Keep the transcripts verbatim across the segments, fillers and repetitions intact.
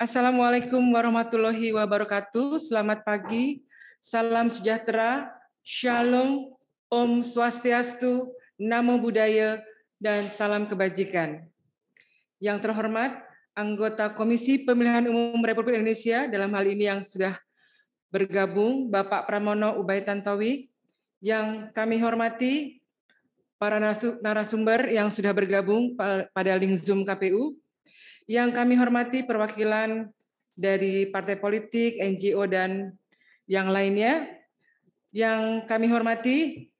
Assalamualaikum warahmatullahi wabarakatuh. Selamat pagi, salam sejahtera, shalom, om swastiastu, namo buddhaya, dan salam kebajikan. Yang terhormat, anggota Komisi Pemilihan Umum Republik Indonesia, dalam hal ini yang sudah bergabung, Bapak Pramono Ubaid Tanthowi, yang kami hormati, para narasumber yang sudah bergabung pada link Zoom K P U, yang kami hormati perwakilan dari partai politik, N G O, dan yang lainnya. Yang kami hormati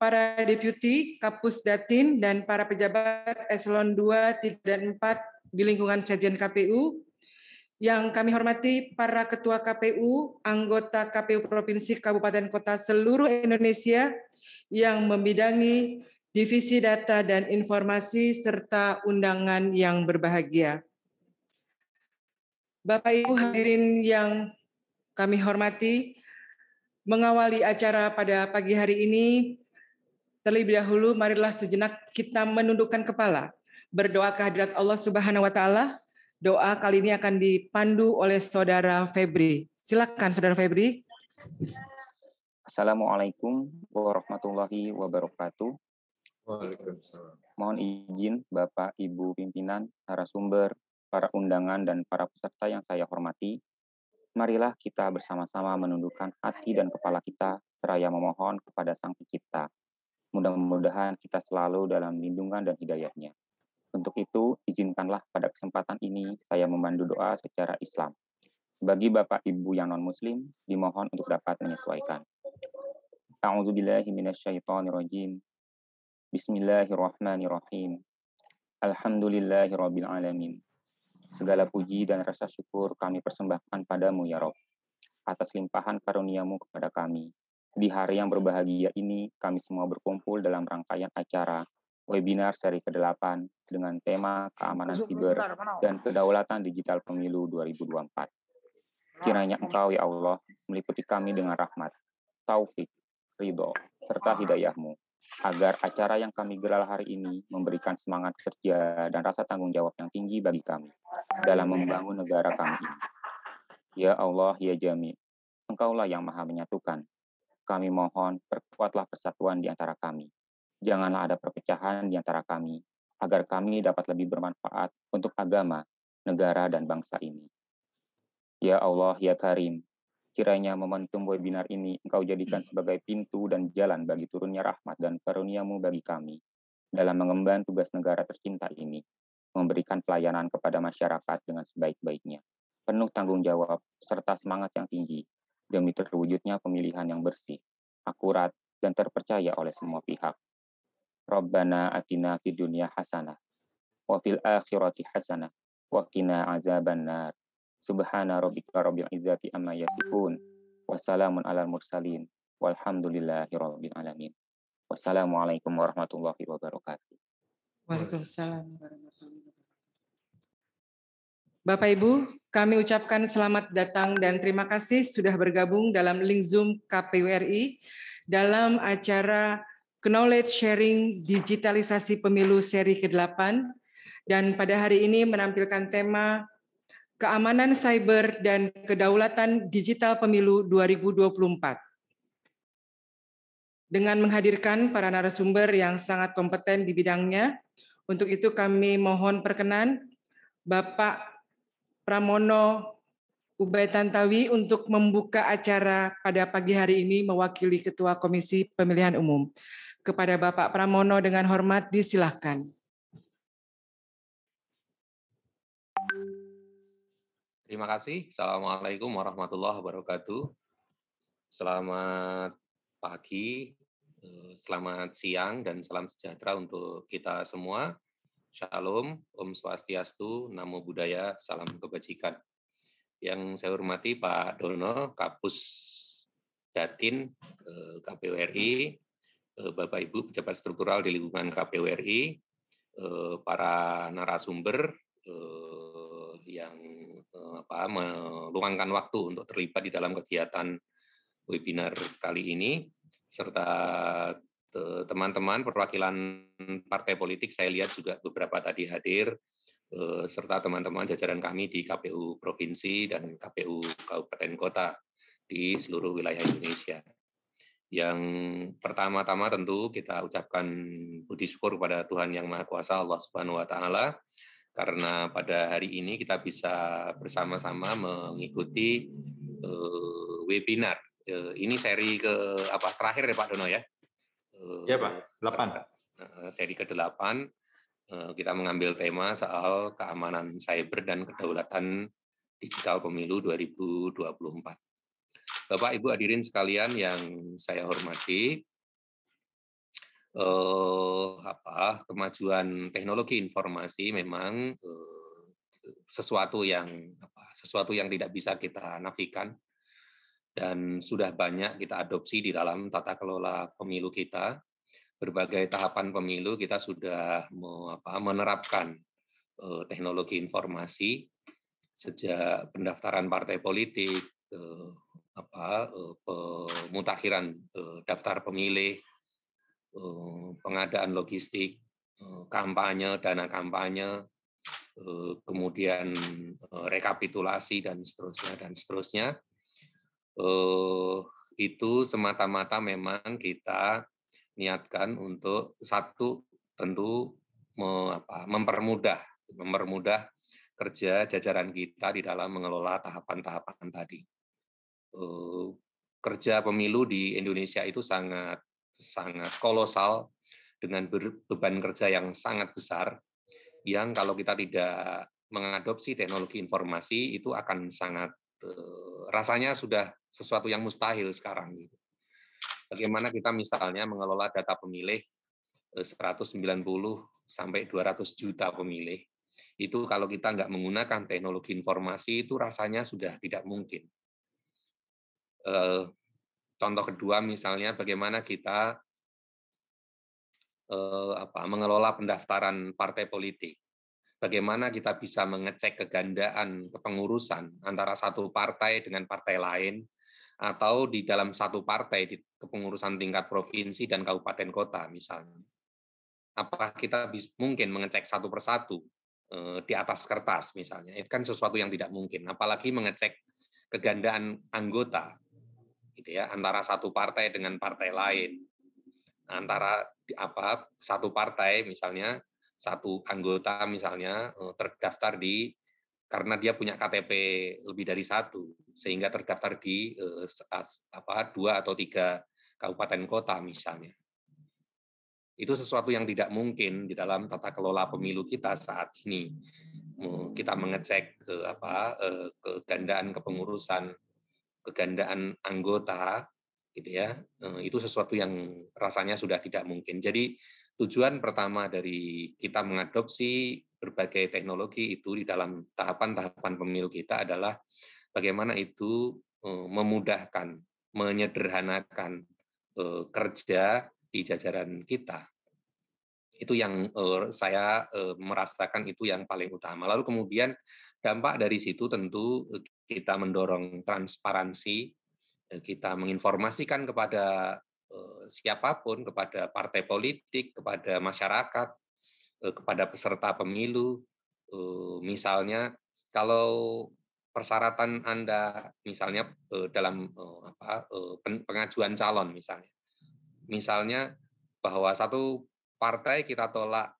para deputi, Kapus Datin, dan para pejabat Eselon dua, tiga, dan empat di lingkungan Sekjen K P U. Yang kami hormati para ketua K P U, anggota K P U Provinsi, Kabupaten, Kota, seluruh Indonesia yang membidangi Divisi Data dan Informasi, serta undangan yang berbahagia. Bapak Ibu hadirin yang kami hormati, mengawali acara pada pagi hari ini, terlebih dahulu marilah sejenak kita menundukkan kepala, berdoa kehadirat Allah Subhanahu wa Ta'ala. Doa kali ini akan dipandu oleh Saudara Febri. Silakan Saudara Febri. Assalamualaikum warahmatullahi wabarakatuh. Mohon izin Bapak, Ibu pimpinan, narasumber, para undangan, dan para peserta yang saya hormati. Marilah kita bersama-sama menundukkan hati dan kepala kita seraya memohon kepada Sang Pencipta. Mudah-mudahan kita selalu dalam lindungan dan hidayahnya. Untuk itu, izinkanlah pada kesempatan ini saya memandu doa secara Islam. Bagi Bapak, Ibu yang non-Muslim, dimohon untuk dapat menyesuaikan. A'udzubillahi minasyaitonirrajim. Bismillahirrahmanirrahim. Alhamdulillahirabbil alamin. Segala puji dan rasa syukur kami persembahkan padamu ya Rabb, atas limpahan karuniamu kepada kami. Di hari yang berbahagia ini kami semua berkumpul dalam rangkaian acara webinar seri kedelapan dengan tema keamanan siber dan kedaulatan digital Pemilu dua ribu dua puluh empat. Kiranya Engkau ya Allah meliputi kami dengan rahmat, taufik, ridho, serta hidayahmu, agar acara yang kami gelar hari ini memberikan semangat kerja dan rasa tanggung jawab yang tinggi bagi kami dalam membangun negara kami ini. Ya Allah, ya Jami, Engkaulah yang maha menyatukan. Kami mohon, perkuatlah persatuan di antara kami. Janganlah ada perpecahan di antara kami, agar kami dapat lebih bermanfaat untuk agama, negara, dan bangsa ini. Ya Allah, ya Karim, kiranya momentum webinar ini Engkau jadikan sebagai pintu dan jalan bagi turunnya rahmat dan karuniamu bagi kami dalam mengemban tugas negara tercinta ini, memberikan pelayanan kepada masyarakat dengan sebaik-baiknya, penuh tanggung jawab, serta semangat yang tinggi, demi terwujudnya pemilihan yang bersih, akurat, dan terpercaya oleh semua pihak. Rabbana atina fid dunya hasanah, wa fil akhirati hasanah, wa qina azaban nar. Subhana rabbika rabbil izzati amma yasifun. Wassalamun alal mursalin. Walhamdulillahi rabbil alamin. Wassalamualaikum warahmatullahi wabarakatuh. Waalaikumsalam warahmatullahi wabarakatuh. Bapak Ibu, kami ucapkan selamat datang dan terima kasih sudah bergabung dalam link Zoom K P U R I dalam acara Knowledge Sharing Digitalisasi Pemilu seri kedelapan, dan pada hari ini menampilkan tema Keamanan Cyber dan Kedaulatan Digital Pemilu dua ribu dua puluh empat. Dengan menghadirkan para narasumber yang sangat kompeten di bidangnya, untuk itu kami mohon perkenan Bapak Pramono Ubaid Tanthowi untuk membuka acara pada pagi hari ini mewakili Ketua Komisi Pemilihan Umum. Kepada Bapak Pramono dengan hormat disilahkan. Terima kasih. Assalamualaikum warahmatullahi wabarakatuh. Selamat pagi, selamat siang, dan salam sejahtera untuk kita semua. Shalom, Om Swastiastu, Namo Buddhaya, salam kebajikan. Yang saya hormati Pak Dono, Kapus Datin K P U R I, Bapak-Ibu pejabat struktural di lingkungan K P U R I, para narasumber yang apa, meluangkan waktu untuk terlibat di dalam kegiatan webinar kali ini, serta teman-teman perwakilan partai politik, saya lihat juga beberapa tadi hadir, eh, serta teman-teman jajaran kami di K P U Provinsi dan K P U Kabupaten Kota di seluruh wilayah Indonesia. Yang pertama-tama tentu kita ucapkan puji syukur kepada Tuhan Yang Maha Kuasa Allah Subhanahu wa Ta'ala, karena pada hari ini kita bisa bersama-sama mengikuti eh, webinar. Eh, ini seri ke apa terakhir ya Pak Dono ya? Eh, ya Pak, delapan. Seri ke delapan eh, kita mengambil tema soal keamanan cyber dan kedaulatan digital pemilu dua ribu dua puluh empat. Bapak, Ibu, hadirin sekalian yang saya hormati, eh, apa, kemajuan teknologi informasi memang eh, sesuatu yang apa, sesuatu yang tidak bisa kita nafikan dan sudah banyak kita adopsi di dalam tata kelola pemilu kita. Berbagai tahapan pemilu kita sudah mau, apa, menerapkan eh, teknologi informasi sejak pendaftaran partai politik. Eh, apa pemutakhiran daftar pemilih, pengadaan logistik, kampanye, dana kampanye, kemudian rekapitulasi dan seterusnya dan seterusnya. Itu semata-mata memang kita niatkan untuk satu tentu mempermudah mempermudah kerja jajaran kita di dalam mengelola tahapan-tahapan tadi. Kerja pemilu di Indonesia itu sangat sangat kolosal dengan beban kerja yang sangat besar, yang kalau kita tidak mengadopsi teknologi informasi itu akan sangat rasanya sudah sesuatu yang mustahil sekarang. Bagaimana kita misalnya mengelola data pemilih seratus sembilan puluh sampai dua ratus juta pemilih, itu kalau kita nggak menggunakan teknologi informasi itu rasanya sudah tidak mungkin. Contoh kedua misalnya bagaimana kita eh, apa, mengelola pendaftaran partai politik, bagaimana kita bisa mengecek kegandaan kepengurusan antara satu partai dengan partai lain atau di dalam satu partai di kepengurusan tingkat provinsi dan kabupaten kota misalnya. Apakah kita mungkin mengecek satu persatu eh, di atas kertas misalnya? Itu kan sesuatu yang tidak mungkin, apalagi mengecek kegandaan anggota. Gitu ya, antara satu partai dengan partai lain, antara apa satu partai misalnya satu anggota misalnya terdaftar di karena dia punya K T P lebih dari satu sehingga terdaftar di eh, apa dua atau tiga kabupaten kota misalnya. Itu sesuatu yang tidak mungkin di dalam tata kelola pemilu kita saat ini. Kita mengecek eh, apa eh, kegandaan kepengurusan, kegandaan anggota, gitu ya, itu sesuatu yang rasanya sudah tidak mungkin. Jadi tujuan pertama dari kita mengadopsi berbagai teknologi itu di dalam tahapan-tahapan pemilu kita adalah bagaimana itu memudahkan, menyederhanakan kerja di jajaran kita. Itu yang saya merasakan itu yang paling utama. Lalu kemudian dampak dari situ tentu kita mendorong transparansi, kita menginformasikan kepada siapapun, kepada partai politik, kepada masyarakat, kepada peserta pemilu. Misalnya kalau persyaratan Anda misalnya dalam apa, pengajuan calon misalnya, misalnya bahwa satu partai kita tolak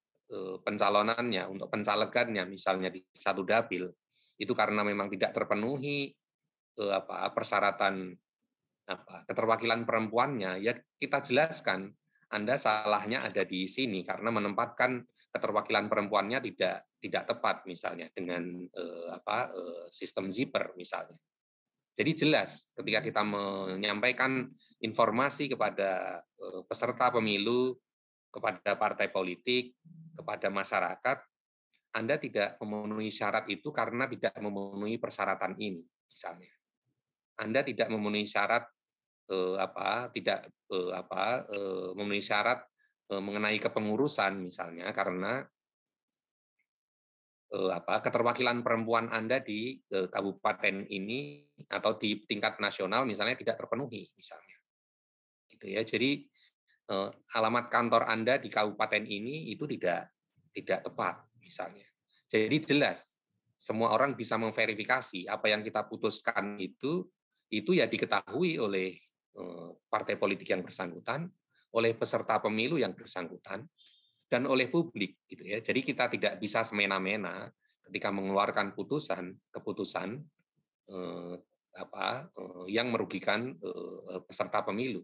pencalonannya untuk pencalegannya misalnya di satu dapil itu karena memang tidak terpenuhi eh, apa persyaratan apa keterwakilan perempuannya, ya kita jelaskan Anda salahnya ada di sini karena menempatkan keterwakilan perempuannya tidak tidak tepat misalnya dengan eh, apa eh, sistem zipper misalnya. Jadi jelas ketika kita menyampaikan informasi kepada eh, peserta pemilu, kepada partai politik, kepada masyarakat, Anda tidak memenuhi syarat itu karena tidak memenuhi persyaratan ini, misalnya. Anda tidak memenuhi syarat eh, apa, tidak eh, apa, eh, memenuhi syarat eh, mengenai kepengurusan, misalnya, karena eh, apa, keterwakilan perempuan Anda di eh, kabupaten ini atau di tingkat nasional, misalnya, tidak terpenuhi, misalnya. Gitu ya. Jadi alamat kantor Anda di kabupaten ini itu tidak tidak tepat misalnya. Jadi jelas, semua orang bisa memverifikasi apa yang kita putuskan itu, itu ya diketahui oleh partai politik yang bersangkutan, oleh peserta pemilu yang bersangkutan, dan oleh publik, gitu ya. Jadi kita tidak bisa semena-mena ketika mengeluarkan putusan, keputusan eh, apa eh, yang merugikan eh, peserta pemilu.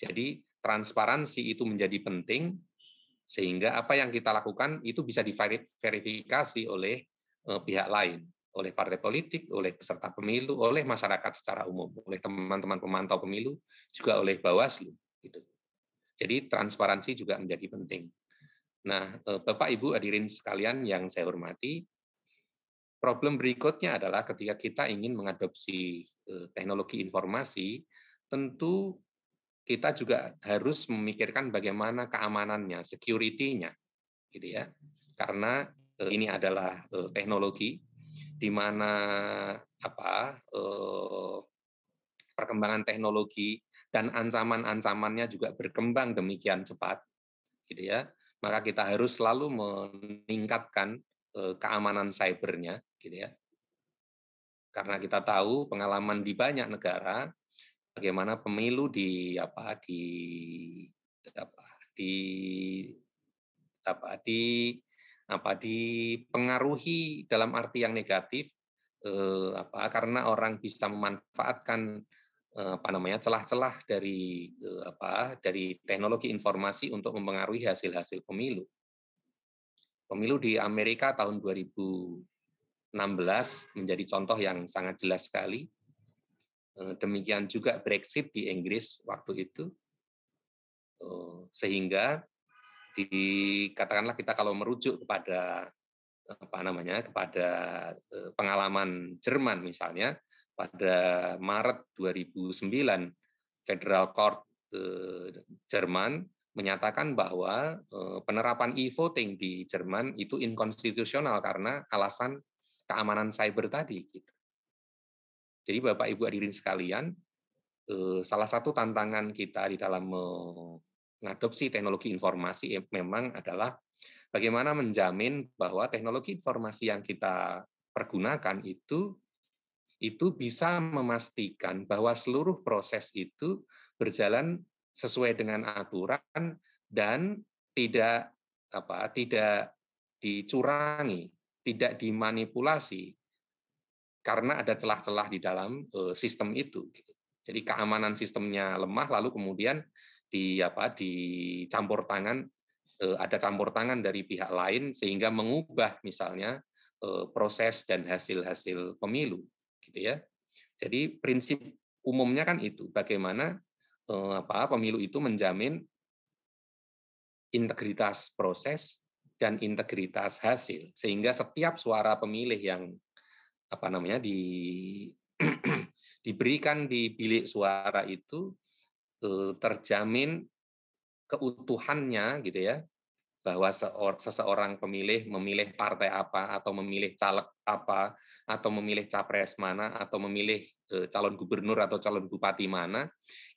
Jadi transparansi itu menjadi penting sehingga apa yang kita lakukan itu bisa diverifikasi oleh eh, pihak lain, oleh partai politik, oleh peserta pemilu, oleh masyarakat secara umum, oleh teman-teman pemantau pemilu, juga oleh Bawaslu, gitu. Jadi transparansi juga menjadi penting. Nah, Bapak Ibu hadirin sekalian yang saya hormati, problem berikutnya adalah ketika kita ingin mengadopsi teknologi informasi, tentu kita juga harus memikirkan bagaimana keamanannya, security-nya, gitu ya. Karena ini adalah teknologi di mana apa eh, perkembangan teknologi dan ancaman-ancamannya juga berkembang demikian cepat, gitu ya. Maka kita harus selalu meningkatkan keamanan cybernya, gitu ya. Karena kita tahu pengalaman di banyak negara bagaimana pemilu di apa di apa di apa di apa dipengaruhi dalam arti yang negatif eh, apa karena orang bisa memanfaatkan apa namanya celah-celah dari apa dari teknologi informasi untuk mempengaruhi hasil-hasil pemilu. Pemilu di Amerika tahun dua ribu enam belas menjadi contoh yang sangat jelas sekali. Demikian juga Brexit di Inggris waktu itu. Sehingga dikatakanlah kita kalau merujuk kepada apa namanya kepada pengalaman Jerman misalnya, pada Maret dua ribu sembilan, Federal Court eh, Jerman menyatakan bahwa eh, penerapan e-voting di Jerman itu inkonstitusional karena alasan keamanan cyber tadi. Gitu. Jadi Bapak Ibu hadirin sekalian, eh, salah satu tantangan kita di dalam mengadopsi teknologi informasi eh, memang adalah bagaimana menjamin bahwa teknologi informasi yang kita pergunakan itu itu bisa memastikan bahwa seluruh proses itu berjalan sesuai dengan aturan dan tidak apa tidak dicurangi, tidak dimanipulasi karena ada celah-celah di dalam sistem itu. Jadi keamanan sistemnya lemah, lalu kemudian di apa dicampur tangan ada campur tangan dari pihak lain sehingga mengubah misalnya proses dan hasil-hasil pemilu. Gitu ya. Jadi prinsip umumnya kan itu bagaimana eh, apa pemilu itu menjamin integritas proses dan integritas hasil sehingga setiap suara pemilih yang apa namanya di diberikan di bilik suara itu eh, terjamin keutuhannya, gitu ya, bahwa seseorang pemilih memilih partai apa, atau memilih caleg apa, atau memilih capres mana, atau memilih calon gubernur atau calon bupati mana,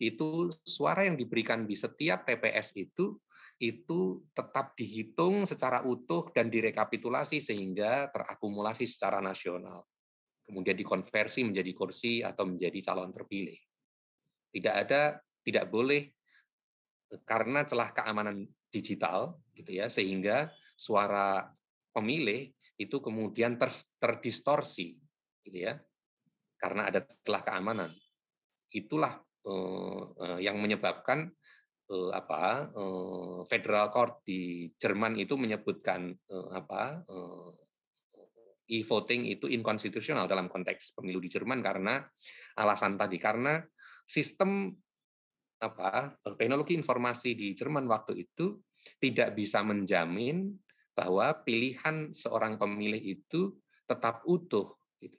itu suara yang diberikan di setiap T P S itu, itu tetap dihitung secara utuh dan direkapitulasi sehingga terakumulasi secara nasional. Kemudian dikonversi menjadi kursi atau menjadi calon terpilih. Tidak ada, tidak boleh, karena celah keamanan digital, gitu ya, sehingga suara pemilih itu kemudian ter, terdistorsi, gitu ya, karena ada celah keamanan. Itulah eh, eh, yang menyebabkan eh, apa eh, Federal Court di Jerman itu menyebutkan eh, apa eh, e-voting itu inkonstitusional dalam konteks pemilu di Jerman karena alasan tadi, karena sistem apa teknologi informasi di Jerman waktu itu tidak bisa menjamin bahwa pilihan seorang pemilih itu tetap utuh, gitu.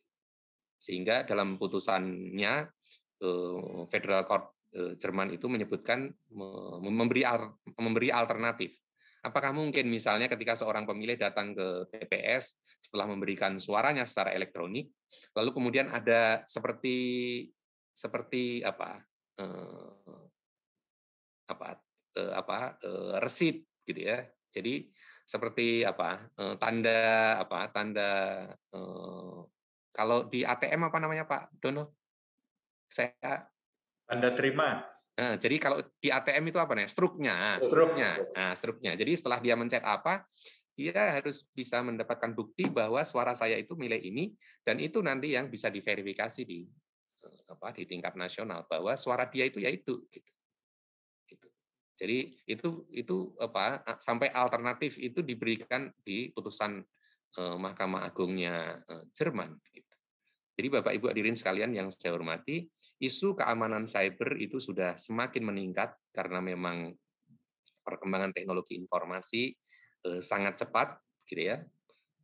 Sehingga dalam putusannya Federal Court Jerman itu menyebutkan memberi memberi alternatif. Apakah mungkin misalnya ketika seorang pemilih datang ke T P S setelah memberikan suaranya secara elektronik, lalu kemudian ada seperti seperti apa apa apa resit, gitu ya. Jadi seperti apa eh, tanda apa tanda eh, kalau di A T M apa namanya Pak Dono? Saya tanda terima. Nah, jadi kalau di A T M itu apa nih? Struknya, struknya, nah, struknya. Jadi setelah dia mencet apa, dia harus bisa mendapatkan bukti bahwa suara saya itu milik ini, dan itu nanti yang bisa diverifikasi di apa di tingkat nasional bahwa suara dia itu yaitu. Gitu. Gitu. Jadi itu itu apa sampai alternatif itu diberikan di putusan eh, Mahkamah Agungnya eh, Jerman. Gitu. Jadi Bapak Ibu hadirin sekalian yang saya hormati, isu keamanan cyber itu sudah semakin meningkat karena memang perkembangan teknologi informasi eh, sangat cepat, gitu ya.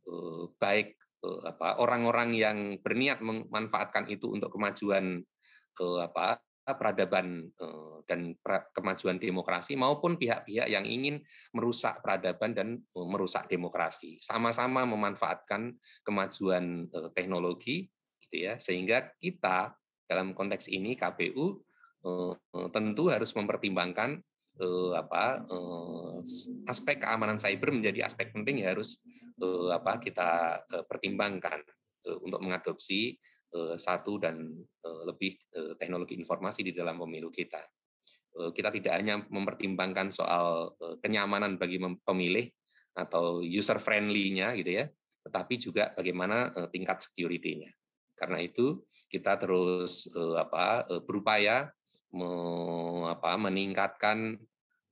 Eh, baik eh, apa, orang-orang yang berniat memanfaatkan itu untuk kemajuan eh, apa, peradaban eh, dan pra, kemajuan demokrasi, maupun pihak-pihak yang ingin merusak peradaban dan eh, merusak demokrasi, sama-sama memanfaatkan kemajuan eh, teknologi. Ya, sehingga kita dalam konteks ini K P U eh, tentu harus mempertimbangkan eh, apa eh, aspek keamanan cyber menjadi aspek penting yang harus eh, apa kita eh, pertimbangkan eh, untuk mengadopsi eh, satu dan eh, lebih eh, teknologi informasi di dalam pemilu kita. Eh, kita tidak hanya mempertimbangkan soal eh, kenyamanan bagi pemilih atau user friendly-nya gitu ya, tetapi juga bagaimana eh, tingkat security-nya. Karena itu kita terus eh, apa, berupaya me, apa, meningkatkan,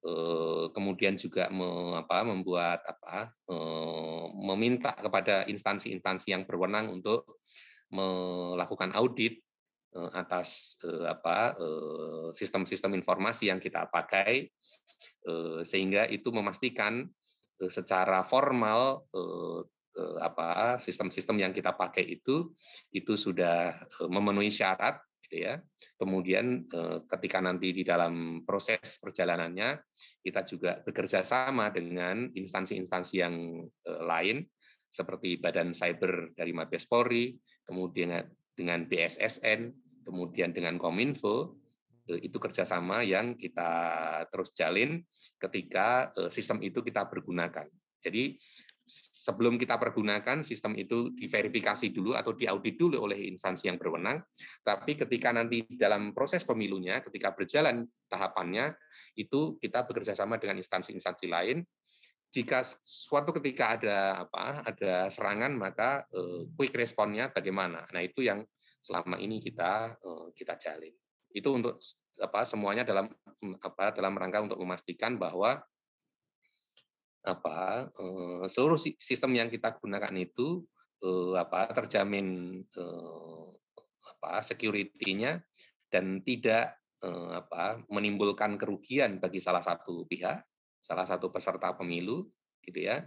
eh, kemudian juga me, apa, membuat apa, eh, meminta kepada instansi-instansi yang berwenang untuk melakukan audit eh, atas eh, apa, eh, sistem-sistem informasi yang kita pakai, eh, sehingga itu memastikan eh, secara formal eh, apa sistem-sistem yang kita pakai itu itu sudah memenuhi syarat, gitu ya. Kemudian ketika nanti di dalam proses perjalanannya kita juga bekerja sama dengan instansi-instansi yang lain seperti Badan Cyber dari Mabes Polri, kemudian dengan B S S N, kemudian dengan Kominfo. Itu kerjasama yang kita terus jalin ketika sistem itu kita pergunakan. Jadi sebelum kita pergunakan, sistem itu diverifikasi dulu atau diaudit dulu oleh instansi yang berwenang. Tapi ketika nanti dalam proses pemilunya, ketika berjalan tahapannya, itu kita bekerja sama dengan instansi-instansi lain. Jika suatu ketika ada apa, ada serangan, maka eh, quick responnya bagaimana? Nah itu yang selama ini kita eh, kita jalin. Itu untuk apa semuanya dalam apa dalam rangka untuk memastikan bahwa apa eh, seluruh sistem yang kita gunakan itu eh, apa terjamin eh, apa security-nya dan tidak eh, apa menimbulkan kerugian bagi salah satu pihak, salah satu peserta pemilu, gitu ya.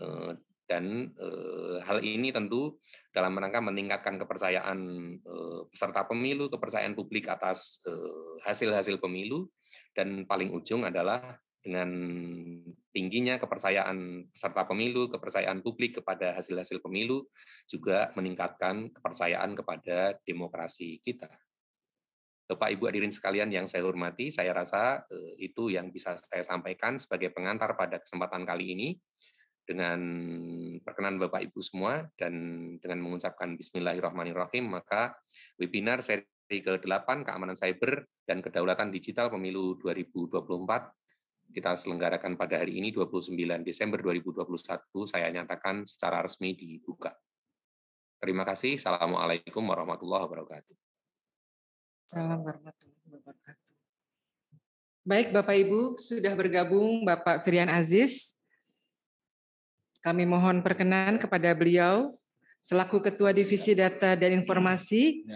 Eh, dan eh, hal ini tentu dalam rangka meningkatkan kepercayaan eh, peserta pemilu, kepercayaan publik atas eh, hasil-hasil pemilu, dan paling ujung adalah dengan tingginya kepercayaan peserta pemilu, kepercayaan publik kepada hasil-hasil pemilu, juga meningkatkan kepercayaan kepada demokrasi kita. Bapak Ibu hadirin sekalian yang saya hormati, saya rasa itu yang bisa saya sampaikan sebagai pengantar pada kesempatan kali ini. Dengan perkenan Bapak Ibu semua, dan dengan mengucapkan Bismillahirrahmanirrahim, maka webinar seri ke delapan Keamanan Cyber dan Kedaulatan Digital Pemilu dua ribu dua puluh empat kita selenggarakan pada hari ini dua puluh sembilan Desember dua ribu dua puluh satu, saya nyatakan secara resmi dibuka. Terima kasih. Assalamualaikum warahmatullahi wabarakatuh. Assalamualaikum warahmatullahi wabarakatuh. Baik Bapak Ibu, sudah bergabung Bapak Firian Aziz. Kami mohon perkenan kepada beliau selaku Ketua Divisi Data dan Informasi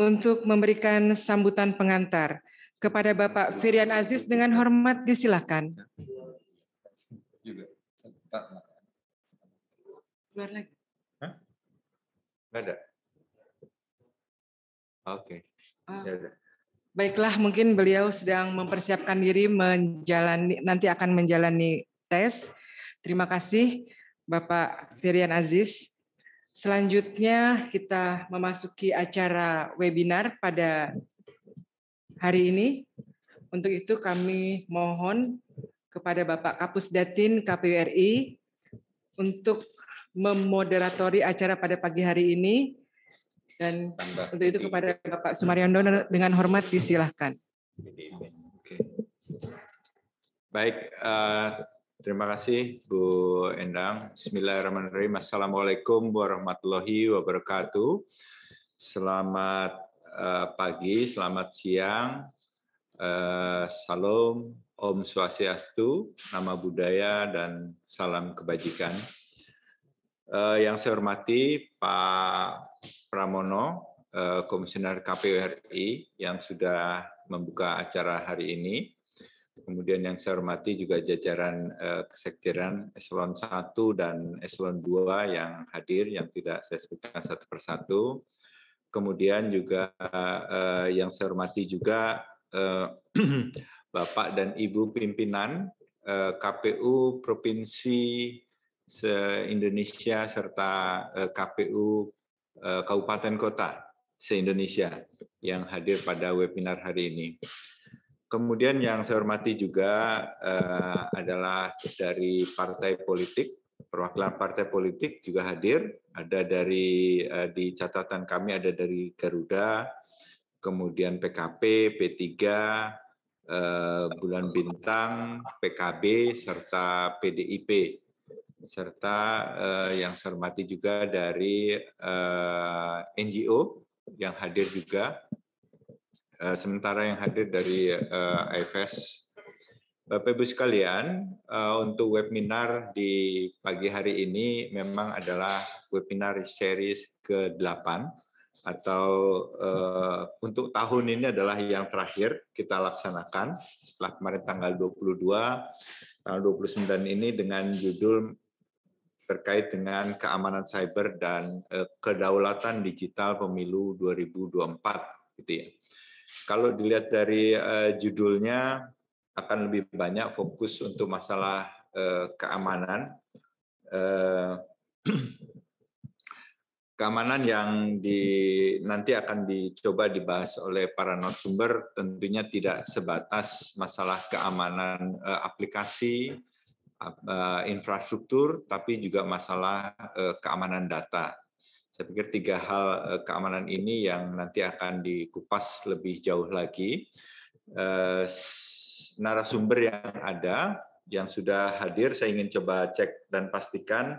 untuk memberikan sambutan pengantar. Kepada Bapak Firian Aziz dengan hormat disilakan. Keluar lagi. Hah? Nggak ada. Oke. Okay. Baiklah, mungkin beliau sedang mempersiapkan diri menjalani nanti akan menjalani tes. Terima kasih Bapak Firian Aziz. Selanjutnya kita memasuki acara webinar pada hari ini. Untuk itu kami mohon kepada Bapak Kapus Datin K P U R I untuk memoderatori acara pada pagi hari ini, dan Tambah. untuk itu kepada Bapak Sumaryono dengan hormat disilahkan. Baik, uh, terima kasih Bu Endang. Bismillahirrahmanirrahim. Assalamualaikum warahmatullahi wabarakatuh. Selamat uh, pagi, selamat siang, uh, salam, Om Swastiastu, nama budaya, dan salam kebajikan. Uh, yang saya hormati Pak Pramono, uh, Komisioner K P U R I yang sudah membuka acara hari ini. Kemudian yang saya hormati juga jajaran eh, kesekjenan eselon satu dan eselon dua yang hadir, yang tidak saya sebutkan satu persatu. Kemudian juga eh, yang saya hormati juga eh, Bapak dan Ibu pimpinan eh, K P U Provinsi se-Indonesia serta eh, K P U eh, Kabupaten Kota se-Indonesia yang hadir pada webinar hari ini. Kemudian yang saya hormati juga eh, adalah dari partai politik, perwakilan partai politik juga hadir. Ada dari eh, di catatan kami ada dari Garuda, kemudian P K P, P tiga, eh, Bulan Bintang, P K B, serta P D I P. Serta eh, yang saya hormati juga dari eh, N G O yang hadir juga. Sementara yang hadir dari uh, I F E S. Bapak-Ibu sekalian, uh, untuk webinar di pagi hari ini memang adalah webinar series ke delapan, atau uh, untuk tahun ini adalah yang terakhir kita laksanakan setelah kemarin tanggal dua puluh dua, tanggal dua puluh sembilan ini dengan judul terkait dengan keamanan cyber dan uh, kedaulatan digital pemilu dua ribu dua puluh empat, gitu ya. Kalau dilihat dari uh, judulnya, akan lebih banyak fokus untuk masalah uh, keamanan. Uh, keamanan yang di, nanti akan dicoba dibahas oleh para narasumber tentunya tidak sebatas masalah keamanan uh, aplikasi, uh, infrastruktur, tapi juga masalah uh, keamanan data. Saya pikir tiga hal keamanan ini yang nanti akan dikupas lebih jauh lagi. Narasumber yang ada, yang sudah hadir, saya ingin coba cek dan pastikan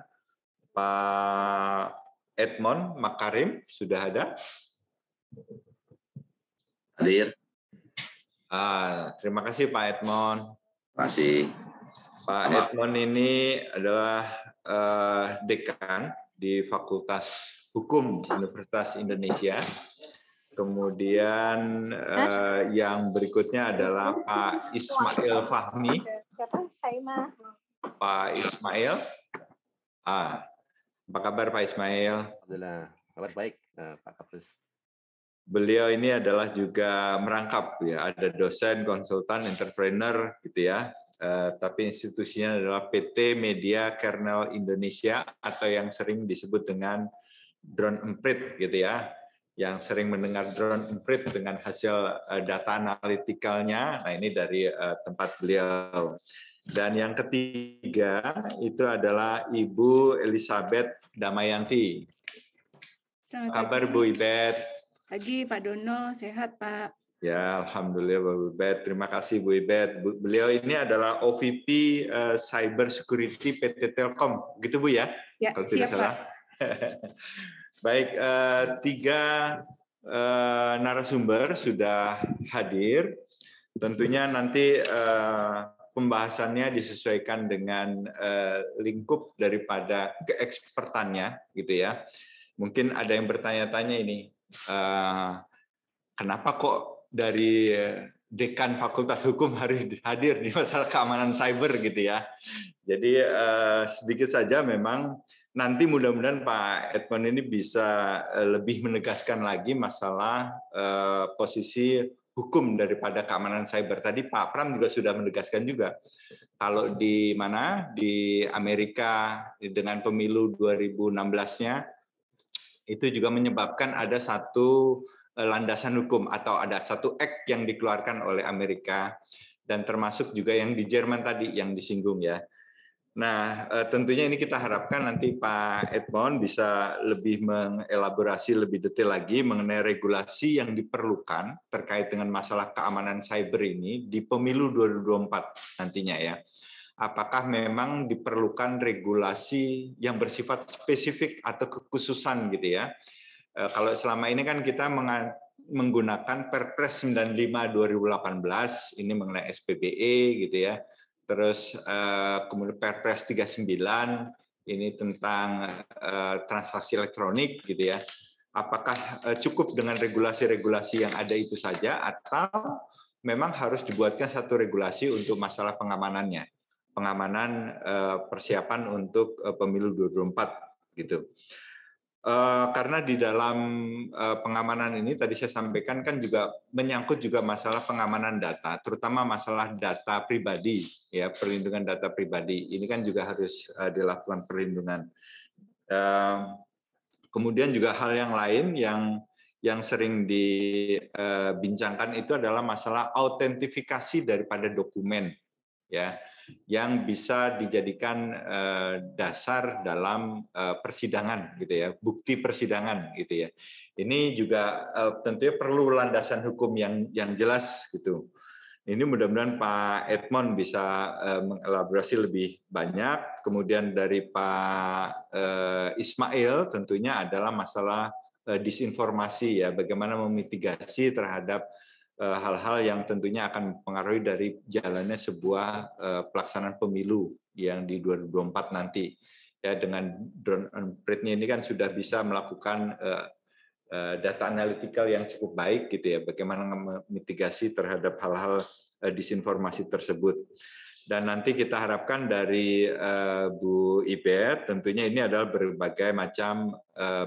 Pak Edmon Makarim sudah ada? Hadir. Ah, terima kasih Pak Edmon. Terima kasih. Pak Edmon ini adalah uh, dekan di Fakultas Hukum Universitas Indonesia. Kemudian eh, yang berikutnya adalah Pak Ismail Fahmi. Siapa? Saima. Pak Ismail. Ah, apa kabar Pak Ismail? Alhamdulillah, kabar baik Pak Kapus. Beliau ini adalah juga merangkap ya, ada dosen, konsultan, entrepreneur gitu ya. Uh, tapi institusinya adalah P T Media Kernel Indonesia atau yang sering disebut dengan Drone Emprit gitu ya, yang sering mendengar Drone Emprit dengan hasil uh, data analitikalnya. Nah ini dari uh, tempat beliau. Dan yang ketiga itu adalah Ibu Elizabeth Damayanti. Selamat kabar Bu Ibet. Pagi Pak Dono, sehat Pak. Ya, alhamdulillah Bu Ibet. Terima kasih Bu Ibet. Beliau ini adalah O V P uh, Cyber Security P T Telkom, gitu Bu ya? Ya, kalau siap, tidak salah. Baik, uh, tiga uh, narasumber sudah hadir. Tentunya nanti uh, pembahasannya disesuaikan dengan uh, lingkup daripada keekspertannya, gitu ya. Mungkin ada yang bertanya-tanya ini, uh, kenapa kok dari dekan Fakultas Hukum harus hadir di masalah keamanan cyber gitu ya. Jadi eh, sedikit saja memang nanti mudah-mudahan Pak Edmon ini bisa lebih menegaskan lagi masalah eh, posisi hukum daripada keamanan cyber. Tadi Pak Pram juga sudah menegaskan juga. Kalau di mana? Di Amerika dengan pemilu dua ribu enam belas-nya itu juga menyebabkan ada satu landasan hukum atau ada satu act yang dikeluarkan oleh Amerika dan termasuk juga yang di Jerman tadi yang disinggung ya. Nah, tentunya ini kita harapkan nanti Pak Edmon bisa lebih mengelaborasi lebih detail lagi mengenai regulasi yang diperlukan terkait dengan masalah keamanan cyber ini di pemilu dua ribu dua puluh empat nantinya ya. Apakah memang diperlukan regulasi yang bersifat spesifik atau kekhususan gitu ya. Kalau selama ini kan kita menggunakan Perpres sembilan puluh lima dua ribu delapan belas ini mengenai S P B E gitu ya. Terus kemudian Perpres tiga puluh sembilan ini tentang transaksi elektronik gitu ya. Apakah cukup dengan regulasi-regulasi yang ada itu saja atau memang harus dibuatkan satu regulasi untuk masalah pengamanannya? Pengamanan persiapan untuk pemilu dua ribu dua puluh empat gitu. Karena di dalam pengamanan ini tadi saya sampaikan kan juga menyangkut juga masalah pengamanan data, terutama masalah data pribadi ya, perlindungan data pribadi ini kan juga harus dilakukan perlindungan. Kemudian juga hal yang lain yang yang sering dibincangkan itu adalah masalah autentifikasi daripada dokumen ya, yang bisa dijadikan eh, dasar dalam eh, persidangan gitu ya, bukti persidangan gitu ya. Ini juga eh, tentunya perlu landasan hukum yang yang jelas gitu. Ini mudah-mudahan Pak Edmon bisa eh, mengelaborasi lebih banyak. Kemudian dari Pak eh, Ismail tentunya adalah masalah eh, disinformasi ya, bagaimana memitigasi terhadap hal-hal yang tentunya akan mempengaruhi dari jalannya sebuah pelaksanaan pemilu yang di dua ribu dua puluh empat nanti ya. Dengan Drone Emprit-nya ini kan sudah bisa melakukan data analytical yang cukup baik gitu ya, bagaimana memitigasi terhadap hal-hal disinformasi tersebut. Dan nanti kita harapkan dari Bu Ibet tentunya ini adalah berbagai macam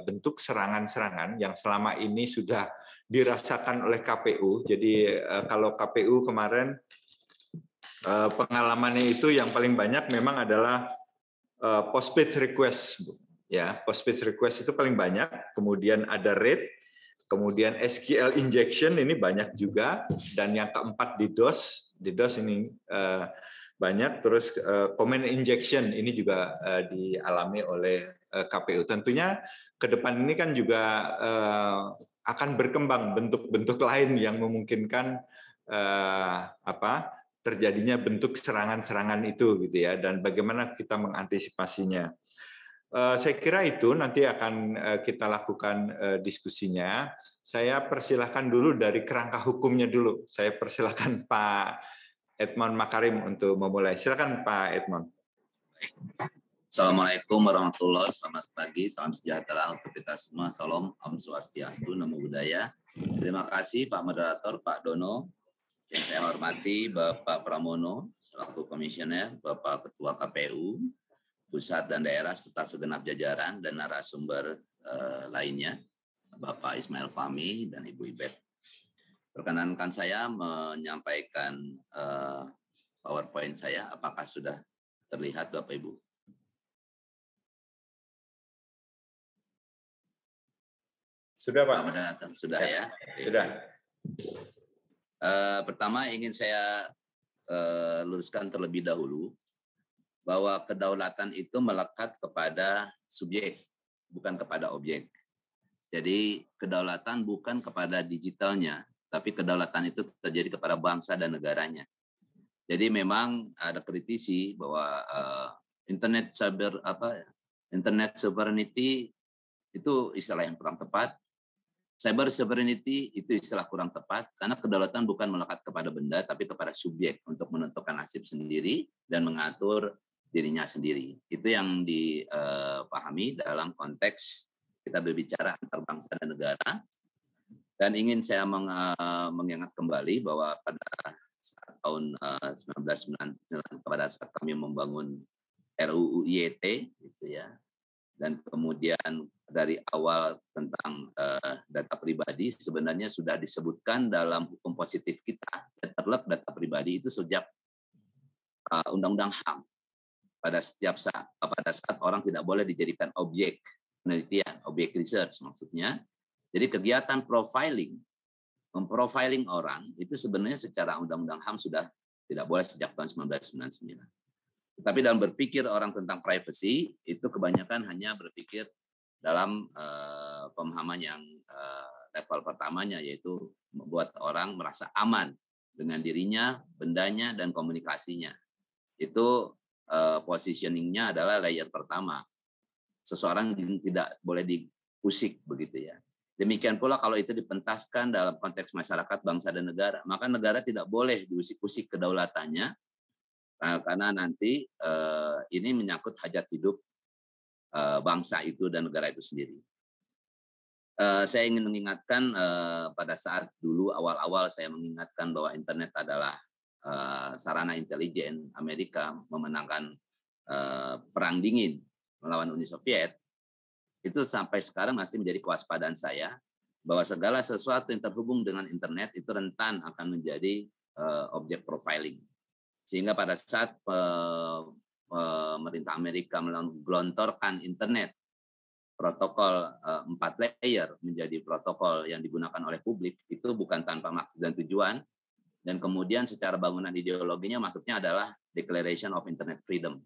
bentuk serangan-serangan yang selama ini sudah dirasakan oleh K P U. Jadi kalau K P U kemarin pengalamannya itu yang paling banyak memang adalah postpaid request, ya postpaid request itu paling banyak. Kemudian ada raid, kemudian S Q L injection ini banyak juga, dan yang keempat DDoS, DDoS ini banyak. Terus comment injection ini juga dialami oleh K P U. Tentunya ke depan ini kan juga akan berkembang bentuk-bentuk lain yang memungkinkan eh, apa terjadinya bentuk serangan-serangan itu gitu ya, dan bagaimana kita mengantisipasinya. Eh, saya kira itu nanti akan eh, kita lakukan eh, diskusinya. Saya persilahkan dulu dari kerangka hukumnya dulu. Saya persilahkan Pak Edmon Makarim untuk memulai. Silakan Pak Edmon. Assalamualaikum warahmatullahi wabarakatuh. Selamat pagi, salam sejahtera untuk kita semua. Salam Om Swastiastu, Namo Buddhaya. Terima kasih Pak Moderator, Pak Dono, yang saya hormati Bapak Pramono selaku Komisioner, Bapak Ketua K P U Pusat dan Daerah serta segenap jajaran dan narasumber eh, lainnya, Bapak Ismail Fahmi dan Ibu Ibet. Perkenankan saya menyampaikan eh, PowerPoint saya. Apakah sudah terlihat Bapak Ibu? Sudah Pak. Sudah ya. Sudah. Uh, pertama ingin saya uh, luruskan terlebih dahulu bahwa kedaulatan itu melekat kepada subjek, bukan kepada objek. Jadi kedaulatan bukan kepada digitalnya, tapi kedaulatan itu terjadi kepada bangsa dan negaranya. Jadi memang ada kritisi bahwa uh, internet cyber apa internet sovereignty itu istilah yang kurang tepat. Cyber sovereignty itu istilah kurang tepat karena kedaulatan bukan melekat kepada benda tapi kepada subjek untuk menentukan nasib sendiri dan mengatur dirinya sendiri. Itu yang dipahami dalam konteks kita berbicara antar bangsa dan negara. Dan ingin saya mengingat kembali bahwa pada saat tahun seribu sembilan ratus sembilan puluh sembilan pada saat kami membangun R U U I E T gitu ya. Dan kemudian dari awal tentang uh, data pribadi sebenarnya sudah disebutkan dalam hukum positif kita, terlebih data pribadi itu sejak uh, Undang-Undang H A M. Pada setiap saat, pada saat orang tidak boleh dijadikan objek penelitian, objek research maksudnya. Jadi kegiatan profiling, memprofiling orang itu sebenarnya secara Undang-Undang H A M sudah Tidak boleh sejak tahun seribu sembilan ratus sembilan puluh sembilan. Tetapi dalam berpikir orang tentang privacy, itu kebanyakan hanya berpikir dalam uh, pemahaman yang uh, level pertamanya, yaitu membuat orang merasa aman dengan dirinya, bendanya, dan komunikasinya. Itu uh, positioning-nya adalah layer pertama. Seseorang tidak boleh diusik, begitu ya. Demikian pula kalau itu dipentaskan dalam konteks masyarakat, bangsa, dan negara. Maka negara tidak boleh diusik-usik kedaulatannya, karena nanti eh, ini menyangkut hajat hidup eh, bangsa itu dan negara itu sendiri. Eh, saya ingin mengingatkan, eh, pada saat dulu awal-awal saya mengingatkan bahwa internet adalah eh, sarana intelijen Amerika memenangkan eh, perang dingin melawan Uni Soviet, itu sampai sekarang masih menjadi kewaspadaan saya bahwa segala sesuatu yang terhubung dengan internet itu rentan akan menjadi uh, objek profiling. Sehingga pada saat pemerintah uh, uh, Amerika menggelontorkan internet, protokol uh, empat layer menjadi protokol yang digunakan oleh publik, itu bukan tanpa maksud dan tujuan, dan kemudian secara bangunan ideologinya masuknya adalah Declaration of Internet Freedom,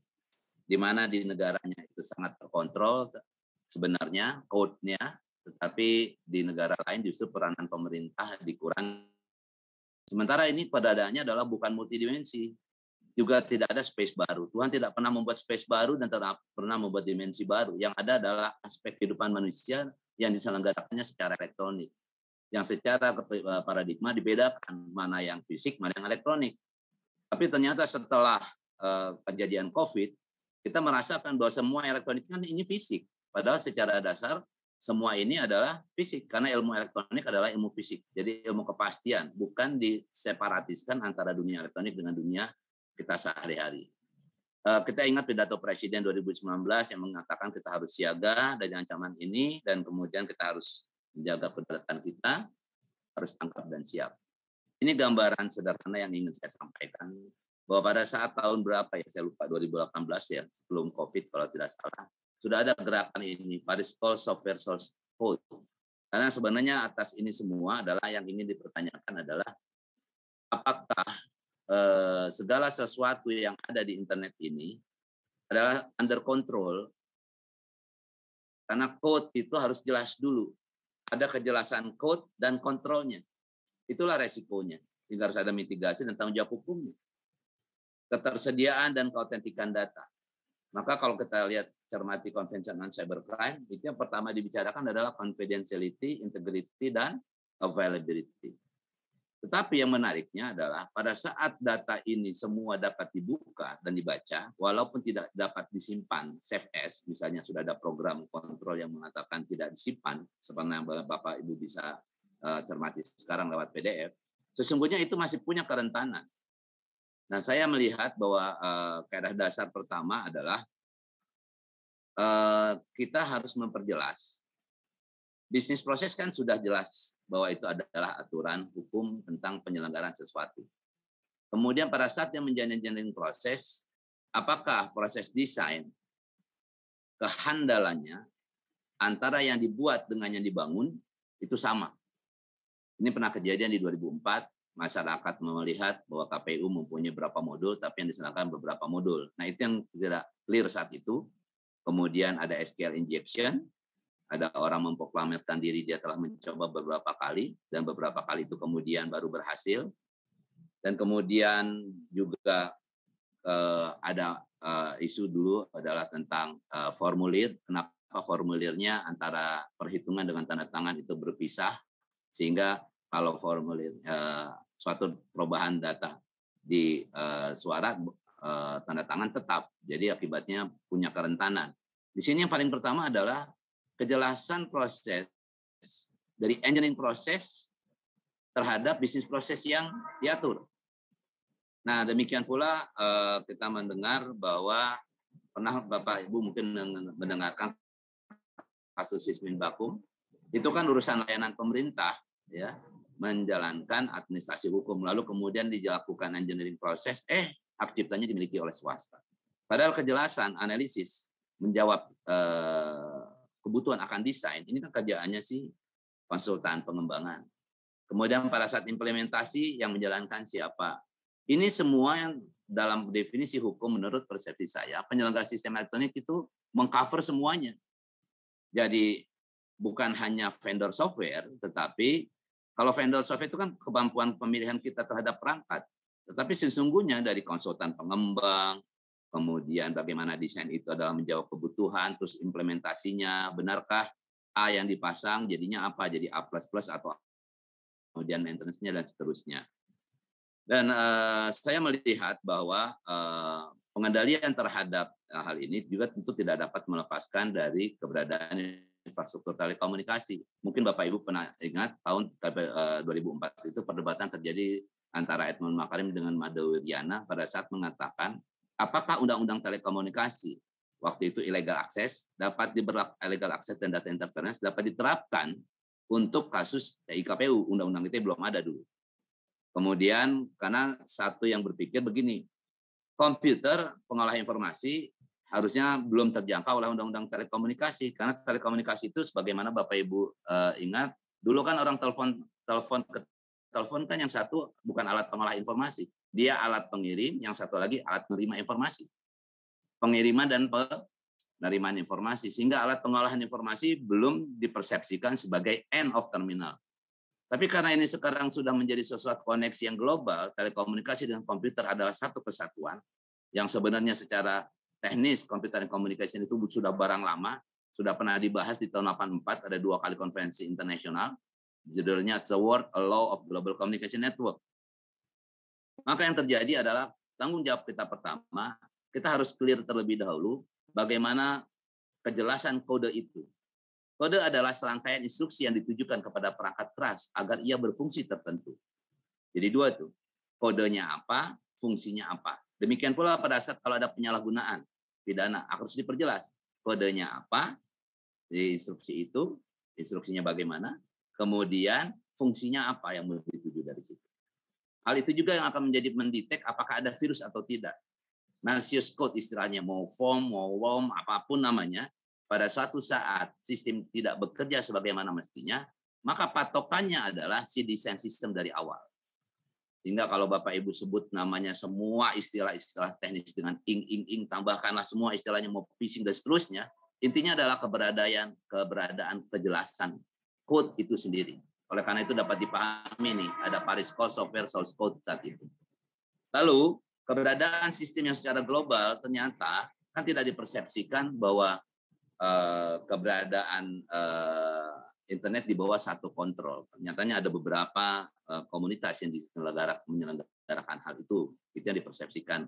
di mana di negaranya itu sangat terkontrol, sebenarnya code-nya, tetapi di negara lain justru peranan pemerintah dikurangi. Sementara ini perbedaannya adalah bukan multidimensi, juga tidak ada space baru. Tuhan tidak pernah membuat space baru dan tidak pernah membuat dimensi baru. Yang ada adalah aspek kehidupan manusia yang diselenggarakannya secara elektronik, yang secara paradigma dibedakan mana yang fisik, mana yang elektronik. Tapi ternyata setelah uh, kejadian COVID, kita merasakan bahwa semua elektronik kan ini fisik. Padahal secara dasar semua ini adalah fisik, karena ilmu elektronik adalah ilmu fisik. Jadi ilmu kepastian, bukan diseparatiskan antara dunia elektronik dengan dunia kita sehari-hari. Kita ingat pidato Presiden dua ribu sembilan belas yang mengatakan kita harus siaga dari ancaman ini, dan kemudian kita harus menjaga kedaulatan kita, harus tangkap dan siap. Ini gambaran sederhana yang ingin saya sampaikan, bahwa pada saat tahun berapa ya, saya lupa, dua ribu delapan belas ya, sebelum COVID kalau tidak salah, sudah ada gerakan ini, Paris Call Software Source Code. Karena sebenarnya atas ini semua adalah yang ingin dipertanyakan adalah apakah eh, segala sesuatu yang ada di internet ini adalah under control, karena code itu harus jelas dulu. Ada kejelasan code dan kontrolnya. Itulah resikonya. Sehingga harus ada mitigasi dan tanggung jawab hukumnya. Ketersediaan dan keautentikan data. Maka kalau kita lihat, cermati konvensi non cybercrime, itu yang pertama dibicarakan adalah confidentiality, integrity, dan availability. Tetapi yang menariknya adalah pada saat data ini semua dapat dibuka dan dibaca, walaupun tidak dapat disimpan, save as, misalnya sudah ada program kontrol yang mengatakan tidak disimpan, seperti yang Bapak Ibu bisa uh, cermati sekarang lewat P D F, sesungguhnya itu masih punya kerentanan. Nah, saya melihat bahwa uh, kaidah dasar pertama adalah Uh, kita harus memperjelas. Bisnis proses kan sudah jelas bahwa itu adalah aturan hukum tentang penyelenggaraan sesuatu. Kemudian pada saat yang menjalani proses, apakah proses desain, kehandalannya, antara yang dibuat dengan yang dibangun, itu sama. Ini pernah kejadian di dua ribu empat, masyarakat melihat bahwa K P U mempunyai beberapa modul, tapi yang diserahkan beberapa modul. Nah, itu yang tidak clear saat itu. Kemudian ada S Q L injection, ada orang memproklamirkan diri dia telah mencoba beberapa kali, dan beberapa kali itu kemudian baru berhasil. Dan kemudian juga eh, ada eh, isu dulu adalah tentang eh, formulir, kenapa formulirnya antara perhitungan dengan tanda tangan itu berpisah, sehingga kalau formulir eh, suatu perubahan data di eh, suara, Uh, tanda tangan tetap, jadi akibatnya punya kerentanan. Di sini yang paling pertama adalah kejelasan proses dari engineering proses terhadap bisnis proses yang diatur. Nah, demikian pula uh, kita mendengar bahwa pernah Bapak Ibu mungkin mendengarkan kasus Sismin Bakum, itu kan urusan layanan pemerintah, ya, menjalankan administrasi hukum, lalu kemudian dilakukan engineering proses, eh hak ciptanya dimiliki oleh swasta. Padahal kejelasan, analisis, menjawab eh, kebutuhan akan desain, ini kan kerjaannya si konsultan pengembangan. Kemudian pada saat implementasi yang menjalankan siapa? Ini semua yang dalam definisi hukum menurut persepsi saya, penyelenggara sistem elektronik itu mengcover semuanya. Jadi bukan hanya vendor software, tetapi kalau vendor software itu kan kemampuan pemilihan kita terhadap perangkat. Tetapi sesungguhnya dari konsultan pengembang, kemudian bagaimana desain itu adalah menjawab kebutuhan, terus implementasinya, benarkah A yang dipasang jadinya apa, jadi A plus plus atau kemudian maintenance-nya dan seterusnya. Dan uh, saya melihat bahwa uh, pengendalian terhadap uh, hal ini juga tentu tidak dapat melepaskan dari keberadaan infrastruktur telekomunikasi. Mungkin Bapak-Ibu pernah ingat tahun uh, dua ribu empat itu perdebatan terjadi antara Edmon Makarim dengan Made Wiryana pada saat mengatakan apakah Undang-Undang Telekomunikasi waktu itu illegal access dapat diberlakukan, illegal access dan data interference dapat diterapkan untuk kasus T I K P U. Undang-undang itu belum ada dulu. Kemudian karena satu yang berpikir begini, komputer pengolah informasi harusnya belum terjangkau oleh Undang-Undang Telekomunikasi, karena telekomunikasi itu sebagaimana Bapak Ibu eh, ingat dulu kan orang telepon telepon ke telepon kan yang satu bukan alat pengolah informasi, dia alat pengirim, yang satu lagi alat penerima informasi, pengiriman dan penerimaan informasi, sehingga alat pengolahan informasi belum dipersepsikan sebagai end of terminal. Tapi karena ini sekarang sudah menjadi sesuatu koneksi yang global, telekomunikasi dengan komputer adalah satu kesatuan yang sebenarnya secara teknis komputer dan komunikasi itu sudah barang lama, sudah pernah dibahas di tahun delapan puluh empat, ada dua kali konferensi internasional, judulnya The World, A Law of Global Communication Network. Maka yang terjadi adalah tanggung jawab kita pertama, kita harus clear terlebih dahulu bagaimana kejelasan kode itu. Kode adalah serangkaian instruksi yang ditujukan kepada perangkat keras agar ia berfungsi tertentu. Jadi dua tuh, kodenya apa, fungsinya apa. Demikian pula pada saat kalau ada penyalahgunaan pidana harus diperjelas. Kodenya apa, di instruksi itu, instruksinya bagaimana, kemudian fungsinya apa yang mau dituju dari situ. Hal itu juga yang akan menjadi mendetek apakah ada virus atau tidak. Malicious code istilahnya, mau form, mau worm, apapun namanya. Pada suatu saat sistem tidak bekerja sebagaimana mestinya, maka patokannya adalah si desain sistem dari awal. Sehingga kalau Bapak-Ibu sebut namanya semua istilah-istilah teknis dengan ing-ing-ing, tambahkanlah semua istilahnya mau phishing dan seterusnya, intinya adalah keberadaan keberadaan kejelasan code itu sendiri. Oleh karena itu dapat dipahami nih, ada Paris Code, software source code saat itu. Lalu, keberadaan sistem yang secara global ternyata kan tidak dipersepsikan bahwa Uh, keberadaan uh, internet di bawah satu kontrol. Nyatanya ada beberapa uh, komunitas yang menyelenggarakan hal itu, itu yang dipersepsikan.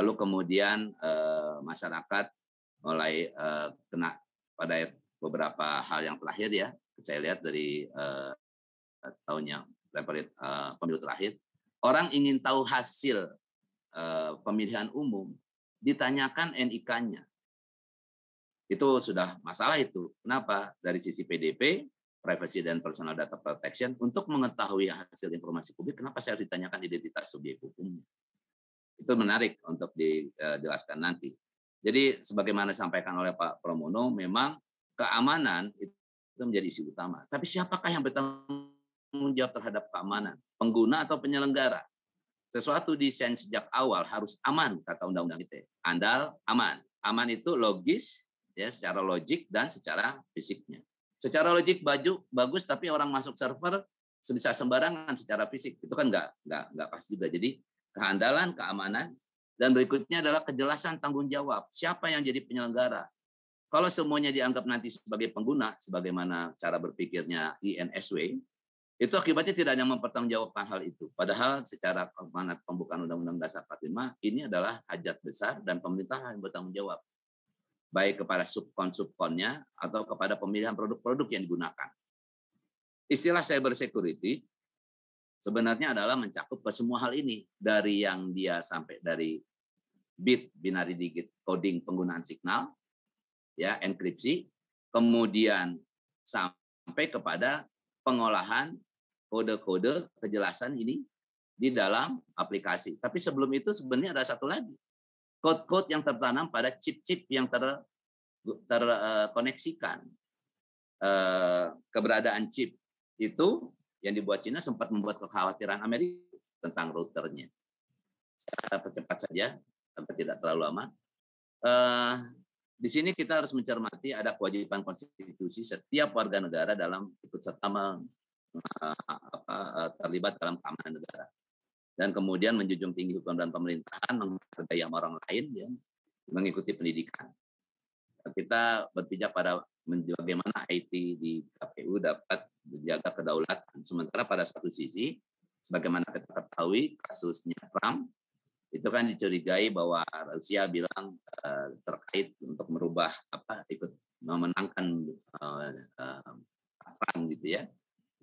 Lalu kemudian uh, masyarakat mulai uh, kena pada beberapa hal yang terakhir ya, saya lihat dari uh, tahunnya uh, pemilu terakhir, orang ingin tahu hasil uh, pemilihan umum, ditanyakan N I K-nya. Itu sudah masalah itu. Kenapa? Dari sisi P D P, Privacy dan Personal Data Protection, untuk mengetahui hasil informasi publik, kenapa saya harus ditanyakan identitas subjek hukumnya? Itu menarik untuk dijelaskan nanti. Jadi, sebagaimana disampaikan oleh Pak Pramono, memang keamanan itu menjadi isu utama. Tapi siapakah yang bertanggung jawab terhadap keamanan? Pengguna atau penyelenggara? Sesuatu desain sejak awal harus aman, kata Undang-Undang I T E. Andal, aman. Aman itu logis, ya, secara logik dan secara fisiknya. Secara logik baju bagus, tapi orang masuk server sebisa sembarangan secara fisik itu kan nggak nggak nggak pas juga. Jadi keandalan, keamanan, dan berikutnya adalah kejelasan tanggung jawab. Siapa yang jadi penyelenggara? Kalau semuanya dianggap nanti sebagai pengguna, sebagaimana cara berpikirnya I N S W, itu akibatnya tidak hanya mempertanggungjawabkan hal itu. Padahal secara amanat pembukaan Undang-Undang Dasar empat puluh lima ini adalah hajat besar dan pemerintah yang bertanggung jawab, baik kepada subkon-subkonnya atau kepada pemilihan produk-produk yang digunakan. Istilah cyber security sebenarnya adalah mencakup ke semua hal ini, dari yang dia sampai dari bit binary digit coding penggunaan signal, ya, enkripsi, kemudian sampai kepada pengolahan kode-kode kejelasan ini di dalam aplikasi. Tapi sebelum itu sebenarnya ada satu lagi, code-code yang tertanam pada chip-chip yang terkoneksikan. Ter, uh, uh, keberadaan chip itu yang dibuat Cina sempat membuat kekhawatiran Amerika tentang routernya. Saya percepat saja, tapi tidak terlalu lama. Eh, di sini kita harus mencermati ada kewajiban konstitusi setiap warga negara dalam ikut serta terlibat dalam keamanan negara. Dan kemudian menjunjung tinggi hukum dan pemerintahan, menghargai orang lain, ya, mengikuti pendidikan. Kita berpijak pada bagaimana I T di K P U dapat menjaga kedaulatan. Sementara pada satu sisi, sebagaimana kita ketahui kasusnya Trump, itu kan dicurigai bahwa Rusia bilang eh, terkait untuk merubah apa ikut memenangkan eh, eh, perang gitu ya.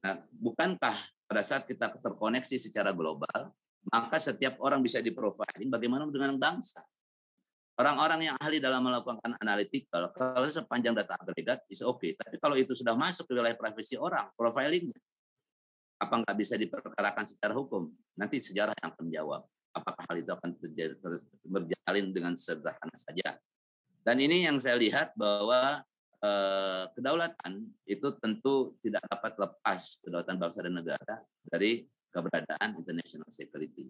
Nah, bukankah pada saat kita terkoneksi secara global, maka setiap orang bisa diprofiling bagaimana dengan bangsa. Orang-orang yang ahli dalam melakukan analytical, kalau sepanjang data agregat, is oke. Okay. Tapi kalau itu sudah masuk ke wilayah privasi orang, profilingnya, apa nggak bisa diperkarakan secara hukum? Nanti sejarah yang akan menjawab. Apakah hal itu akan terjadi, berjalin dengan sederhana saja. Dan ini yang saya lihat bahwa eh, kedaulatan itu tentu tidak dapat lepas kedaulatan bangsa dan negara dari keberadaan international security.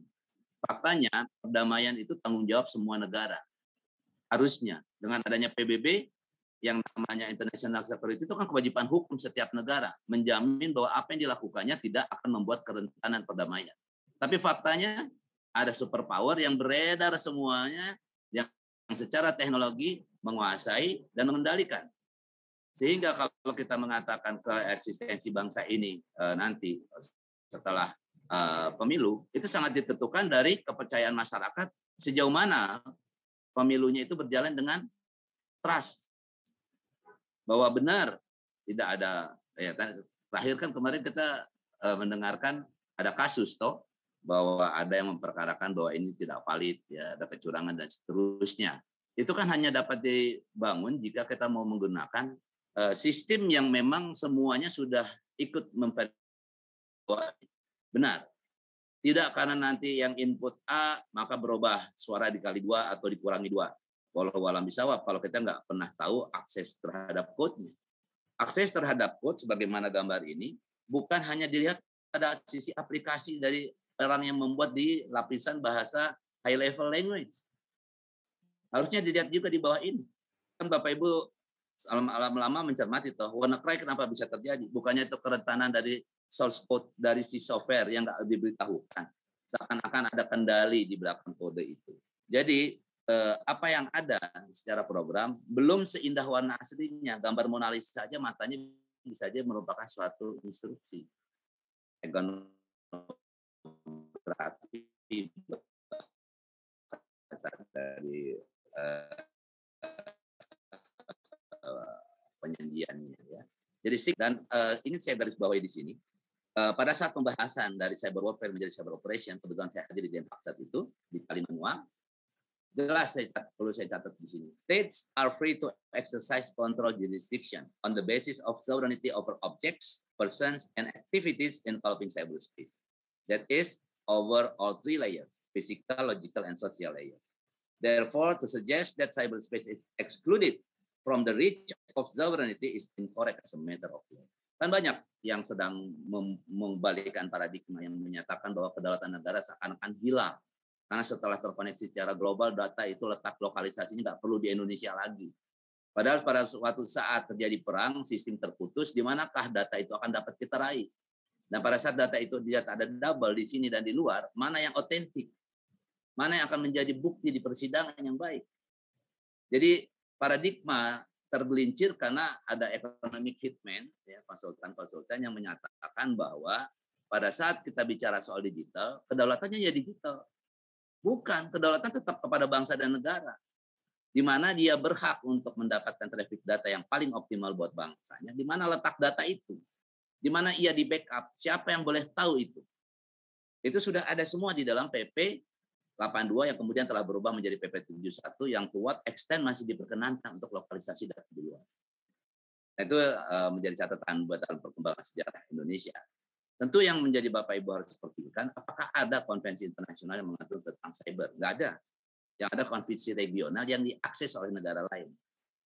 Faktanya, perdamaian itu tanggung jawab semua negara. Harusnya, dengan adanya P B B, yang namanya international security itu kan kewajiban hukum setiap negara, menjamin bahwa apa yang dilakukannya tidak akan membuat kerentanan perdamaian. Tapi faktanya, ada superpower yang beredar semuanya yang secara teknologi menguasai dan mengendalikan. Sehingga kalau kita mengatakan keeksistensi bangsa ini e, nanti setelah e, pemilu, itu sangat ditentukan dari kepercayaan masyarakat sejauh mana pemilunya itu berjalan dengan trust. Bahwa benar, tidak ada. Ya, terakhir kan kemarin kita e, mendengarkan ada kasus toh, bahwa ada yang memperkarakan bahwa ini tidak valid, ya, ada kecurangan dan seterusnya. Itu kan hanya dapat dibangun jika kita mau menggunakan uh, sistem yang memang semuanya sudah ikut memperkuat benar. Tidak karena nanti yang input A maka berubah suara dikali dua atau dikurangi dua. Walau alam bisawab, kalau kita nggak pernah tahu akses terhadap code-nya. Akses terhadap code sebagaimana gambar ini bukan hanya dilihat pada sisi aplikasi dari orang yang membuat di lapisan bahasa high level language. Harusnya dilihat juga di bawah ini. Kan Bapak Ibu lama-lama mencermati toh, WannaCry kenapa bisa terjadi? Bukannya itu kerentanan dari source code dari si software yang nggak diberitahukan. Seakan-akan ada kendali di belakang kode itu. Jadi eh, apa yang ada secara program belum seindah warna aslinya. Gambar Mona Lisa saja matanya bisa saja merupakan suatu instruksi. Egon berarti dasar dari uh, uh, penyajiannya ya. Jadi sih dan uh, ingin saya garis bawahi di sini uh, pada saat pembahasan dari cyber warfare menjadi cyber operation, kebetulan saya hadir di Denpasar saat itu di Kalimantan. Jelas saya perlu saya catat di sini. States are free to exercise control jurisdiction on the basis of sovereignty over objects, persons, and activities involving cyberspace. That is over all three layers, physical, logical, and social layer. Therefore, to suggest that cyberspace is excluded from the reach of sovereignty is incorrect as a matter of law. Kan banyak yang sedang membalikkan paradigma yang menyatakan bahwa kedaulatan negara seakan-akan hilang. Karena setelah terkoneksi secara global, data itu letak lokalisasinya nggak perlu di Indonesia lagi. Padahal pada suatu saat terjadi perang, sistem terputus, di manakah data itu akan dapat kita raih? Nah, pada saat data itu dia ada double di sini dan di luar, mana yang otentik? Mana yang akan menjadi bukti di persidangan yang baik? Jadi paradigma tergelincir karena ada economic hitman, ya, konsultan-konsultan yang menyatakan bahwa pada saat kita bicara soal digital, kedaulatannya ya digital. Bukan, kedaulatan tetap kepada bangsa dan negara. Di mana dia berhak untuk mendapatkan traffic data yang paling optimal buat bangsanya, di mana letak data itu? Di mana ia di backup, siapa yang boleh tahu itu? Itu sudah ada semua di dalam P P delapan puluh dua yang kemudian telah berubah menjadi P P tujuh puluh satu yang kuat, extend masih diperkenankan untuk lokalisasi data di luar. Itu menjadi catatan buat dalam perkembangan sejarah Indonesia. Tentu yang menjadi Bapak Ibu harus perhatikan, apakah ada konvensi internasional yang mengatur tentang cyber? Nggak ada. Yang ada konvensi regional yang diakses oleh negara lain.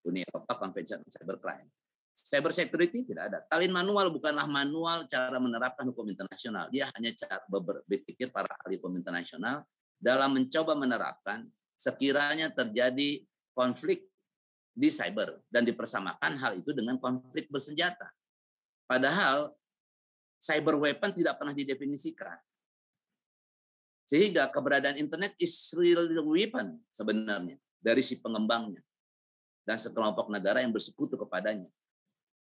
Uni Eropa Konvensi Cybercrime. Cyber security tidak ada. Talin manual bukanlah manual cara menerapkan hukum internasional. Dia hanya cara berpikir para ahli hukum internasional dalam mencoba menerapkan sekiranya terjadi konflik di cyber dan dipersamakan hal itu dengan konflik bersenjata. Padahal cyber weapon tidak pernah didefinisikan. Sehingga keberadaan internet is real weapon sebenarnya dari si pengembangnya dan sekelompok negara yang bersekutu kepadanya.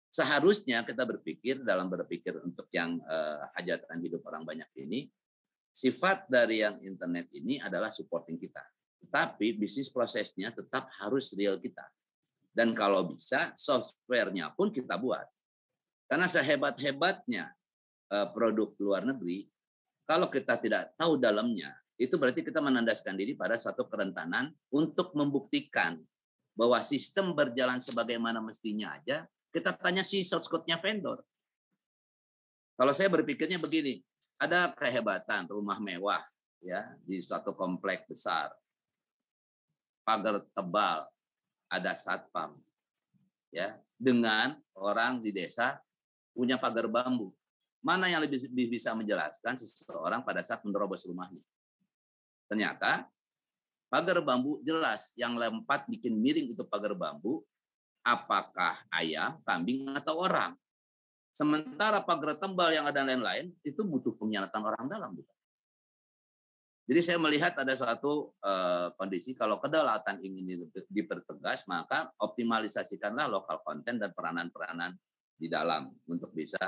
Seharusnya kita berpikir dalam berpikir untuk yang eh, hajatan hidup orang banyak ini, sifat dari yang internet ini adalah supporting kita. Tapi bisnis prosesnya tetap harus real kita. Dan kalau bisa, software-nya pun kita buat. Karena sehebat-hebatnya eh, produk luar negeri, kalau kita tidak tahu dalamnya, itu berarti kita menandaskan diri pada satu kerentanan untuk membuktikan bahwa sistem berjalan sebagaimana mestinya aja, kita tanya si source code-nya vendor. Kalau saya berpikirnya begini, ada kehebatan rumah mewah ya di suatu kompleks besar, pagar tebal, ada satpam, ya dengan orang di desa punya pagar bambu. Mana yang lebih bisa menjelaskan seseorang pada saat menerobos rumahnya? Ternyata pagar bambu jelas, yang lompat bikin miring itu pagar bambu, apakah ayam, kambing, atau orang. Sementara pagar tebal yang ada lain-lain, itu butuh pengkhianatan orang dalam. Jadi saya melihat ada suatu uh, kondisi, kalau kedaulatan ingin dipertegas, maka optimalisasikanlah lokal konten dan peranan-peranan di dalam untuk bisa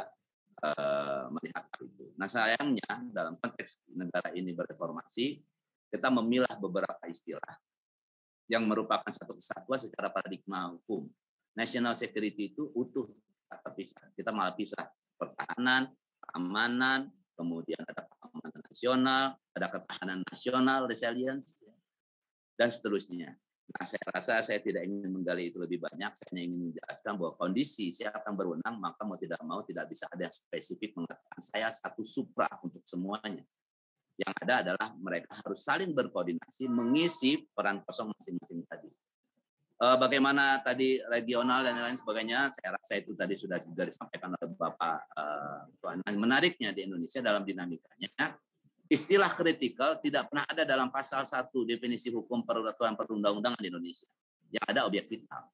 melihat hal itu. Nah sayangnya dalam konteks negara ini berreformasi, kita memilah beberapa istilah yang merupakan satu kesatuan secara paradigma hukum. National security itu utuh atau pisah. Kita malah pisah pertahanan, keamanan, kemudian ada keamanan nasional, ada ketahanan nasional, resilience, dan seterusnya. Nah saya rasa saya tidak ingin menggali itu lebih banyak, saya hanya ingin menjelaskan bahwa kondisi siapa yang berwenang, maka mau tidak mau tidak bisa ada yang spesifik mengatakan saya satu supra untuk semuanya. Yang ada adalah mereka harus saling berkoordinasi mengisi peran kosong masing-masing tadi. E, bagaimana tadi regional dan lain-lain sebagainya, saya rasa itu tadi sudah juga disampaikan oleh Bapak e, Tuan. Menariknya di Indonesia dalam dinamikanya, istilah kritikal tidak pernah ada dalam pasal satu definisi hukum peraturan perundang-undangan di Indonesia. Yang ada objek vital.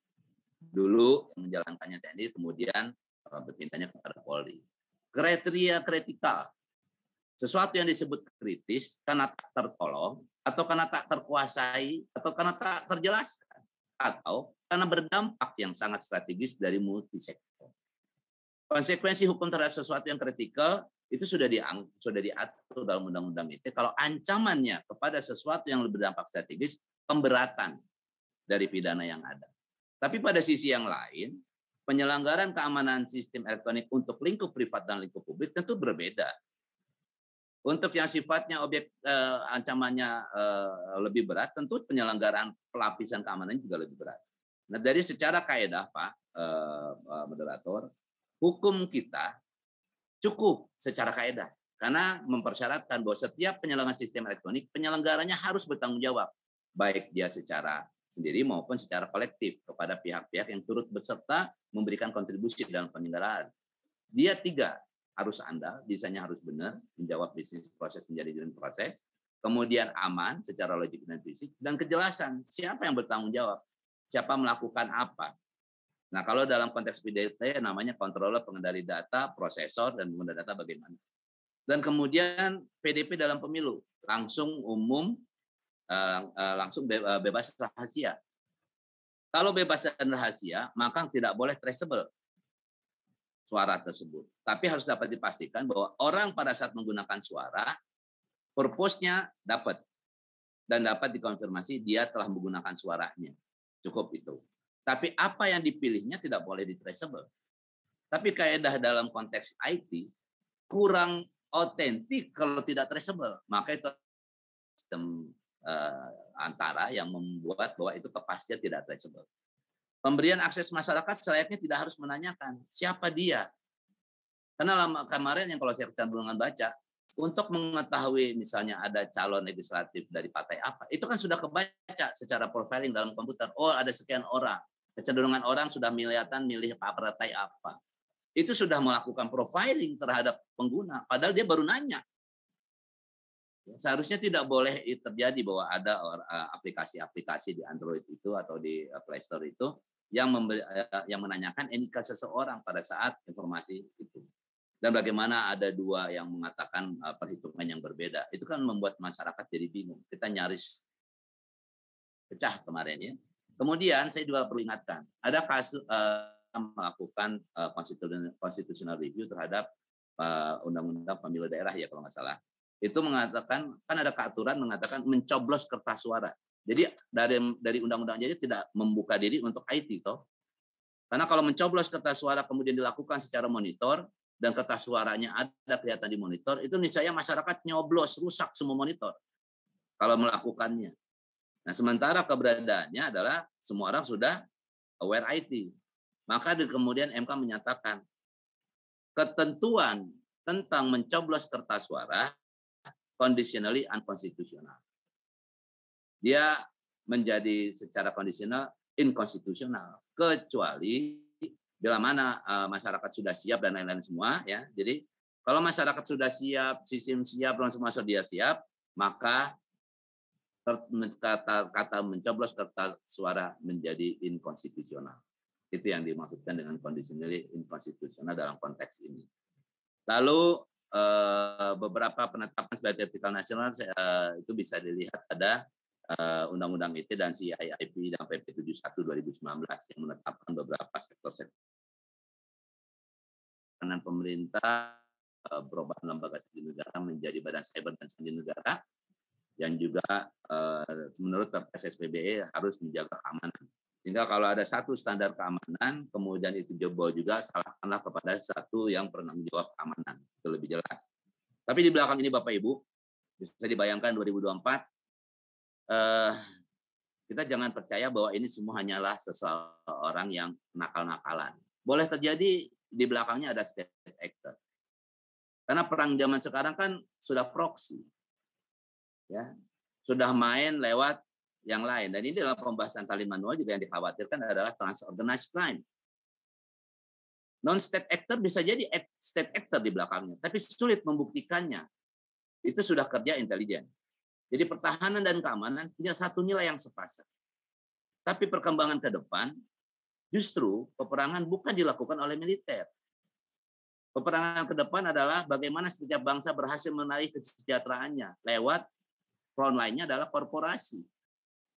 Dulu yang menjalankannya T N I, kemudian berpindahnya kepada Polri. Kriteria kritikal. Sesuatu yang disebut kritis karena tak tertolong, atau karena tak terkuasai, atau karena tak terjelaskan, atau karena berdampak yang sangat strategis dari multisektor. Konsekuensi hukum terhadap sesuatu yang kritikal itu sudah diang, sudah diatur dalam undang-undang I T E. Kalau ancamannya kepada sesuatu yang berdampak strategis, pemberatan dari pidana yang ada. Tapi pada sisi yang lain, penyelenggaraan keamanan sistem elektronik untuk lingkup privat dan lingkup publik tentu berbeda. Untuk yang sifatnya objek eh, ancamannya eh, lebih berat, tentu penyelenggaraan pelapisan keamanan juga lebih berat. Nah, dari secara kaedah, Pak eh, moderator, hukum kita cukup secara kaedah, karena mempersyaratkan bahwa setiap penyelenggaraan sistem elektronik, penyelenggaranya harus bertanggung jawab, baik dia secara sendiri maupun secara kolektif kepada pihak-pihak yang turut berserta memberikan kontribusi dalam penyelenggaraan. Dia tiga, harus andal, desainnya harus benar, menjawab bisnis proses menjadi jalan proses, kemudian aman secara logik dan fisik, dan kejelasan siapa yang bertanggung jawab, siapa melakukan apa. Nah, kalau dalam konteks P D T namanya controller pengendali data, prosesor, dan pengguna data bagaimana. Dan kemudian P D P dalam pemilu, langsung umum, langsung bebas rahasia. Kalau bebas dan rahasia, maka tidak boleh traceable suara tersebut. Tapi harus dapat dipastikan bahwa orang pada saat menggunakan suara, purpose-nya dapat. Dan dapat dikonfirmasi dia telah menggunakan suaranya. Cukup itu. Tapi apa yang dipilihnya tidak boleh di-traceable. Tapi kaedah dalam konteks I T kurang otentik kalau tidak traceable. Maka itu sistem eh, antara yang membuat bahwa itu kepastian tidak traceable. Pemberian akses masyarakat selayaknya tidak harus menanyakan siapa dia. Karena lama kemarin yang kalau saya kecenderungan baca, untuk mengetahui misalnya ada calon legislatif dari partai apa, itu kan sudah kebaca secara profiling dalam komputer. Oh, ada sekian orang. Kecenderungan orang sudah kelihatan milih partai apa. Itu sudah melakukan profiling terhadap pengguna, padahal dia baru nanya. Seharusnya tidak boleh terjadi bahwa ada aplikasi-aplikasi di Android itu atau di Play Store itu yang memberi, yang menanyakan N I K seseorang pada saat informasi itu. Dan bagaimana ada dua yang mengatakan perhitungan yang berbeda. Itu kan membuat masyarakat jadi bingung. Kita nyaris pecah kemarin ya. Kemudian saya juga perlu ingatkan, ada kasus uh, melakukan uh, constitutional review terhadap uh, undang-undang pemilu daerah ya kalau nggak salah. Itu mengatakan, kan ada keaturan mengatakan mencoblos kertas suara. Jadi dari dari undang-undang jadi tidak membuka diri untuk I T toh. Karena kalau mencoblos kertas suara kemudian dilakukan secara monitor dan kertas suaranya ada kelihatan di monitor, itu niscaya masyarakat nyoblos, rusak semua monitor kalau melakukannya. Nah, sementara keberadaannya adalah semua orang sudah aware I T. Maka kemudian M K menyatakan ketentuan tentang mencoblos kertas suara conditionally unconstitutional. Dia menjadi secara kondisional inkonstitusional kecuali bila mana uh, masyarakat sudah siap dan lain-lain semua ya. Jadi kalau masyarakat sudah siap, sistem siap, langsung masuk dia siap, maka kata kata mencoblos kertas suara menjadi inkonstitusional. Itu yang dimaksudkan dengan conditionally inkonstitusional dalam konteks ini. Lalu Uh, beberapa penetapan sebagai vertikal nasional uh, itu bisa dilihat ada uh, Undang-Undang I T dan C I I P dan P P tujuh puluh satu dua ribu sembilan belas yang menetapkan beberapa sektor-sektor dan pemerintah uh, perubahan lembaga sandi negara menjadi badan cyber dan sandi negara yang juga uh, menurut P S S P B E harus menjaga keamanan. Sehingga kalau ada satu standar keamanan, kemudian itu jebol juga, salahkanlah kepada satu yang pernah menjawab keamanan. Itu lebih jelas. Tapi di belakang ini Bapak-Ibu, bisa dibayangkan dua ribu dua puluh empat, eh, kita jangan percaya bahwa ini semua hanyalah seseorang yang nakal-nakalan. Boleh terjadi di belakangnya ada state actor. Karena perang zaman sekarang kan sudah proxy. Ya, sudah main lewat yang lain. Dan ini dalam pembahasan tali manual juga yang dikhawatirkan adalah trans-organized crime. Non-state actor bisa jadi state actor di belakangnya, tapi sulit membuktikannya. Itu sudah kerja intelijen. Jadi pertahanan dan keamanan punya satu nilai yang sepasang. Tapi perkembangan ke depan, justru peperangan bukan dilakukan oleh militer. Peperangan ke depan adalah bagaimana setiap bangsa berhasil menarik kesejahteraannya lewat frontline-nya adalah korporasi.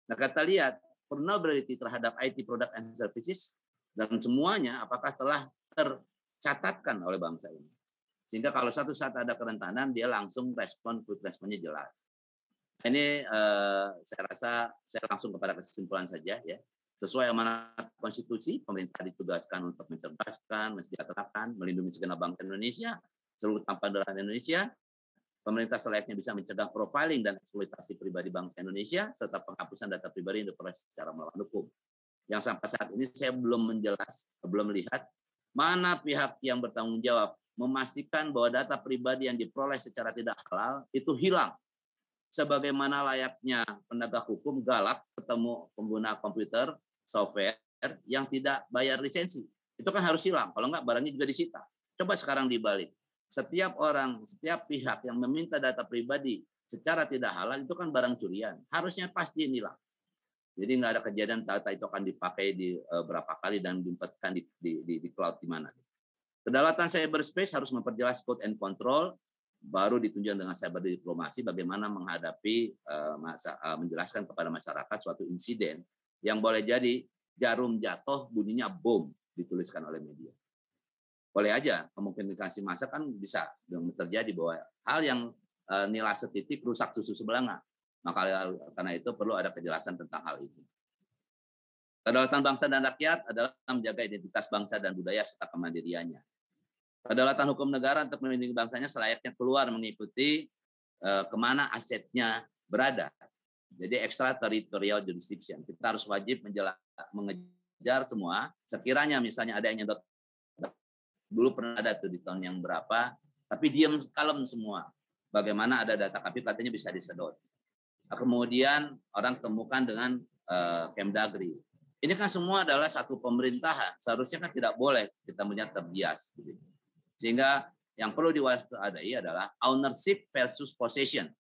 Nah, kita lihat vulnerability terhadap I T product and services dan semuanya apakah telah tercatatkan oleh bangsa ini. Sehingga kalau satu saat ada kerentanan, dia langsung respon, responnya jelas. Ini eh, saya rasa saya langsung kepada kesimpulan saja ya. Sesuai amanat konstitusi, pemerintah ditugaskan untuk mencerdaskan, mensejahterakan, melindungi segenap bangsa Indonesia, seluruh tanpa darah Indonesia. Pemerintah selayaknya bisa mencegah profiling dan eksploitasi pribadi bangsa Indonesia, serta penghapusan data pribadi yang diperoleh secara melawan hukum. Yang sampai saat ini saya belum menjelas, belum melihat mana pihak yang bertanggung jawab memastikan bahwa data pribadi yang diperoleh secara tidak halal itu hilang. Sebagaimana layaknya penegak hukum galak ketemu pengguna komputer, software yang tidak bayar lisensi. Itu kan harus hilang, kalau enggak barangnya juga disita. Coba sekarang dibalik. Setiap orang, setiap pihak yang meminta data pribadi secara tidak halal itu kan barang curian. Harusnya pasti inilah. Jadi nggak ada kejadian data itu akan dipakai di uh, berapa kali dan diumpetkan di, di, di, di cloud di mana. Kedaulatan cyberspace harus memperjelas code and control, baru ditunjang dengan cyber diplomasi bagaimana menghadapi, uh, masa, uh, menjelaskan kepada masyarakat suatu insiden yang boleh jadi jarum jatuh bunyinya bom dituliskan oleh media. Boleh aja, kemungkinan dikasih masa kan bisa terjadi bahwa hal yang e, nilai setitik rusak susu sebelanga. Maka karena itu perlu ada kejelasan tentang hal itu. Kedaulatan bangsa dan rakyat adalah menjaga identitas bangsa dan budaya serta kemandiriannya. Kedaulatan hukum negara untuk melindungi bangsanya selayaknya keluar mengikuti e, kemana asetnya berada. Jadi extraterritorial jurisdiction. Kita harus wajib menjela, mengejar semua. Sekiranya misalnya ada yang nyedot. Dulu pernah ada tuh di tahun yang berapa, tapi diam kalem semua. Bagaimana ada data K P I katanya bisa disedot. Nah, kemudian orang temukan dengan uh, Kemdagri. Ini kan semua adalah satu pemerintahan. Seharusnya kan tidak boleh kita punya terbias. Gitu. Sehingga yang perlu diwaspadai adalah ownership versus possession.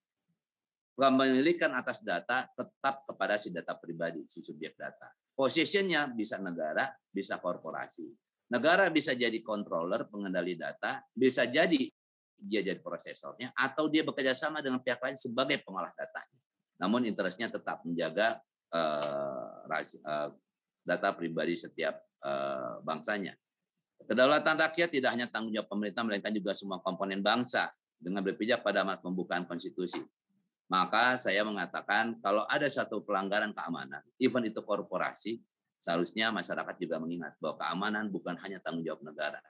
Kepemilikan atas data tetap kepada si data pribadi, si subjek data. Positionnya bisa negara, bisa korporasi. Negara bisa jadi controller, pengendali data, bisa jadi dia jadi prosesornya, atau dia bekerja sama dengan pihak lain sebagai pengolah datanya. Namun interestnya tetap menjaga uh, uh, data pribadi setiap uh, bangsanya. Kedaulatan rakyat tidak hanya tanggung jawab pemerintah, melainkan juga semua komponen bangsa dengan berpijak pada amat pembukaan konstitusi. Maka saya mengatakan kalau ada satu pelanggaran keamanan, even itu korporasi, seharusnya masyarakat juga mengingat bahwa keamanan bukan hanya tanggung jawab negara,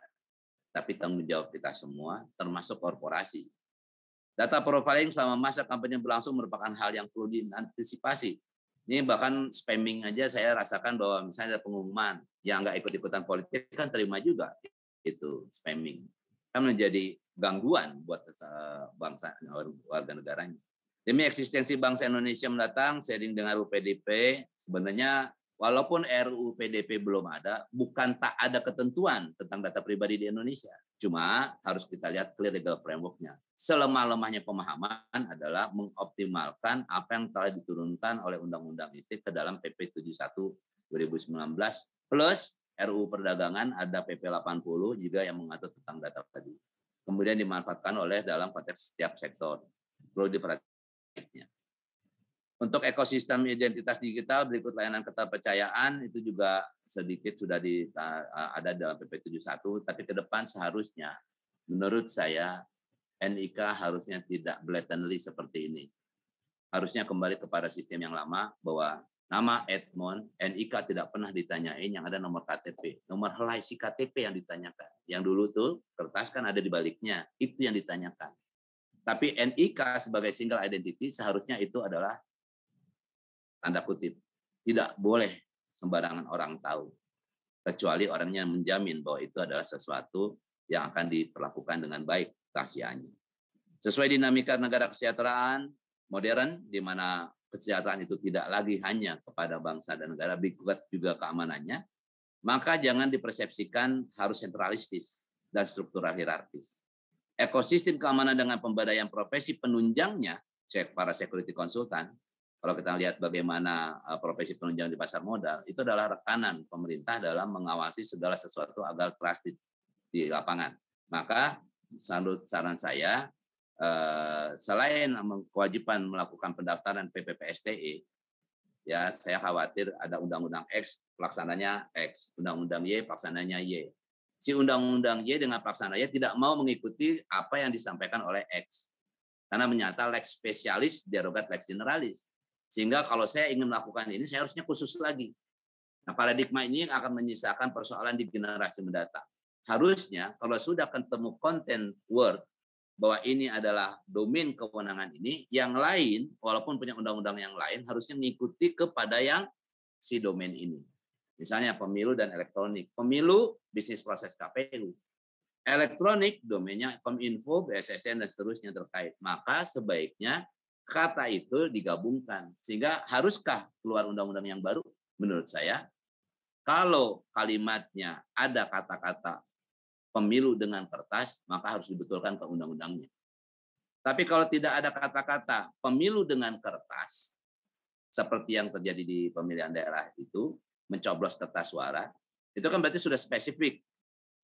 tapi tanggung jawab kita semua, termasuk korporasi. Data profiling selama masa kampanye berlangsung merupakan hal yang perlu diantisipasi. Ini bahkan spamming aja saya rasakan bahwa misalnya ada pengumuman yang nggak ikut-ikutan politik kan terima juga itu spamming. Kan menjadi gangguan buat bangsa warga negaranya. Demi eksistensi bangsa Indonesia mendatang, seiring dengan U U P D P, sebenarnya walaupun R U U P D P belum ada, bukan tak ada ketentuan tentang data pribadi di Indonesia. Cuma harus kita lihat clear legal framework-nya. Selemah-lemahnya pemahaman adalah mengoptimalkan apa yang telah diturunkan oleh Undang-Undang I T E ke dalam P P tujuh puluh satu dua ribu sembilan belas, plus R U U Perdagangan ada P P delapan puluh juga yang mengatur tentang data pribadi. Kemudian dimanfaatkan oleh dalam konteks setiap sektor. Perlu diperhatikan. Untuk ekosistem identitas digital berikut layanan keterpercayaan itu juga sedikit sudah di, ada dalam P P tujuh puluh satu, tapi ke depan seharusnya menurut saya N I K harusnya tidak blatantly seperti ini. Harusnya kembali kepada sistem yang lama bahwa nama Edmon, N I K tidak pernah ditanyain, yang ada nomor K T P, nomor helai si K T P yang ditanyakan. Yang dulu tuh kertas kan ada di baliknya, itu yang ditanyakan. Tapi N I K sebagai single identity seharusnya itu adalah tanda kutip. Tidak boleh sembarangan orang tahu. Kecuali orangnya menjamin bahwa itu adalah sesuatu yang akan diperlakukan dengan baik rahasianya. Sesuai dinamika negara kesejahteraan modern, di mana kesejahteraan itu tidak lagi hanya kepada bangsa dan negara, berikut juga keamanannya, maka jangan dipersepsikan harus sentralistis dan struktural hierarkis. Ekosistem keamanan dengan pemberdayaan profesi penunjangnya, para security konsultan, kalau kita lihat bagaimana profesi penunjang di pasar modal, itu adalah rekanan pemerintah dalam mengawasi segala sesuatu agar trust di, di lapangan. Maka saran saya, selain kewajiban melakukan pendaftaran P P P S T E, ya saya khawatir ada undang-undang X, pelaksananya X, undang-undang Y, pelaksananya Y. Si undang-undang Y dengan pelaksananya tidak mau mengikuti apa yang disampaikan oleh X. Karena menyata lex spesialis derogat lex generalis. Sehingga kalau saya ingin melakukan ini, saya harusnya khusus lagi. Nah, paradigma ini akan menyisakan persoalan di generasi mendatang. Harusnya kalau sudah ketemu content word, bahwa ini adalah domain kewenangan ini, yang lain, walaupun punya undang-undang yang lain, harusnya mengikuti kepada yang si domain ini. Misalnya pemilu dan elektronik. Pemilu, bisnis proses K P U. Elektronik, domainnya Kominfo, B S S N, dan seterusnya terkait. Maka sebaiknya kata itu digabungkan. Sehingga haruskah keluar undang-undang yang baru? Menurut saya, kalau kalimatnya ada kata-kata pemilu dengan kertas, maka harus dibetulkan ke undang-undangnya. Tapi kalau tidak ada kata-kata pemilu dengan kertas, seperti yang terjadi di pemilihan daerah itu, mencoblos kertas suara, itu kan berarti sudah spesifik,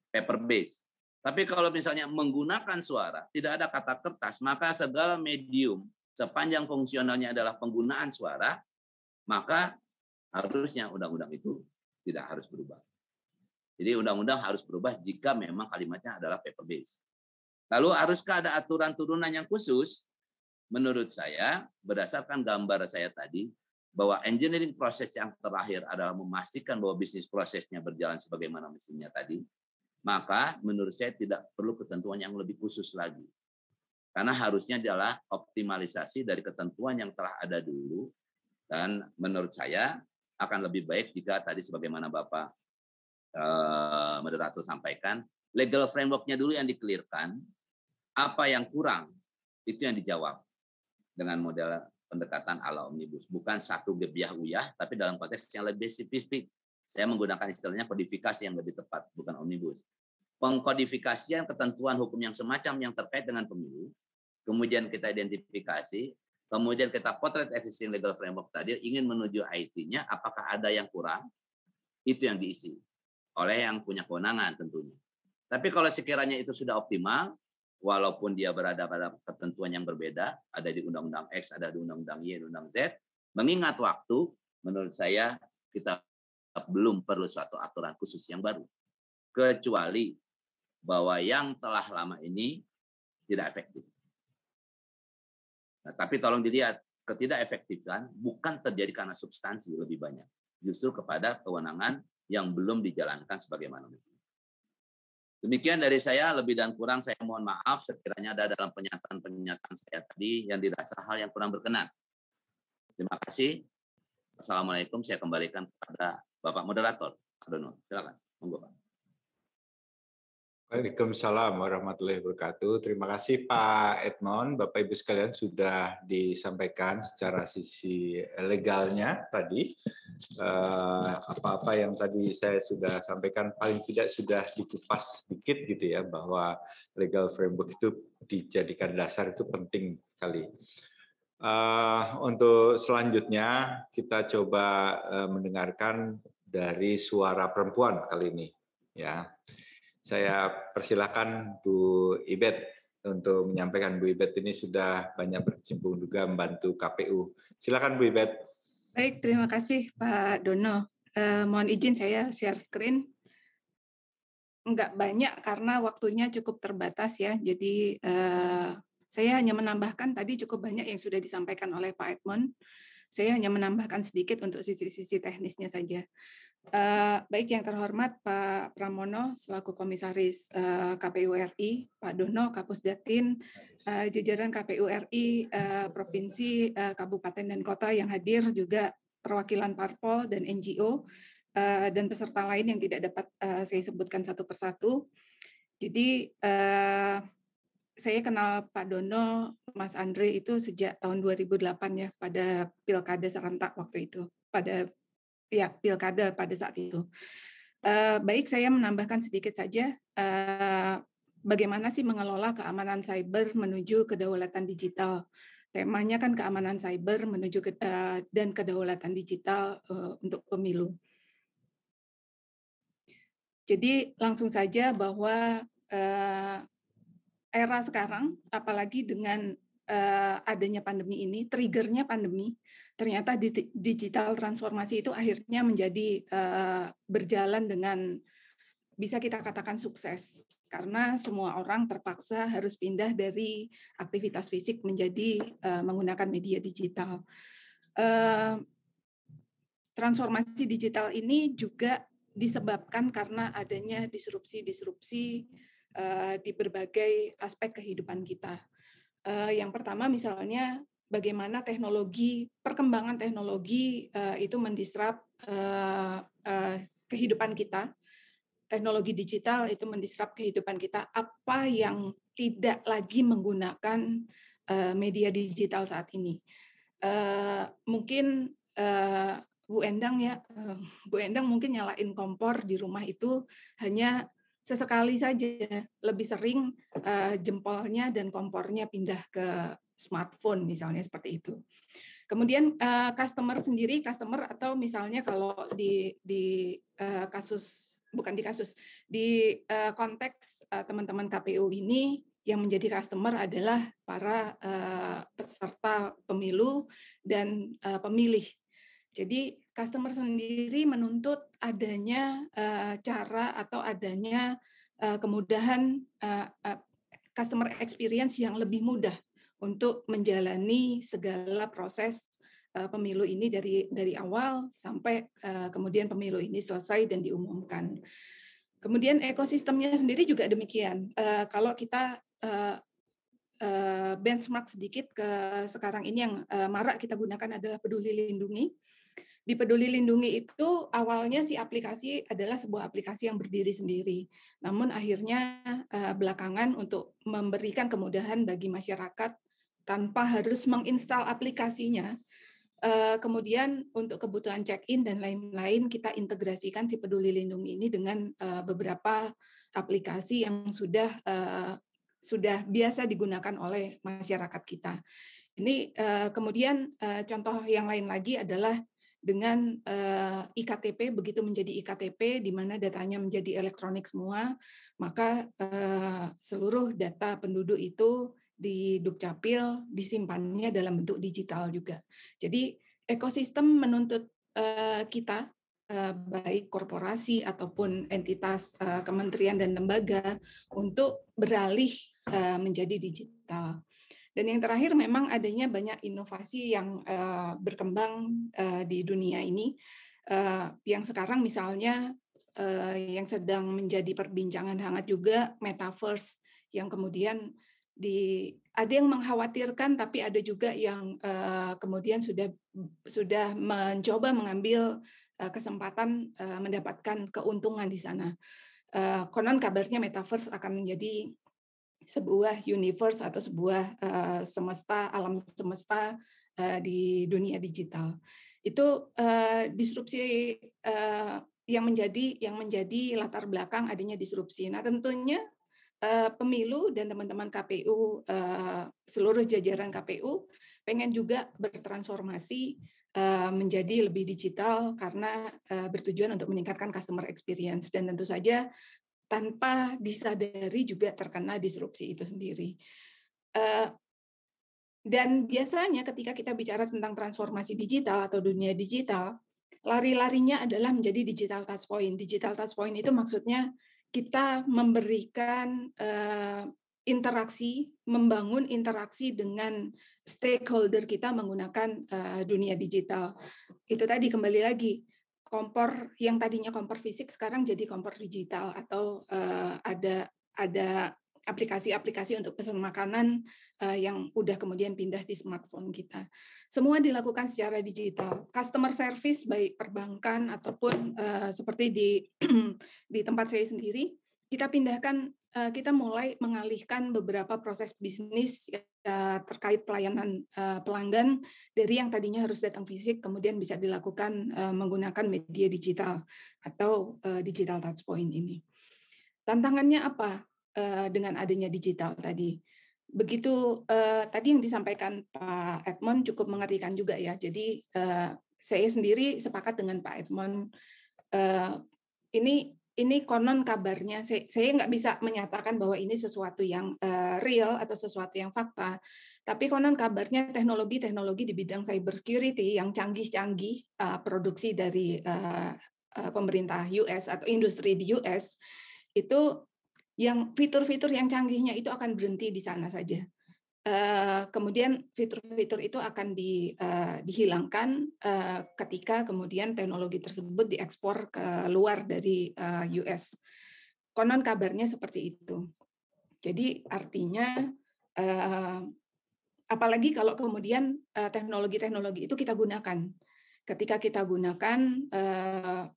paper base. Tapi kalau misalnya menggunakan suara, tidak ada kata kertas, maka segala medium, sepanjang fungsionalnya adalah penggunaan suara, maka harusnya undang-undang itu tidak harus berubah. Jadi undang-undang harus berubah jika memang kalimatnya adalah paper base. Lalu haruskah ada aturan turunan yang khusus? Menurut saya, berdasarkan gambar saya tadi, bahwa engineering proses yang terakhir adalah memastikan bahwa bisnis prosesnya berjalan sebagaimana mestinya tadi, maka menurut saya tidak perlu ketentuan yang lebih khusus lagi. Karena harusnya adalah optimalisasi dari ketentuan yang telah ada dulu, dan menurut saya akan lebih baik jika tadi sebagaimana Bapak eh, moderator sampaikan, legal framework-nya dulu yang dikelirkan, apa yang kurang, itu yang dijawab dengan model pendekatan ala omnibus, bukan satu gebiah uyah, tapi dalam konteks yang lebih spesifik. Saya menggunakan istilahnya kodifikasi yang lebih tepat, bukan omnibus. Pengkodifikasian ketentuan hukum yang semacam yang terkait dengan pemilu, kemudian kita identifikasi, Kemudian kita potret existing legal framework tadi, ingin menuju I T-nya, apakah ada yang kurang? Itu yang diisi oleh yang punya kewenangan tentunya. Tapi kalau sekiranya itu sudah optimal, walaupun dia berada pada ketentuan yang berbeda, ada di Undang-Undang X, ada di Undang-Undang Y, Undang-Undang Z, mengingat waktu, menurut saya kita belum perlu suatu aturan khusus yang baru. Kecuali bahwa yang telah lama ini tidak efektif. Nah, tapi tolong dilihat, ketidakefektifan bukan terjadi karena substansi lebih banyak, justru kepada kewenangan yang belum dijalankan sebagaimana mestinya. Demikian dari saya, lebih dan kurang saya mohon maaf sekiranya ada dalam pernyataan-pernyataan saya tadi yang dirasa hal yang kurang berkenan. Terima kasih. Assalamualaikum, saya kembalikan kepada Bapak Moderator, Pak Dono. Silakan, monggo Pak. Waalaikumsalam warahmatullahi wabarakatuh. Terima kasih Pak Edmon, Bapak Ibu sekalian sudah disampaikan secara sisi legalnya tadi. Apa-apa eh, yang tadi saya sudah sampaikan paling tidak sudah dikupas sedikit gitu ya, bahwa legal framework itu dijadikan dasar itu penting sekali. Eh, untuk selanjutnya kita coba eh, mendengarkan dari suara perempuan kali ini ya. Saya persilakan Bu Ibet untuk menyampaikan. Bu Ibet ini sudah banyak berkecimpung juga membantu K P U. Silakan Bu Ibet. Baik, terima kasih Pak Dono. Eh, mohon izin saya share screen. Enggak banyak karena waktunya cukup terbatas ya. Jadi eh, saya hanya menambahkan tadi cukup banyak yang sudah disampaikan oleh Pak Edmon. Saya hanya menambahkan sedikit untuk sisi-sisi teknisnya saja. Uh, baik yang terhormat Pak Pramono selaku Komisaris uh, K P U R I, Pak Dono Kapus Datin, uh, jajaran K P U R I uh, provinsi, uh, kabupaten dan kota yang hadir, juga perwakilan parpol dan N G O uh, dan peserta lain yang tidak dapat uh, saya sebutkan satu persatu. Jadi uh, saya kenal Pak Dono, Mas Andre itu sejak tahun dua ribu delapan ya, pada pilkada serentak waktu itu, pada ya pilkada pada saat itu. Uh, baik, saya menambahkan sedikit saja uh, bagaimana sih mengelola keamanan cyber menuju kedaulatan digital. Temanya kan keamanan cyber menuju ke, uh, dan kedaulatan digital uh, untuk pemilu. Jadi langsung saja bahwa uh, era sekarang, apalagi dengan Uh, adanya pandemi ini, triggernya pandemi, ternyata di, digital transformasi itu akhirnya menjadi uh, berjalan dengan bisa kita katakan sukses, karena semua orang terpaksa harus pindah dari aktivitas fisik menjadi uh, menggunakan media digital. Uh, transformasi digital ini juga disebabkan karena adanya disrupsi-disrupsi uh, di berbagai aspek kehidupan kita. Uh, yang pertama misalnya bagaimana teknologi, perkembangan teknologi uh, itu mendisrupt uh, uh, kehidupan kita. Teknologi digital itu mendisrupt kehidupan kita. Apa yang tidak lagi menggunakan uh, media digital saat ini? Uh, mungkin uh, Bu Endang ya, uh, Bu Endang mungkin nyalain kompor di rumah itu hanya sesekali saja, lebih sering uh, jempolnya dan kompornya pindah ke smartphone misalnya seperti itu. Kemudian uh, customer sendiri, customer atau misalnya kalau di di uh, kasus bukan di kasus di uh, konteks teman-teman uh, K P U ini yang menjadi customer adalah para uh, peserta pemilu dan uh, pemilih. Jadi customer sendiri menuntut adanya uh, cara atau adanya uh, kemudahan uh, uh, customer experience yang lebih mudah untuk menjalani segala proses uh, pemilu ini dari dari awal sampai uh, kemudian pemilu ini selesai dan diumumkan. Kemudian ekosistemnya sendiri juga demikian. Uh, kalau kita uh, uh, benchmark sedikit ke sekarang ini yang uh, marak kita gunakan adalah Peduli Lindungi. Di Peduli Lindungi itu awalnya si aplikasi adalah sebuah aplikasi yang berdiri sendiri. Namun akhirnya belakangan untuk memberikan kemudahan bagi masyarakat tanpa harus menginstal aplikasinya. Kemudian untuk kebutuhan check-in dan lain-lain kita integrasikan si Peduli Lindungi ini dengan beberapa aplikasi yang sudah sudah biasa digunakan oleh masyarakat kita. Ini uh, kemudian uh, contoh yang lain lagi adalah dengan uh, I K T P, begitu menjadi I K T P di mana datanya menjadi elektronik semua, maka uh, seluruh data penduduk itu di Dukcapil disimpannya dalam bentuk digital juga. Jadi ekosistem menuntut uh, kita, uh, baik korporasi ataupun entitas uh, kementerian dan lembaga, untuk beralih uh, menjadi digital. Dan yang terakhir memang adanya banyak inovasi yang uh, berkembang uh, di dunia ini, uh, yang sekarang misalnya uh, yang sedang menjadi perbincangan hangat juga, metaverse, yang kemudian di, ada yang mengkhawatirkan, tapi ada juga yang uh, kemudian sudah sudah mencoba mengambil uh, kesempatan uh, mendapatkan keuntungan di sana. Uh, konon kabarnya metaverse akan menjadi sebuah universe atau sebuah uh, semesta, alam semesta uh, di dunia digital. Itu uh, disrupsi uh, yang menjadi yang menjadi latar belakang adanya disrupsi. Nah, tentunya uh, pemilu dan teman-teman K P U, uh, seluruh jajaran K P U pengen juga bertransformasi uh, menjadi lebih digital karena uh, bertujuan untuk meningkatkan customer experience, dan tentu saja tanpa disadari juga terkena disrupsi itu sendiri. Dan biasanya ketika kita bicara tentang transformasi digital atau dunia digital, lari-larinya adalah menjadi digital touchpoint. Digital touchpoint itu maksudnya kita memberikan interaksi, membangun interaksi dengan stakeholder kita menggunakan dunia digital. Itu tadi kembali lagi, kompor yang tadinya kompor fisik sekarang jadi kompor digital, atau uh, ada ada aplikasi-aplikasi untuk pesan makanan uh, yang udah kemudian pindah di smartphone kita. Semua dilakukan secara digital. Customer service baik perbankan ataupun uh, seperti di di tempat saya sendiri, kita pindahkan, uh, kita mulai mengalihkan beberapa proses bisnis uh, terkait pelayanan uh, pelanggan dari yang tadinya harus datang fisik, kemudian bisa dilakukan uh, menggunakan media digital atau uh, digital touchpoint ini. Tantangannya apa uh, dengan adanya digital tadi? Begitu uh, tadi yang disampaikan Pak Edmon cukup mengerikan juga ya. Jadi uh, saya sendiri sepakat dengan Pak Edmon. Uh, ini Ini konon kabarnya, saya, saya nggak bisa menyatakan bahwa ini sesuatu yang uh, real atau sesuatu yang fakta, tapi konon kabarnya teknologi-teknologi di bidang cyber security yang canggih-canggih, uh, produksi dari uh, uh, pemerintah U S atau industri di U S, itu yang fitur-fitur yang canggihnya itu akan berhenti di sana saja. Uh, kemudian fitur-fitur itu akan di, uh, dihilangkan uh, ketika kemudian teknologi tersebut diekspor ke luar dari uh, U S. Konon kabarnya seperti itu. Jadi artinya, uh, apalagi kalau kemudian uh, teknologi-teknologi itu kita gunakan. Ketika kita gunakan, uh,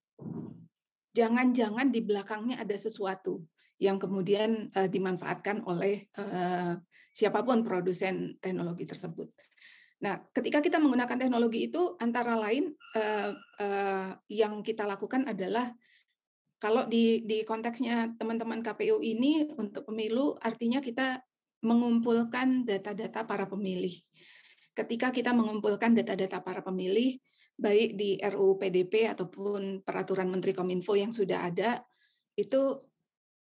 jangan-jangan di belakangnya ada sesuatu yang kemudian uh, dimanfaatkan oleh uh, siapapun produsen teknologi tersebut. Nah, ketika kita menggunakan teknologi itu, antara lain uh, uh, yang kita lakukan adalah, kalau di, di konteksnya teman-teman K P U ini untuk pemilu, artinya kita mengumpulkan data-data para pemilih. Ketika kita mengumpulkan data-data para pemilih, baik di R U U P D P ataupun Peraturan Menteri Kominfo yang sudah ada, itu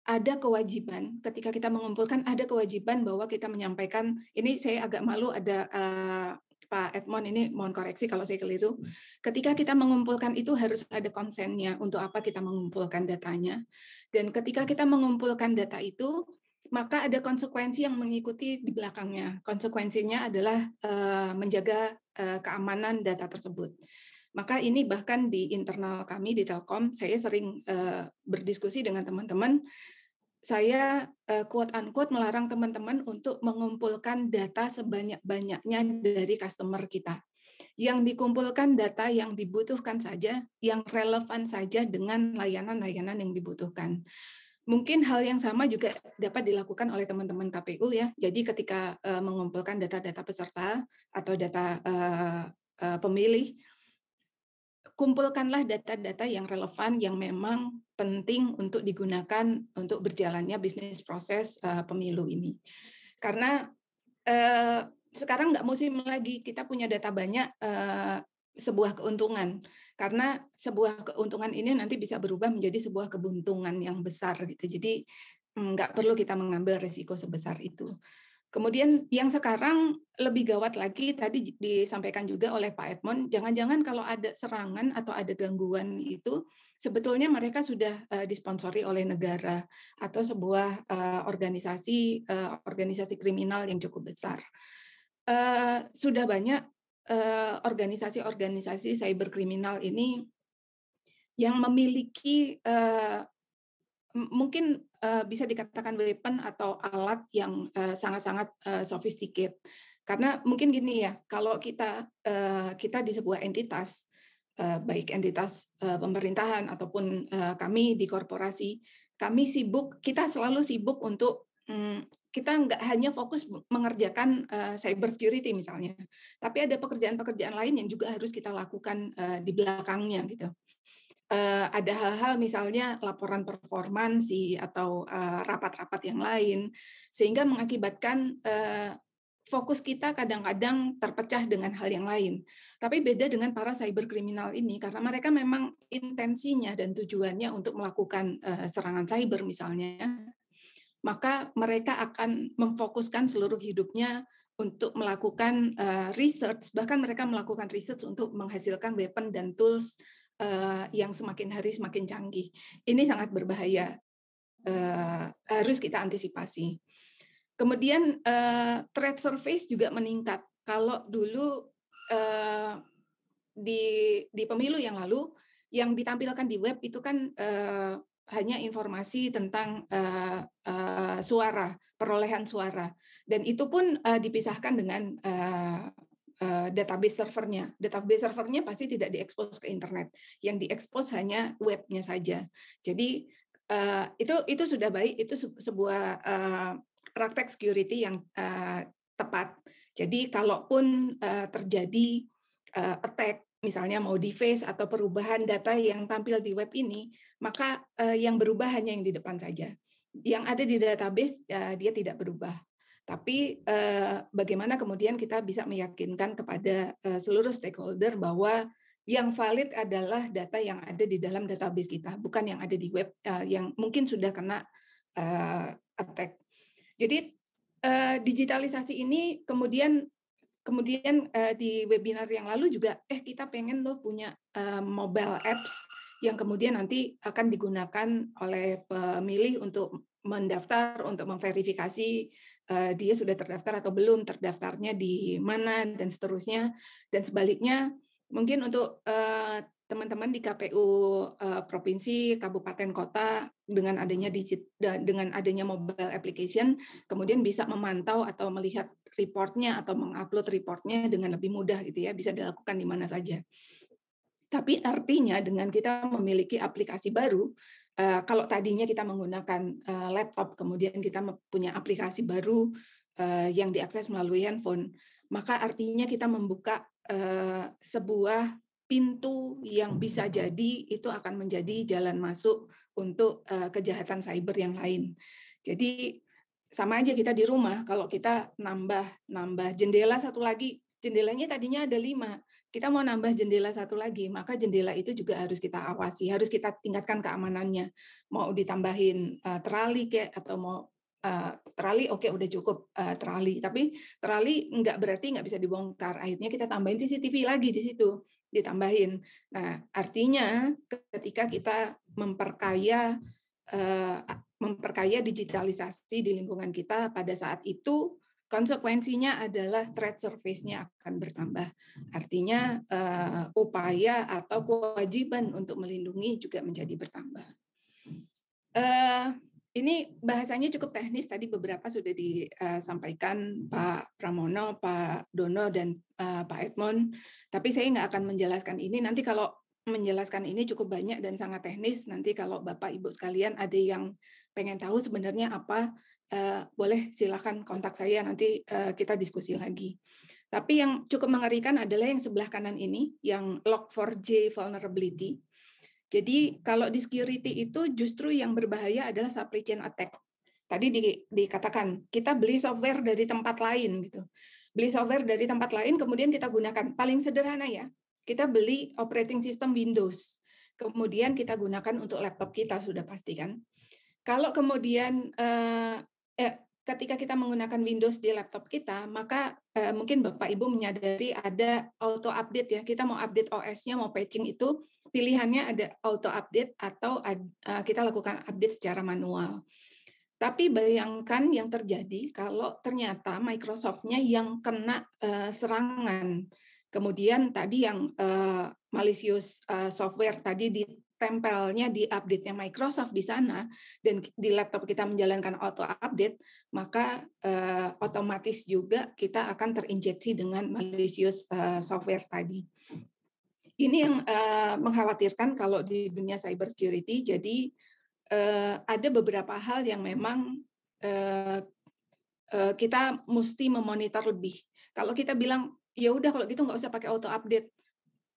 ada kewajiban, ketika kita mengumpulkan ada kewajiban bahwa kita menyampaikan, ini saya agak malu ada uh, Pak Edmon ini, mohon koreksi kalau saya keliru, ketika kita mengumpulkan itu harus ada konsennya untuk apa kita mengumpulkan datanya. Dan ketika kita mengumpulkan data itu, maka ada konsekuensi yang mengikuti di belakangnya. Konsekuensinya adalah uh, menjaga uh, keamanan data tersebut. Maka ini bahkan di internal kami di Telkom, saya sering uh, berdiskusi dengan teman-teman, saya uh, quote-unquote melarang teman-teman untuk mengumpulkan data sebanyak-banyaknya dari customer kita. Yang dikumpulkan data yang dibutuhkan saja, yang relevan saja dengan layanan-layanan yang dibutuhkan. Mungkin hal yang sama juga dapat dilakukan oleh teman-teman K P U ya. Jadi ketika uh, mengumpulkan data-data peserta atau data uh, uh, pemilih, kumpulkanlah data-data yang relevan, yang memang penting untuk digunakan untuk berjalannya bisnis proses uh, pemilu ini. Karena uh, sekarang nggak musim lagi, kita punya data banyak, eh, sebuah keuntungan, karena sebuah keuntungan ini nanti bisa berubah menjadi sebuah kebuntungan yang besar gitu. Jadi nggak perlu kita mengambil risiko sebesar itu. Kemudian yang sekarang lebih gawat lagi, tadi disampaikan juga oleh Pak Edmon, jangan-jangan kalau ada serangan atau ada gangguan itu, sebetulnya mereka sudah uh, disponsori oleh negara atau sebuah uh, organisasi uh, organisasi kriminal yang cukup besar. Uh, sudah banyak Uh, organisasi-organisasi cyberkriminal ini yang memiliki uh, m- mungkin uh, bisa dikatakan weapon atau alat yang uh, sangat-sangat uh, sophisticated. Karena mungkin gini ya, kalau kita uh, kita di sebuah entitas, uh, baik entitas uh, pemerintahan ataupun uh, kami di korporasi, kami sibuk, kita selalu sibuk untuk um, kita nggak hanya fokus mengerjakan uh, cyber security misalnya, tapi ada pekerjaan-pekerjaan lain yang juga harus kita lakukan uh, di belakangnya gitu. Uh, ada hal-hal misalnya laporan performansi atau uh, rapat-rapat yang lain, sehingga mengakibatkan uh, fokus kita kadang-kadang terpecah dengan hal yang lain. Tapi beda dengan para cyberkriminal ini, karena mereka memang intensinya dan tujuannya untuk melakukan uh, serangan cyber misalnya, maka mereka akan memfokuskan seluruh hidupnya untuk melakukan uh, research, bahkan mereka melakukan research untuk menghasilkan weapon dan tools uh, yang semakin hari semakin canggih. Ini sangat berbahaya, uh, harus kita antisipasi. Kemudian uh, threat surface juga meningkat. Kalau dulu uh, di, di pemilu yang lalu, yang ditampilkan di web itu kan uh, hanya informasi tentang uh, uh, suara, perolehan suara, dan itu pun uh, dipisahkan dengan uh, uh, database servernya. Database servernya pasti tidak diekspos ke internet, yang diekspos hanya webnya saja. Jadi uh, itu itu sudah baik, itu sebuah uh, praktek security yang uh, tepat. Jadi kalaupun uh, terjadi uh, attack, misalnya mau deface atau perubahan data yang tampil di web ini, maka eh, yang berubah hanya yang di depan saja. Yang ada di database, eh, dia tidak berubah. Tapi eh, bagaimana kemudian kita bisa meyakinkan kepada eh, seluruh stakeholder bahwa yang valid adalah data yang ada di dalam database kita, bukan yang ada di web eh, yang mungkin sudah kena eh, attack. Jadi eh, digitalisasi ini kemudian Kemudian uh, di webinar yang lalu juga, eh kita pengen loh punya uh, mobile apps yang kemudian nanti akan digunakan oleh pemilih untuk mendaftar, untuk memverifikasi uh, dia sudah terdaftar atau belum, terdaftarnya di mana, dan seterusnya. Dan sebaliknya, mungkin untuk uh, teman-teman di K P U uh, provinsi, kabupaten, kota, dengan adanya digit, dengan adanya mobile application, kemudian bisa memantau atau melihat reportnya atau mengupload reportnya dengan lebih mudah gitu ya, bisa dilakukan di mana saja. Tapi artinya dengan kita memiliki aplikasi baru, uh, kalau tadinya kita menggunakan uh, laptop, kemudian kita punya aplikasi baru uh, yang diakses melalui handphone, maka artinya kita membuka uh, sebuah pintu yang bisa jadi itu akan menjadi jalan masuk untuk uh, kejahatan cyber yang lain. Jadi sama aja kita di rumah, kalau kita nambah nambah jendela satu lagi, jendelanya tadinya ada lima, kita mau nambah jendela satu lagi, maka jendela itu juga harus kita awasi, harus kita tingkatkan keamanannya. Mau ditambahin uh, terali kayak, atau mau uh, terali oke okay, udah cukup uh, terali, tapi terali nggak berarti nggak bisa dibongkar, akhirnya kita tambahin C C T V lagi di situ, ditambahin. Nah artinya ketika kita memperkaya uh, memperkaya digitalisasi di lingkungan kita, pada saat itu konsekuensinya adalah threat surface-nya akan bertambah. Artinya uh, upaya atau kewajiban untuk melindungi juga menjadi bertambah. Uh, ini bahasanya cukup teknis, tadi beberapa sudah disampaikan Pak Pramono, Pak Dono, dan uh, Pak Edmon, tapi saya nggak akan menjelaskan ini, nanti kalau menjelaskan ini cukup banyak dan sangat teknis. Nanti kalau Bapak Ibu sekalian ada yang pengen tahu sebenarnya apa, eh, boleh silakan kontak saya, nanti eh, kita diskusi lagi. Tapi yang cukup mengerikan adalah yang sebelah kanan ini, yang log four j vulnerability. Jadi kalau di security itu justru yang berbahaya adalah supply chain attack. Tadi di, dikatakan kita beli software dari tempat lain gitu. beli software dari tempat lain, kemudian kita gunakan. Paling sederhana ya, kita beli operating system Windows, kemudian kita gunakan untuk laptop kita, sudah pasti kan. Kalau kemudian eh, eh, ketika kita menggunakan Windows di laptop kita, maka eh, mungkin Bapak Ibu menyadari ada auto update ya. Kita mau update O S-nya, mau patching itu, pilihannya ada auto update atau eh, kita lakukan update secara manual. Tapi bayangkan yang terjadi kalau ternyata Microsoft-nya yang kena uh, serangan. Kemudian tadi yang uh, malicious uh, software tadi ditempelnya di update-nya Microsoft di sana, dan di laptop kita menjalankan auto-update, maka uh, otomatis juga kita akan terinjeksi dengan malicious uh, software tadi. Ini yang uh, mengkhawatirkan kalau di dunia cybersecurity, jadi Uh, ada beberapa hal yang memang uh, uh, kita mesti memonitor lebih. Kalau kita bilang, ya udah kalau gitu nggak usah pakai auto-update.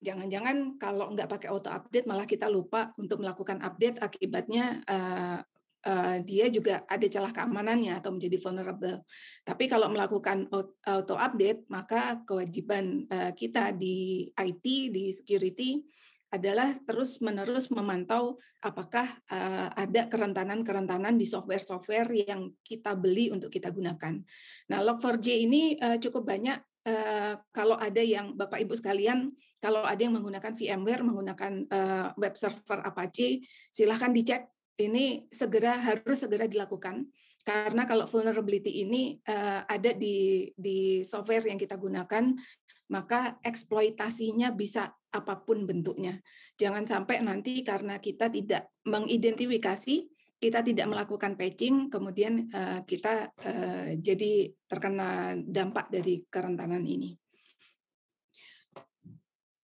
Jangan-jangan kalau nggak pakai auto-update, malah kita lupa untuk melakukan update, akibatnya uh, uh, dia juga ada celah keamanannya atau menjadi vulnerable. Tapi kalau melakukan auto-update, maka kewajiban uh, kita di I T, di security, adalah terus-menerus memantau apakah uh, ada kerentanan-kerentanan di software-software yang kita beli untuk kita gunakan. Nah, log four j ini uh, cukup banyak, uh, kalau ada yang, Bapak-Ibu sekalian, kalau ada yang menggunakan VMware, menggunakan uh, web server Apache, silahkan dicek, ini segera harus segera dilakukan, karena kalau vulnerability ini uh, ada di, di software yang kita gunakan, maka eksploitasinya bisa apapun bentuknya. Jangan sampai nanti karena kita tidak mengidentifikasi, kita tidak melakukan patching, kemudian uh, kita uh, jadi terkena dampak dari kerentanan ini.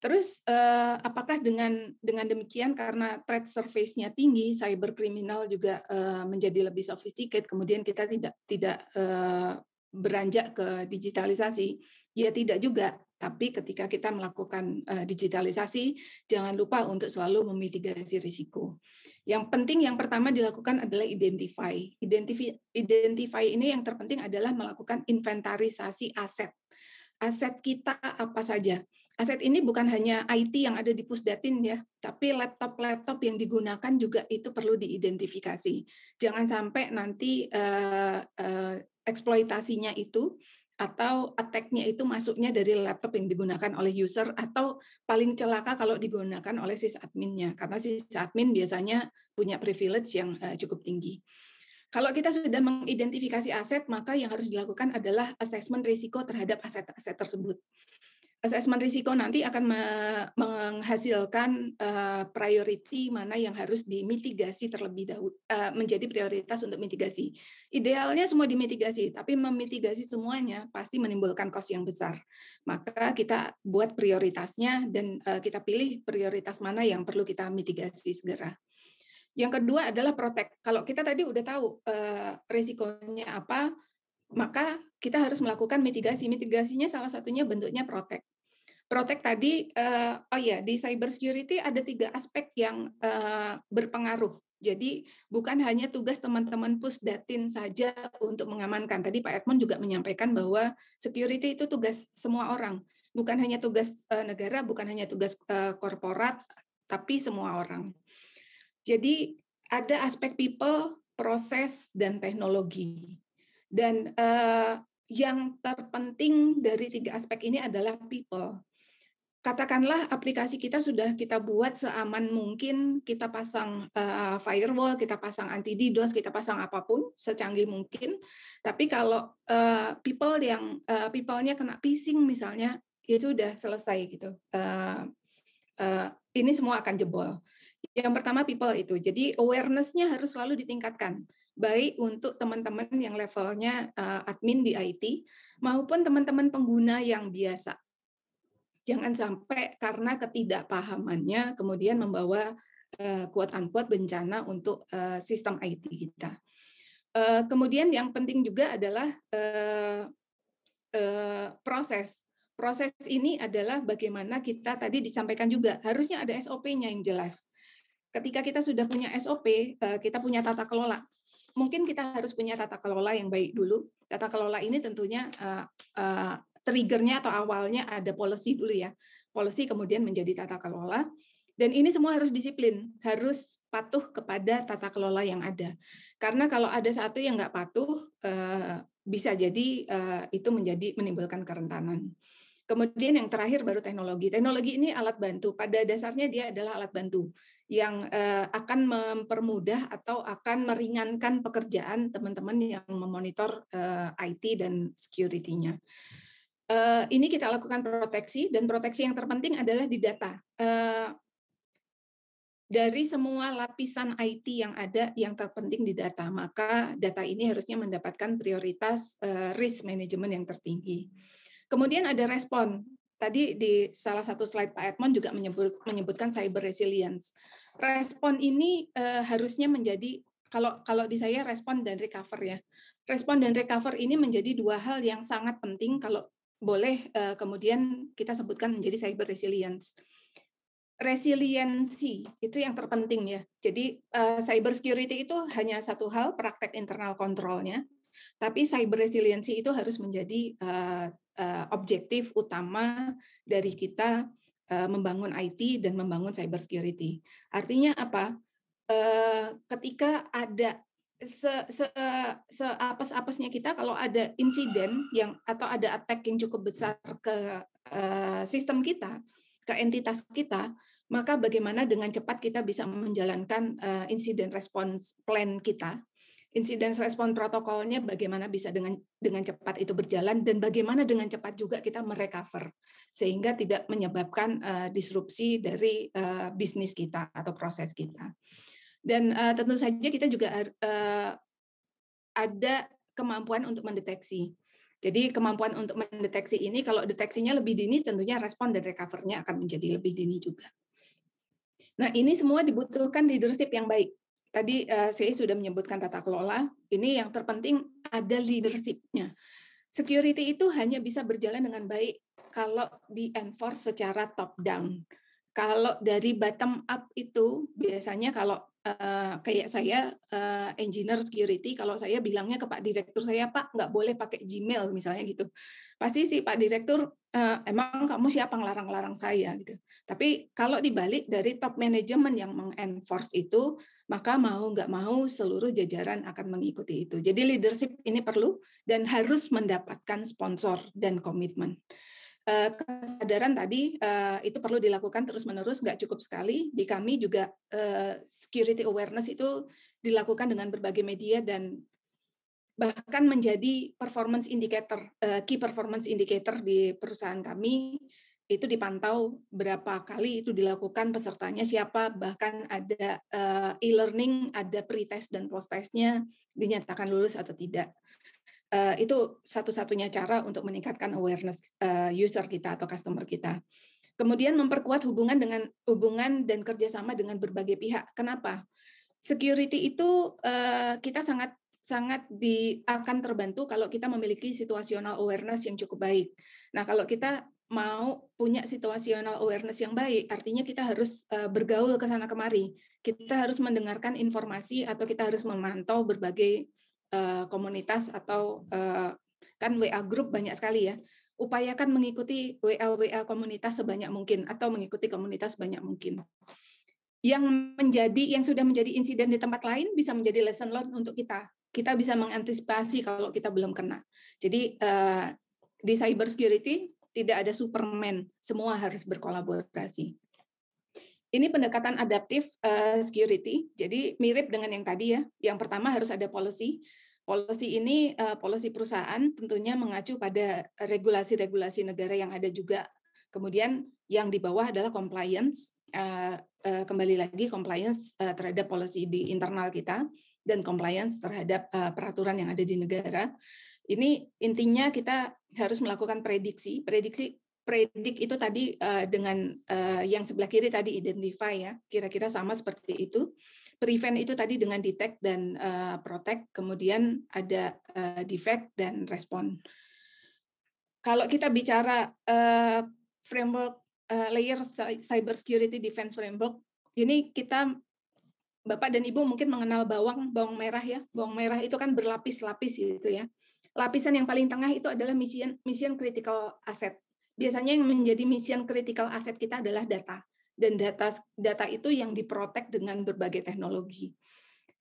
Terus uh, apakah dengan dengan demikian karena threat surface-nya tinggi, cyber kriminal juga uh, menjadi lebih sophisticated, kemudian kita tidak tidak uh, beranjak ke digitalisasi? Ya tidak juga. Tapi ketika kita melakukan uh, digitalisasi, jangan lupa untuk selalu memitigasi risiko. Yang penting yang pertama dilakukan adalah identify. Identifi, identify ini yang terpenting adalah melakukan inventarisasi aset. Aset kita apa saja. Aset ini bukan hanya I T yang ada di Pusdatin ya, tapi laptop-laptop yang digunakan juga itu perlu diidentifikasi. Jangan sampai nanti uh, uh, eksploitasinya itu atau attack-nya itu masuknya dari laptop yang digunakan oleh user, atau paling celaka kalau digunakan oleh sysadmin-nya, karena sysadmin biasanya punya privilege yang uh, cukup tinggi. Kalau kita sudah mengidentifikasi aset, maka yang harus dilakukan adalah asesmen risiko terhadap aset-aset tersebut. Asesmen risiko nanti akan me- menghasilkan uh, priority mana yang harus dimitigasi terlebih dahulu, uh, menjadi prioritas untuk mitigasi. Idealnya semua dimitigasi, tapi memitigasi semuanya pasti menimbulkan cost yang besar. Maka kita buat prioritasnya dan uh, kita pilih prioritas mana yang perlu kita mitigasi segera. Yang kedua adalah protect. Kalau kita tadi udah tahu eh, risikonya apa, maka kita harus melakukan mitigasi. Mitigasinya salah satunya bentuknya protect. Protect tadi, eh, oh ya, di cybersecurity ada tiga aspek yang eh, berpengaruh. Jadi bukan hanya tugas teman-teman Pusdatin saja untuk mengamankan. Tadi Pak Edmon juga menyampaikan bahwa security itu tugas semua orang. Bukan hanya tugas eh, negara, bukan hanya tugas eh, korporat, tapi semua orang. Jadi ada aspek people, proses, dan teknologi. Dan eh, yang terpenting dari tiga aspek ini adalah people. Katakanlah aplikasi kita sudah kita buat seaman mungkin, kita pasang uh, firewall, kita pasang anti-DDoS, kita pasang apapun secanggih mungkin. Tapi kalau uh, people yang uh, people-nya kena phishing misalnya, ya sudah selesai gitu. Uh, uh, ini semua akan jebol. Yang pertama people itu, jadi awareness-nya harus selalu ditingkatkan, baik untuk teman-teman yang levelnya uh, admin di I T, maupun teman-teman pengguna yang biasa. Jangan sampai karena ketidakpahamannya kemudian membawa uh, quote-unquote bencana untuk uh, sistem I T kita. Uh, kemudian yang penting juga adalah uh, uh, proses. Proses ini adalah bagaimana kita tadi disampaikan juga, harusnya ada S O P-nya yang jelas. Ketika kita sudah punya S O P, kita punya tata kelola. Mungkin kita harus punya tata kelola yang baik dulu. Tata kelola ini tentunya uh, uh, triggernya atau awalnya ada policy dulu ya. Policy kemudian menjadi tata kelola. Dan ini semua harus disiplin, harus patuh kepada tata kelola yang ada. Karena kalau ada satu yang nggak patuh, eh, bisa jadi eh, itu menjadi menimbulkan kerentanan. Kemudian yang terakhir baru teknologi. Teknologi ini alat bantu. Pada dasarnya dia adalah alat bantu yang eh, akan mempermudah atau akan meringankan pekerjaan teman-teman yang memonitor eh, I T dan security-nya. Eh, ini kita lakukan proteksi, dan proteksi yang terpenting adalah di data. Eh, Dari semua lapisan I T yang ada, yang terpenting di data, maka data ini harusnya mendapatkan prioritas uh, risk management yang tertinggi. Kemudian ada respon. Tadi di salah satu slide Pak Edmon juga menyebut, menyebutkan cyber resilience. Respon ini uh, harusnya menjadi, kalau kalau di saya respon dan recover ya. Respon dan recover ini menjadi dua hal yang sangat penting kalau boleh uh, kemudian kita sebutkan menjadi cyber resilience. Resiliensi itu yang terpenting ya. Jadi uh, cyber security itu hanya satu hal, praktek internal kontrolnya, tapi cyber resiliensi itu harus menjadi uh, uh, objektif utama dari kita uh, membangun I T dan membangun cyber security. Artinya apa? Uh, ketika ada se-apes-apesnya se, se kita, kalau ada insiden yang atau ada attack yang cukup besar ke uh, sistem kita, ke entitas kita, maka bagaimana dengan cepat kita bisa menjalankan uh, incident response plan kita, incident response protokolnya, bagaimana bisa dengan dengan cepat itu berjalan, dan bagaimana dengan cepat juga kita merecover sehingga tidak menyebabkan uh, disrupsi dari uh, bisnis kita atau proses kita. Dan uh, tentu saja kita juga uh, ada kemampuan untuk mendeteksi. Jadi kemampuan untuk mendeteksi ini, kalau deteksinya lebih dini, tentunya respon dan recover-nya akan menjadi lebih dini juga. Nah, ini semua dibutuhkan leadership yang baik. Tadi uh, saya sudah menyebutkan tata kelola, ini yang terpenting ada leadership-nya. Security itu hanya bisa berjalan dengan baik kalau di-enforce secara top-down. Kalau dari bottom-up itu, biasanya kalau Uh, kayak saya uh, engineer security, kalau saya bilangnya ke Pak Direktur saya, Pak nggak boleh pakai Gmail misalnya gitu, pasti sih Pak Direktur uh, emang kamu siapa ngelarang-larang saya gitu. Tapi kalau dibalik dari top management yang mengenforce itu, maka mau nggak mau seluruh jajaran akan mengikuti itu. Jadi leadership ini perlu dan harus mendapatkan sponsor dan komitmen. Uh, kesadaran tadi uh, itu perlu dilakukan terus-menerus, nggak cukup sekali. Di kami juga uh, security awareness itu dilakukan dengan berbagai media dan bahkan menjadi performance indicator, uh, key performance indicator di perusahaan kami. Itu dipantau berapa kali itu dilakukan, pesertanya siapa, bahkan ada uh, e-learning, ada pre-test dan post-testnya, dinyatakan lulus atau tidak. Uh, itu satu-satunya cara untuk meningkatkan awareness uh, user kita atau customer kita. Kemudian memperkuat hubungan dengan hubungan dan kerjasama dengan berbagai pihak. Kenapa? Security itu uh, kita sangat sangat di, akan terbantu kalau kita memiliki situational awareness yang cukup baik. Nah, kalau kita mau punya situational awareness yang baik, artinya kita harus uh, bergaul ke sana kemari. Kita harus mendengarkan informasi atau kita harus memantau berbagai Uh, komunitas atau uh, kan W A group banyak sekali ya. Upayakan mengikuti W A W A komunitas sebanyak mungkin atau mengikuti komunitas sebanyak mungkin. Yang menjadi yang sudah menjadi insiden di tempat lain bisa menjadi lesson learned untuk kita. Kita bisa mengantisipasi kalau kita belum kena. Jadi uh, di cyber security tidak ada Superman, semua harus berkolaborasi. Ini pendekatan adaptif uh, security, jadi mirip dengan yang tadi ya. Yang pertama harus ada policy. Policy ini, uh, policy perusahaan tentunya mengacu pada regulasi-regulasi negara yang ada juga. Kemudian yang di bawah adalah compliance, uh, uh, kembali lagi compliance uh, terhadap policy di internal kita, dan compliance terhadap uh, peraturan yang ada di negara. Ini intinya kita harus melakukan prediksi, prediksi. Predik itu tadi uh, dengan uh, yang sebelah kiri tadi identify ya, kira-kira sama seperti itu. Prevent itu tadi dengan detect dan uh, protect, kemudian ada uh, defect dan respon. Kalau kita bicara uh, framework uh, layer cyber security defense framework, ini kita Bapak dan Ibu mungkin mengenal bawang, bawang merah ya. Bawang merah itu kan berlapis-lapis gitu ya. Lapisan yang paling tengah itu adalah mission, mission critical asset. Biasanya yang menjadi mission critical asset kita adalah data. Dan data data itu yang diprotek dengan berbagai teknologi.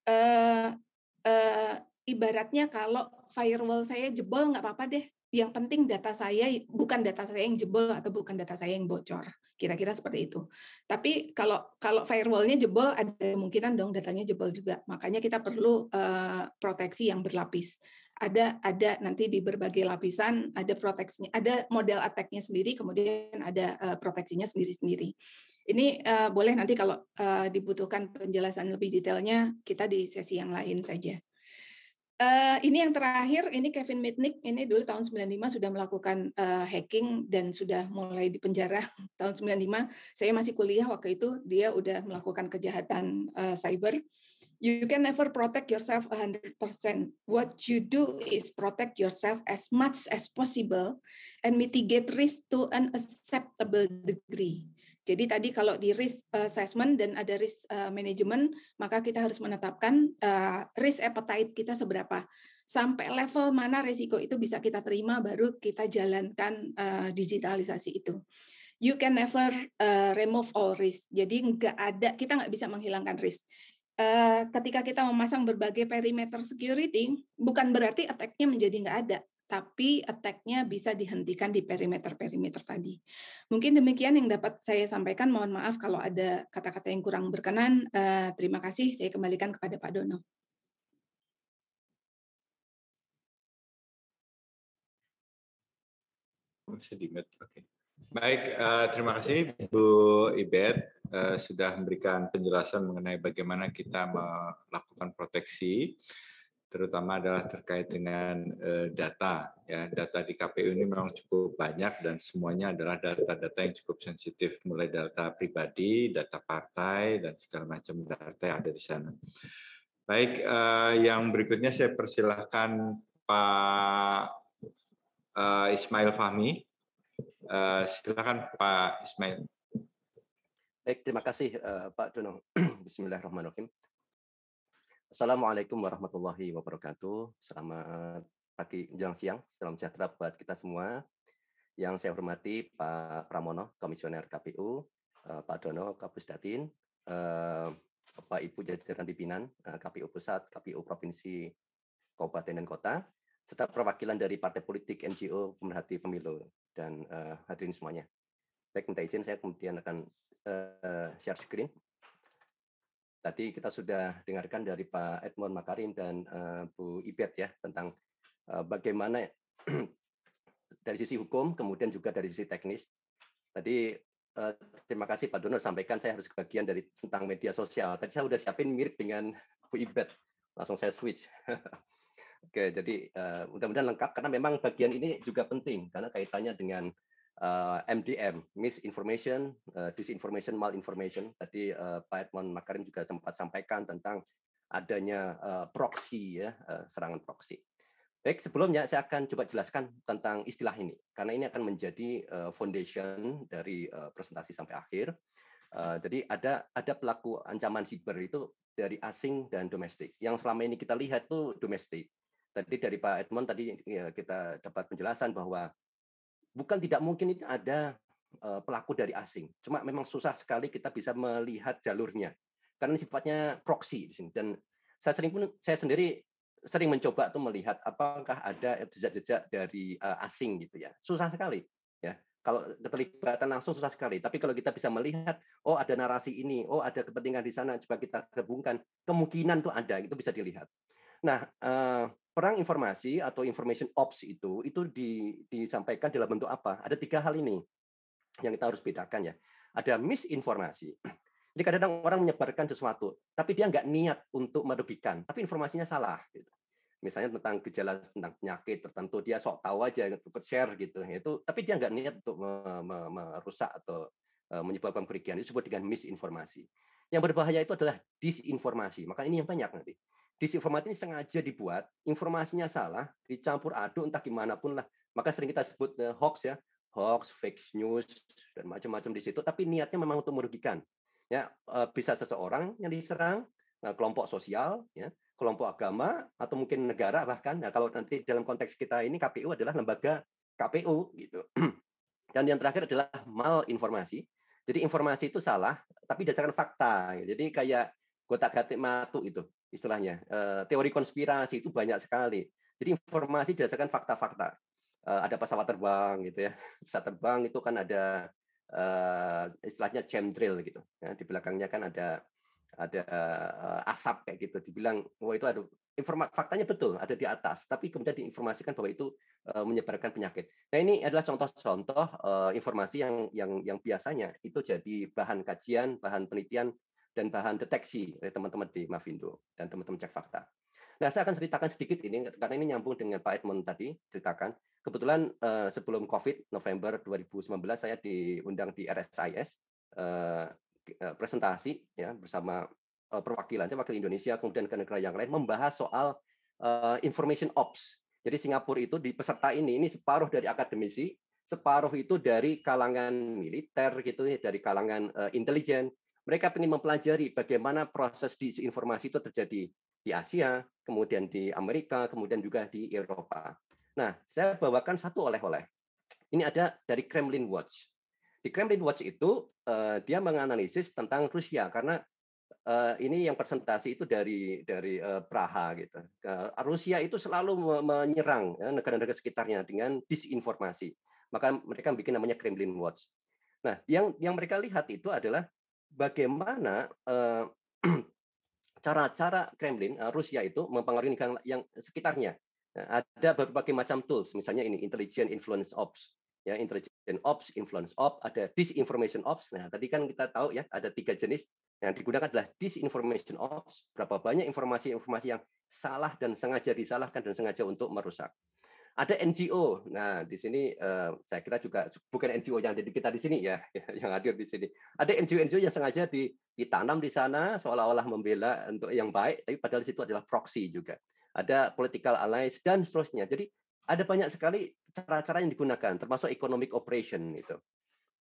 Uh, uh, ibaratnya kalau firewall saya jebol, nggak apa-apa deh. Yang penting data saya, bukan data saya yang jebol atau bukan data saya yang bocor. Kira-kira seperti itu. Tapi kalau kalau firewall-nya jebol, ada kemungkinan dong datanya jebol juga. Makanya kita perlu uh, proteksi yang berlapis. Ada ada nanti di berbagai lapisan ada proteksinya, ada model attack-nya sendiri, kemudian ada uh, proteksinya sendiri-sendiri. Ini uh, boleh nanti kalau uh, dibutuhkan penjelasan lebih detailnya kita di sesi yang lain saja. Uh, ini yang terakhir, ini Kevin Mitnick, ini dulu tahun sembilan puluh lima sudah melakukan uh, hacking dan sudah mulai dipenjara tahun sembilan puluh lima. Saya masih kuliah waktu itu, dia udah melakukan kejahatan uh, cyber. You can never protect yourself one hundred percent. What you do is protect yourself as much as possible and mitigate risk to an acceptable degree. Jadi tadi kalau di risk assessment dan ada risk management, maka kita harus menetapkan risk appetite kita seberapa. Sampai level mana risiko itu bisa kita terima, baru kita jalankan digitalisasi itu. You can never remove all risk. Jadi nggak ada, kita nggak bisa menghilangkan risk. Ketika kita memasang berbagai perimeter security, bukan berarti attack-nya menjadi nggak ada, tapi attack-nya bisa dihentikan di perimeter-perimeter tadi. Mungkin demikian yang dapat saya sampaikan. Mohon maaf kalau ada kata-kata yang kurang berkenan. Terima kasih. Saya kembalikan kepada Pak Dono. Baik, terima kasih Bu Ibet. Uh, sudah memberikan penjelasan mengenai bagaimana kita melakukan proteksi, terutama adalah terkait dengan uh, data. Ya, data di K P U ini memang cukup banyak dan semuanya adalah data-data yang cukup sensitif, mulai data pribadi, data partai, dan segala macam data yang ada di sana. Baik, uh, yang berikutnya saya persilahkan Pak uh, Ismail Fahmi. Uh, silakan Pak Ismail. Baik, terima kasih uh, Pak Dono. Bismillahirrahmanirrahim. Assalamualaikum warahmatullahi wabarakatuh. Selamat pagi, menjelang siang. Salam sejahtera buat kita semua. Yang saya hormati Pak Pramono, Komisioner K P U, uh, Pak Dono, Kapus Datin, uh, Bapak Ibu jajaran pimpinan uh, K P U Pusat, K P U Provinsi, Kabupaten dan Kota, serta perwakilan dari partai politik, N G O, pemerhati pemilu, dan uh, hadirin semuanya. Baik, minta izin saya kemudian akan uh, share screen. Tadi kita sudah dengarkan dari Pak Edmon Makarim dan uh, Bu Ibet ya tentang uh, bagaimana dari sisi hukum, kemudian juga dari sisi teknis. Tadi uh, terima kasih Pak Dono sampaikan saya harus bagian dari tentang media sosial. Tadi saya sudah siapin mirip dengan Bu Ibet, langsung saya switch. Oke, jadi uh, mudah-mudahan lengkap karena memang bagian ini juga penting karena kaitannya dengan Uh, M D M, misinformation, uh, disinformation, malinformation. Tadi uh, Pak Edmon Makarim juga sempat sampaikan tentang adanya uh, proxy, ya, uh, serangan proxy. Baik, sebelumnya saya akan coba jelaskan tentang istilah ini, karena ini akan menjadi uh, foundation dari uh, presentasi sampai akhir. Uh, jadi ada ada pelaku ancaman siber itu dari asing dan domestik. Yang selama ini kita lihat tuh domestik. Tadi dari Pak Edmon tadi ya, kita dapat penjelasan bahwa bukan tidak mungkin itu ada pelaku dari asing, cuma memang susah sekali kita bisa melihat jalurnya karena sifatnya proxy di sini. Dan saya sering pun saya sendiri sering mencoba tuh melihat apakah ada jejak-jejak dari asing gitu ya, susah sekali ya. Kalau keterlibatan langsung susah sekali, tapi kalau kita bisa melihat oh ada narasi ini, oh ada kepentingan di sana, coba kita gabungkan, kemungkinan tuh ada, itu bisa dilihat. Nah, eh, perang informasi atau information ops itu itu di, disampaikan dalam bentuk apa? Ada tiga hal ini yang kita harus bedakan ya. Ada misinformasi. Jadi kadang-kadang orang menyebarkan sesuatu, tapi dia nggak niat untuk merugikan, tapi informasinya salah. Gitu. Misalnya tentang gejala tentang penyakit tertentu, dia sok tahu aja, ikut share gitu. Itu, tapi dia nggak niat untuk merusak atau menyebabkan kerugian. Itu disebut dengan misinformasi. Yang berbahaya itu adalah disinformasi. Maka ini yang banyak nanti. Disinformasi ini sengaja dibuat, informasinya salah, dicampur aduk entah gimana pun lah. Maka sering kita sebut hoax ya, hoax, fake news dan macam-macam di situ. Tapi niatnya memang untuk merugikan. Ya, bisa seseorang yang diserang, kelompok sosial, ya, kelompok agama, atau mungkin negara bahkan. Nah, kalau nanti dalam konteks kita ini K P U adalah lembaga K P U gitu. Dan yang terakhir adalah malinformasi. Jadi informasi itu salah, tapi berdasarkan fakta. Jadi kayak gotak-gatik matu itu istilahnya. E, teori konspirasi itu banyak sekali. Jadi informasi berdasarkan fakta-fakta. E, ada pesawat terbang gitu ya. Pesawat terbang itu kan ada e, istilahnya chemtrail gitu. Ya, di belakangnya kan ada ada asap kayak gitu, dibilang wah itu ada informasi, faktanya betul ada di atas, tapi kemudian diinformasikan bahwa itu menyebarkan penyakit. Nah, ini adalah contoh-contoh informasi yang yang yang biasanya itu jadi bahan kajian, bahan penelitian, dan bahan deteksi oleh teman-teman di Mafindo dan teman-teman cek fakta. Nah, saya akan ceritakan sedikit ini karena ini nyambung dengan Pak Edmon tadi ceritakan. Kebetulan sebelum COVID November dua ribu sembilan belas saya diundang di R S I S presentasi ya bersama perwakilan wakil Indonesia kemudian ke negara yang lain membahas soal uh, information ops. Jadi Singapura itu di peserta ini ini separuh dari akademisi, separuh itu dari kalangan militer gitu ya, dari kalangan uh, intelijen. Mereka ingin mempelajari bagaimana proses disinformasi itu terjadi di Asia, kemudian di Amerika, kemudian juga di Eropa. Nah, saya bawakan satu oleh-oleh. Ini ada dari Kremlin Watch. Di Kremlin Watch itu uh, dia menganalisis tentang Rusia karena uh, ini yang presentasi itu dari dari uh, Praha gitu. Uh, Rusia itu selalu menyerang ya, negara-negara sekitarnya dengan disinformasi. Maka mereka bikin namanya Kremlin Watch. Nah, yang yang mereka lihat itu adalah bagaimana uh, cara-cara Kremlin uh, Rusia itu mempengaruhi negara yang sekitarnya. Nah, ada berbagai macam tools, misalnya ini intelligence influence ops. Ya, intelligence ops, influence ops, ada disinformation ops. Nah, tadi kan kita tahu ya ada tiga jenis yang digunakan adalah disinformation ops. Berapa banyak informasi-informasi yang salah dan sengaja disalahkan dan sengaja untuk merusak. Ada N G O. Nah, di sini eh, saya kira juga bukan N G O yang ada di kita di sini ya, yang hadir di sini. Ada N G O-N G O yang sengaja ditanam di sana seolah-olah membela untuk yang baik, tapi padahal di situ adalah proxy juga. Ada political allies dan seterusnya. Jadi ada banyak sekali cara-cara yang digunakan, termasuk economic operation itu.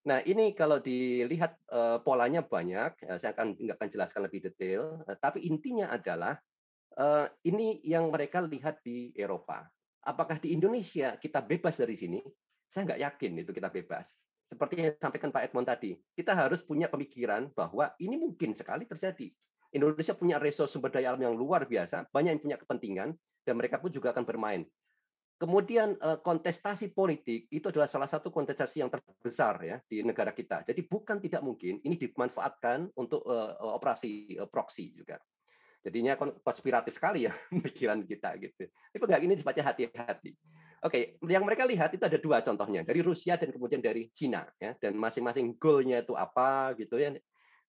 Nah, ini kalau dilihat uh, polanya banyak, uh, saya akan nggak akan jelaskan lebih detail. Uh, tapi intinya adalah uh, ini yang mereka lihat di Eropa. Apakah di Indonesia kita bebas dari sini? Saya nggak yakin itu kita bebas. Seperti yang sampaikan Pak Edmon tadi, kita harus punya pemikiran bahwa ini mungkin sekali terjadi. Indonesia punya resource sumber daya alam yang luar biasa, banyak yang punya kepentingan, dan mereka pun juga akan bermain. Kemudian kontestasi politik itu adalah salah satu kontestasi yang terbesar ya di negara kita. Jadi bukan tidak mungkin ini dimanfaatkan untuk uh, operasi uh, proksi juga. Jadinya konspiratif sekali ya pikiran kita gitu. Tapi enggak, ini sifatnya hati-hati. Oke, yang mereka lihat itu ada dua contohnya dari Rusia dan kemudian dari Cina ya, dan masing-masing goalnya itu apa gitu ya.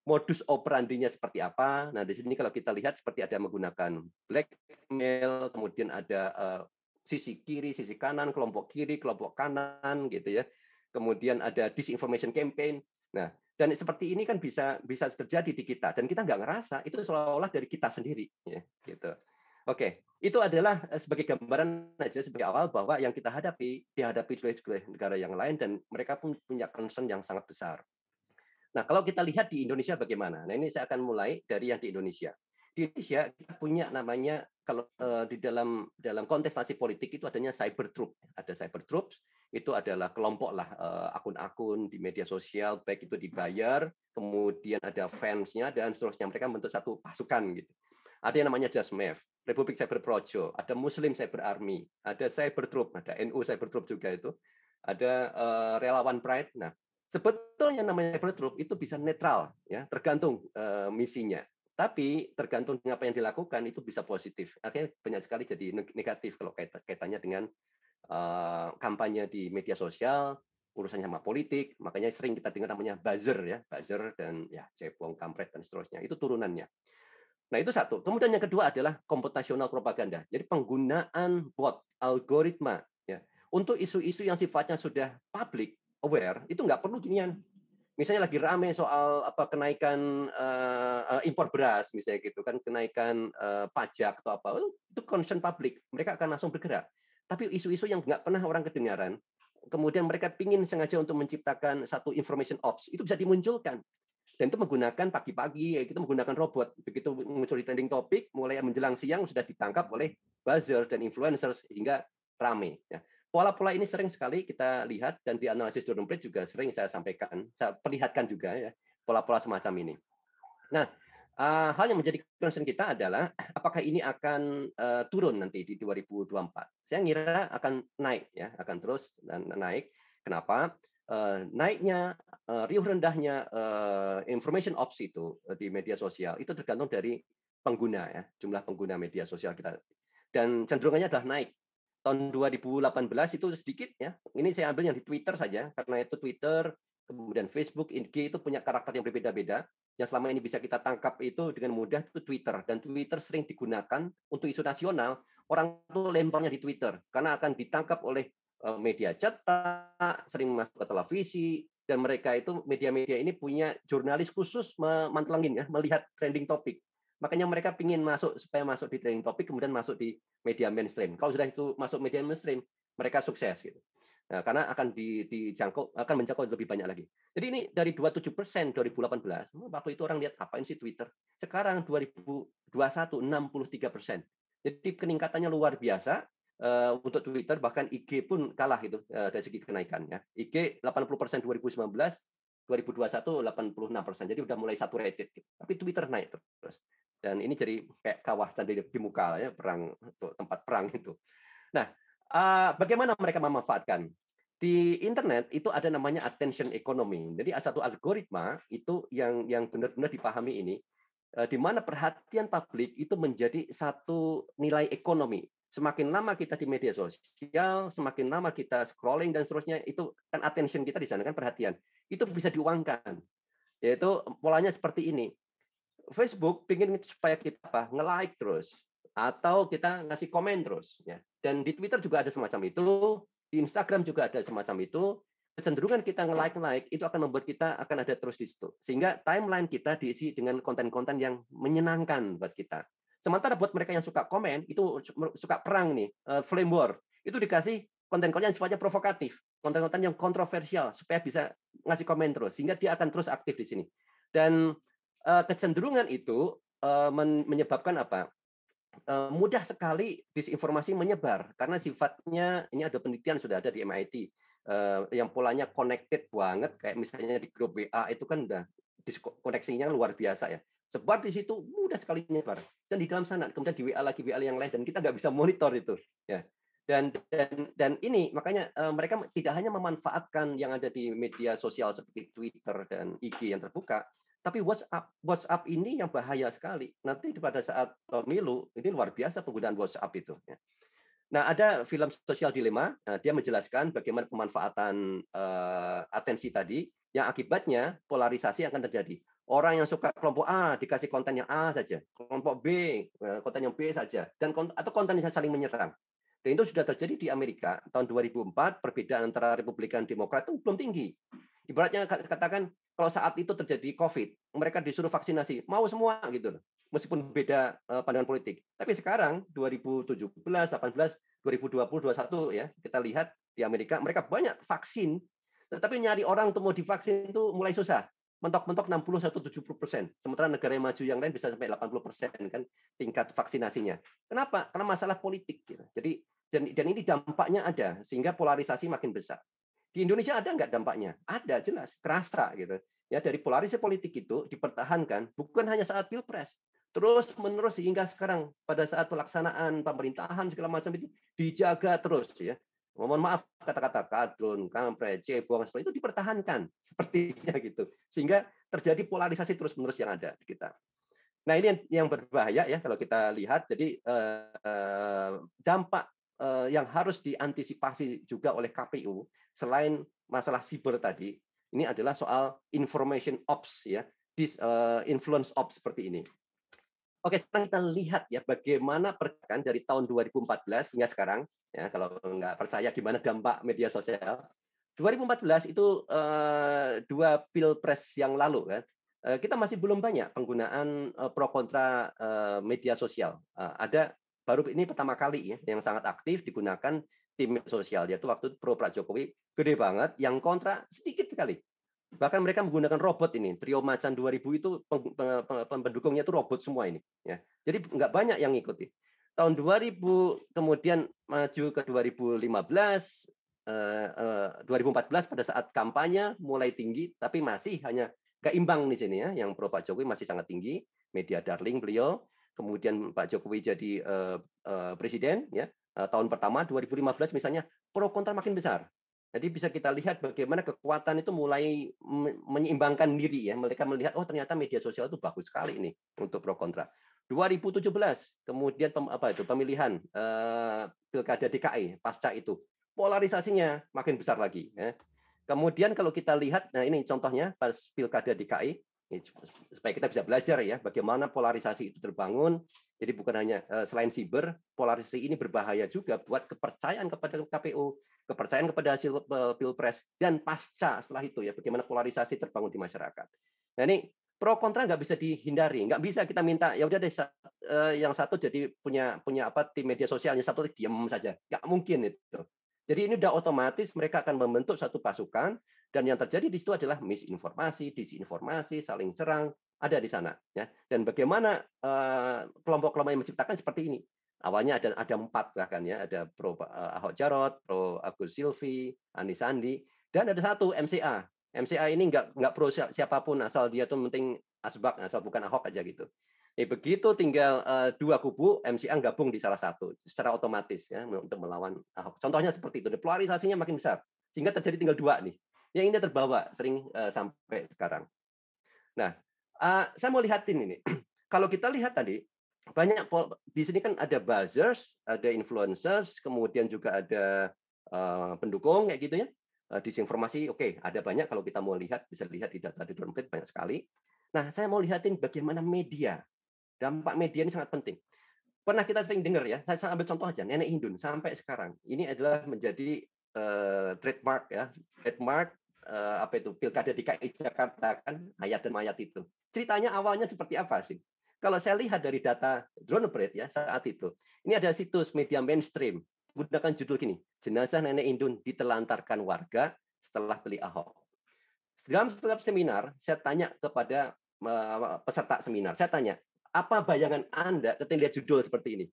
Modus operandinya seperti apa? Nah, di sini kalau kita lihat seperti ada menggunakan blackmail, kemudian ada uh, sisi kiri, sisi kanan, kelompok kiri, kelompok kanan, gitu ya. Kemudian ada disinformation campaign. Nah, dan seperti ini kan bisa bisa terjadi di kita, dan kita nggak ngerasa itu seolah-olah dari kita sendiri, ya, gitu. Oke, itu adalah sebagai gambaran aja sebagai awal bahwa yang kita hadapi dihadapi oleh negara yang lain dan mereka pun punya concern yang sangat besar. Nah, kalau kita lihat di Indonesia bagaimana? Nah, ini saya akan mulai dari yang di Indonesia. Di Indonesia kita punya namanya kalau uh, di dalam dalam kontestasi politik itu adanya cyber troop. Ada cyber troops, itu adalah kelompok lah uh, akun-akun di media sosial baik itu dibayar, kemudian ada fansnya dan seterusnya mereka membentuk satu pasukan gitu. Ada yang namanya JasMef, Republik Cyber Projo, ada Muslim Cyber Army, ada cyber troop, ada N U cyber troop juga itu. Ada uh, relawan Pride. Nah, sebetulnya namanya cyber troop itu bisa netral ya, tergantung uh, misinya. Tapi tergantung dengan apa yang dilakukan itu bisa positif. Akhirnya banyak sekali jadi negatif kalau kaitannya dengan uh, kampanye di media sosial, urusannya sama politik. Makanya sering kita dengar namanya buzzer ya, buzzer dan ya cebong, kampret dan seterusnya. Itu turunannya. Nah, itu satu. Kemudian yang kedua adalah komputasional propaganda. Jadi penggunaan bot, algoritma ya. Untuk isu-isu yang sifatnya sudah public aware itu nggak perlu ginian. Misalnya lagi rame soal apa kenaikan uh, impor beras misalnya gitu kan, kenaikan uh, pajak atau apa, itu concern publik, mereka akan langsung bergerak. Tapi isu-isu yang nggak pernah orang kedengaran, kemudian mereka pingin sengaja untuk menciptakan satu information ops, itu bisa dimunculkan. Dan itu menggunakan pagi-pagi, ya, kita menggunakan robot. Begitu muncul di trending topik, mulai menjelang siang sudah ditangkap oleh buzzer dan influencers hingga rame. Ya. Pola-pola ini sering sekali kita lihat dan di analisis Drone Emprit juga sering saya sampaikan, saya perlihatkan juga ya pola-pola semacam ini. Nah, uh, hal yang menjadi concern kita adalah apakah ini akan uh, turun nanti di dua ribu dua puluh empat. Saya ngira akan naik ya, akan terus dan naik. Kenapa? Uh, naiknya, uh, riuh rendahnya uh, information ops itu uh, di media sosial itu tergantung dari pengguna ya, jumlah pengguna media sosial kita. Dan cenderungannya adalah naik. Tahun dua ribu delapan belas itu sedikit ya. Ini saya ambil yang di Twitter saja karena itu Twitter, kemudian Facebook, I G itu punya karakter yang berbeda-beda. Yang selama ini bisa kita tangkap itu dengan mudah itu Twitter, dan Twitter sering digunakan untuk isu nasional. Orang itu lemparnya di Twitter karena akan ditangkap oleh media cetak, sering masuk ke televisi, dan mereka itu media-media ini punya jurnalis khusus memantelangin ya, melihat trending topik. Makanya mereka ingin masuk supaya masuk di trending topik, kemudian masuk di media mainstream. Kalau sudah itu masuk media mainstream, mereka sukses gitu. Nah, karena akan di, dijangkau, akan menjangkau lebih banyak lagi. Jadi ini dari dua puluh tujuh persen dua ribu delapan belas, waktu itu orang lihat apain sih Twitter. Sekarang dua ribu dua puluh satu enam puluh tiga persen. Jadi peningkatannya luar biasa. Uh, untuk Twitter bahkan I G pun kalah gitu uh, dari segi kenaikan ya. I G delapan puluh persen dua ribu sembilan belas, dua ribu dua puluh satu delapan puluh enam persen. Jadi udah mulai saturated gitu. Tapi Twitter naik terus. Dan ini jadi kayak kawah candi di muka ya, perang tempat perang itu. Nah, uh, bagaimana mereka memanfaatkan? Di internet itu ada namanya attention economy. Jadi satu algoritma itu yang yang benar-benar dipahami ini uh, di mana perhatian publik itu menjadi satu nilai ekonomi. Semakin lama kita di media sosial, semakin lama kita scrolling dan seterusnya, itu kan attention kita di sana, kan perhatian. Itu bisa diuangkan. Yaitu polanya seperti ini. Facebook ingin supaya kita apa? Nge-like terus. Atau kita ngasih komen terus. Ya. Dan di Twitter juga ada semacam itu. Di Instagram juga ada semacam itu. Kecenderungan kita nge-like-like, itu akan membuat kita akan ada terus di situ. Sehingga timeline kita diisi dengan konten-konten yang menyenangkan buat kita. Sementara buat mereka yang suka komen, itu suka perang nih, uh, flame war, itu dikasih konten-konten yang sifatnya provokatif, konten-konten yang kontroversial, supaya bisa ngasih komen terus, sehingga dia akan terus aktif di sini. Dan uh, kecenderungan itu uh, men- menyebabkan apa? Uh, mudah sekali disinformasi menyebar, karena sifatnya, ini ada penelitian sudah ada di M I T, uh, yang polanya connected banget, kayak misalnya di grup W A, itu kan udah koneksinya luar biasa ya. Sebar di situ mudah sekali nyebar dan di dalam sana kemudian di W A lagi W A yang lain dan kita nggak bisa monitor itu ya dan dan dan ini makanya uh, mereka tidak hanya memanfaatkan yang ada di media sosial seperti Twitter dan I G yang terbuka, tapi WhatsApp WhatsApp ini yang bahaya sekali nanti pada saat pemilu ini luar biasa penggunaan WhatsApp itu ya. Nah, ada film Sosial Dilema, nah, dia menjelaskan bagaimana pemanfaatan uh, atensi tadi yang akibatnya polarisasi akan terjadi. Orang yang suka kelompok A dikasih konten yang A saja, kelompok B konten yang B saja, dan konten, atau konten yang saling menyerang. Dan itu sudah terjadi di Amerika tahun dua ribu empat. Perbedaan antara Republikan Demokrat itu belum tinggi. Ibaratnya katakan kalau saat itu terjadi COVID, mereka disuruh vaksinasi, mau semua gitu loh, meskipun beda pandangan politik. Tapi sekarang dua ribu tujuh belas, dua ribu delapan belas, dua ribu dua puluh, dua ribu dua puluh satu ya kita lihat di Amerika mereka banyak vaksin, tetapi nyari orang untuk mau divaksin itu mulai susah. Mentok-mentok enam puluh sampai tujuh puluh persen. Sementara negara yang maju yang lain bisa sampai delapan puluh persen kan tingkat vaksinasinya. Kenapa? Karena masalah politik. Gitu. Jadi dan, dan ini dampaknya ada sehingga polarisasi makin besar. Di Indonesia ada nggak dampaknya? Ada, jelas, kerasa gitu. Ya dari polarisasi politik itu dipertahankan bukan hanya saat pilpres, terus menerus hingga sekarang pada saat pelaksanaan pemerintahan segala macam itu dijaga terus ya. Mohon maaf kata-kata kadrun, kampret, cebong, itu dipertahankan sepertinya gitu sehingga terjadi polarisasi terus-menerus yang ada di kita. Nah ini yang, yang berbahaya ya kalau kita lihat. Jadi eh, eh, dampak eh, yang harus diantisipasi juga oleh K P U selain masalah siber tadi ini adalah soal information ops ya, this eh, influence ops seperti ini. Oke, sekarang kita lihat ya bagaimana pergerakan dari tahun dua ribu empat belas hingga sekarang. Ya, kalau nggak percaya gimana dampak media sosial. dua ribu empat belas itu eh, dua pilpres yang lalu kan. Eh, kita masih belum banyak penggunaan eh, pro kontra eh, media sosial. Eh, ada baru ini pertama kali ya yang sangat aktif digunakan tim sosial, yaitu waktu pro Pak Jokowi gede banget, yang kontra sedikit sekali. Bahkan mereka menggunakan robot ini. Trio Macan dua ribu itu pendukungnya itu robot semua ini. Ya. Jadi nggak banyak yang ngikuti. Tahun dua ribu kemudian maju ke dua ribu lima belas, dua ribu empat belas pada saat kampanye mulai tinggi, tapi masih hanya nggak imbang di sini ya. Yang pro Pak Jokowi masih sangat tinggi, media darling beliau. Kemudian Pak Jokowi jadi uh, uh, presiden ya. Uh, tahun pertama dua ribu lima belas misalnya pro kontra makin besar. Jadi bisa kita lihat bagaimana kekuatan itu mulai menyeimbangkan diri ya. Mereka melihat oh ternyata media sosial itu bagus sekali ini untuk pro kontra. dua ribu tujuh belas kemudian pem, apa itu pemilihan eh, pilkada D K I pasca itu polarisasinya makin besar lagi ya. Kemudian kalau kita lihat nah ini contohnya pas pilkada D K I ini, supaya kita bisa belajar ya bagaimana polarisasi itu terbangun. Jadi bukan hanya eh, selain siber, polarisasi ini berbahaya juga buat kepercayaan kepada K P U, kepercayaan kepada hasil eh, pilpres dan pasca setelah itu ya bagaimana polarisasi terbangun di masyarakat. Nah ini pro kontra nggak bisa dihindari, nggak bisa kita minta ya udah deh yang satu jadi punya punya apa tim media sosialnya satu diam saja, nggak mungkin itu. Jadi ini udah otomatis mereka akan membentuk satu pasukan dan yang terjadi di situ adalah misinformasi, disinformasi, saling serang ada di sana ya. Dan bagaimana uh, kelompok-kelompok yang menciptakan seperti ini? Awalnya ada ada empat bahkan ya, ada pro uh, Ahok Jarot, pro Agus Silvi, Anies Sandi, dan ada satu M C A. M C A ini nggak nggak pro siapapun asal dia tuh penting asbak asal bukan Ahok aja gitu. Eh begitu tinggal uh, dua kubu M C A gabung di salah satu secara otomatis ya untuk melawan Ahok. Contohnya seperti itu, polarisasinya makin besar sehingga terjadi tinggal dua nih. Yang ini terbawa sering uh, sampai sekarang. Nah, uh, saya mau lihatin ini. Kalau kita lihat tadi banyak pol- di sini kan ada buzzers, ada influencers, kemudian juga ada uh, pendukung kayak gitu ya. Disinformasi, oke, okay, ada banyak kalau kita mau lihat, bisa lihat di data di Drone Emprit banyak sekali. Nah, saya mau lihatin bagaimana media, dampak media ini sangat penting. Pernah kita sering dengar ya, saya ambil contoh aja, Nenek Hindun sampai sekarang. Ini adalah menjadi uh, trademark ya, trademark uh, apa itu, Pilkada D K I Jakarta kan, hayat dan mayat itu. Ceritanya awalnya seperti apa sih? Kalau saya lihat dari data Drone Emprit ya saat itu, ini ada situs media mainstream, gunakan judul gini, jenazah Nenek Indun ditelantarkan warga setelah beli Ahok. Dalam setiap seminar, saya tanya kepada peserta seminar, saya tanya, apa bayangan Anda ketika lihat judul seperti ini?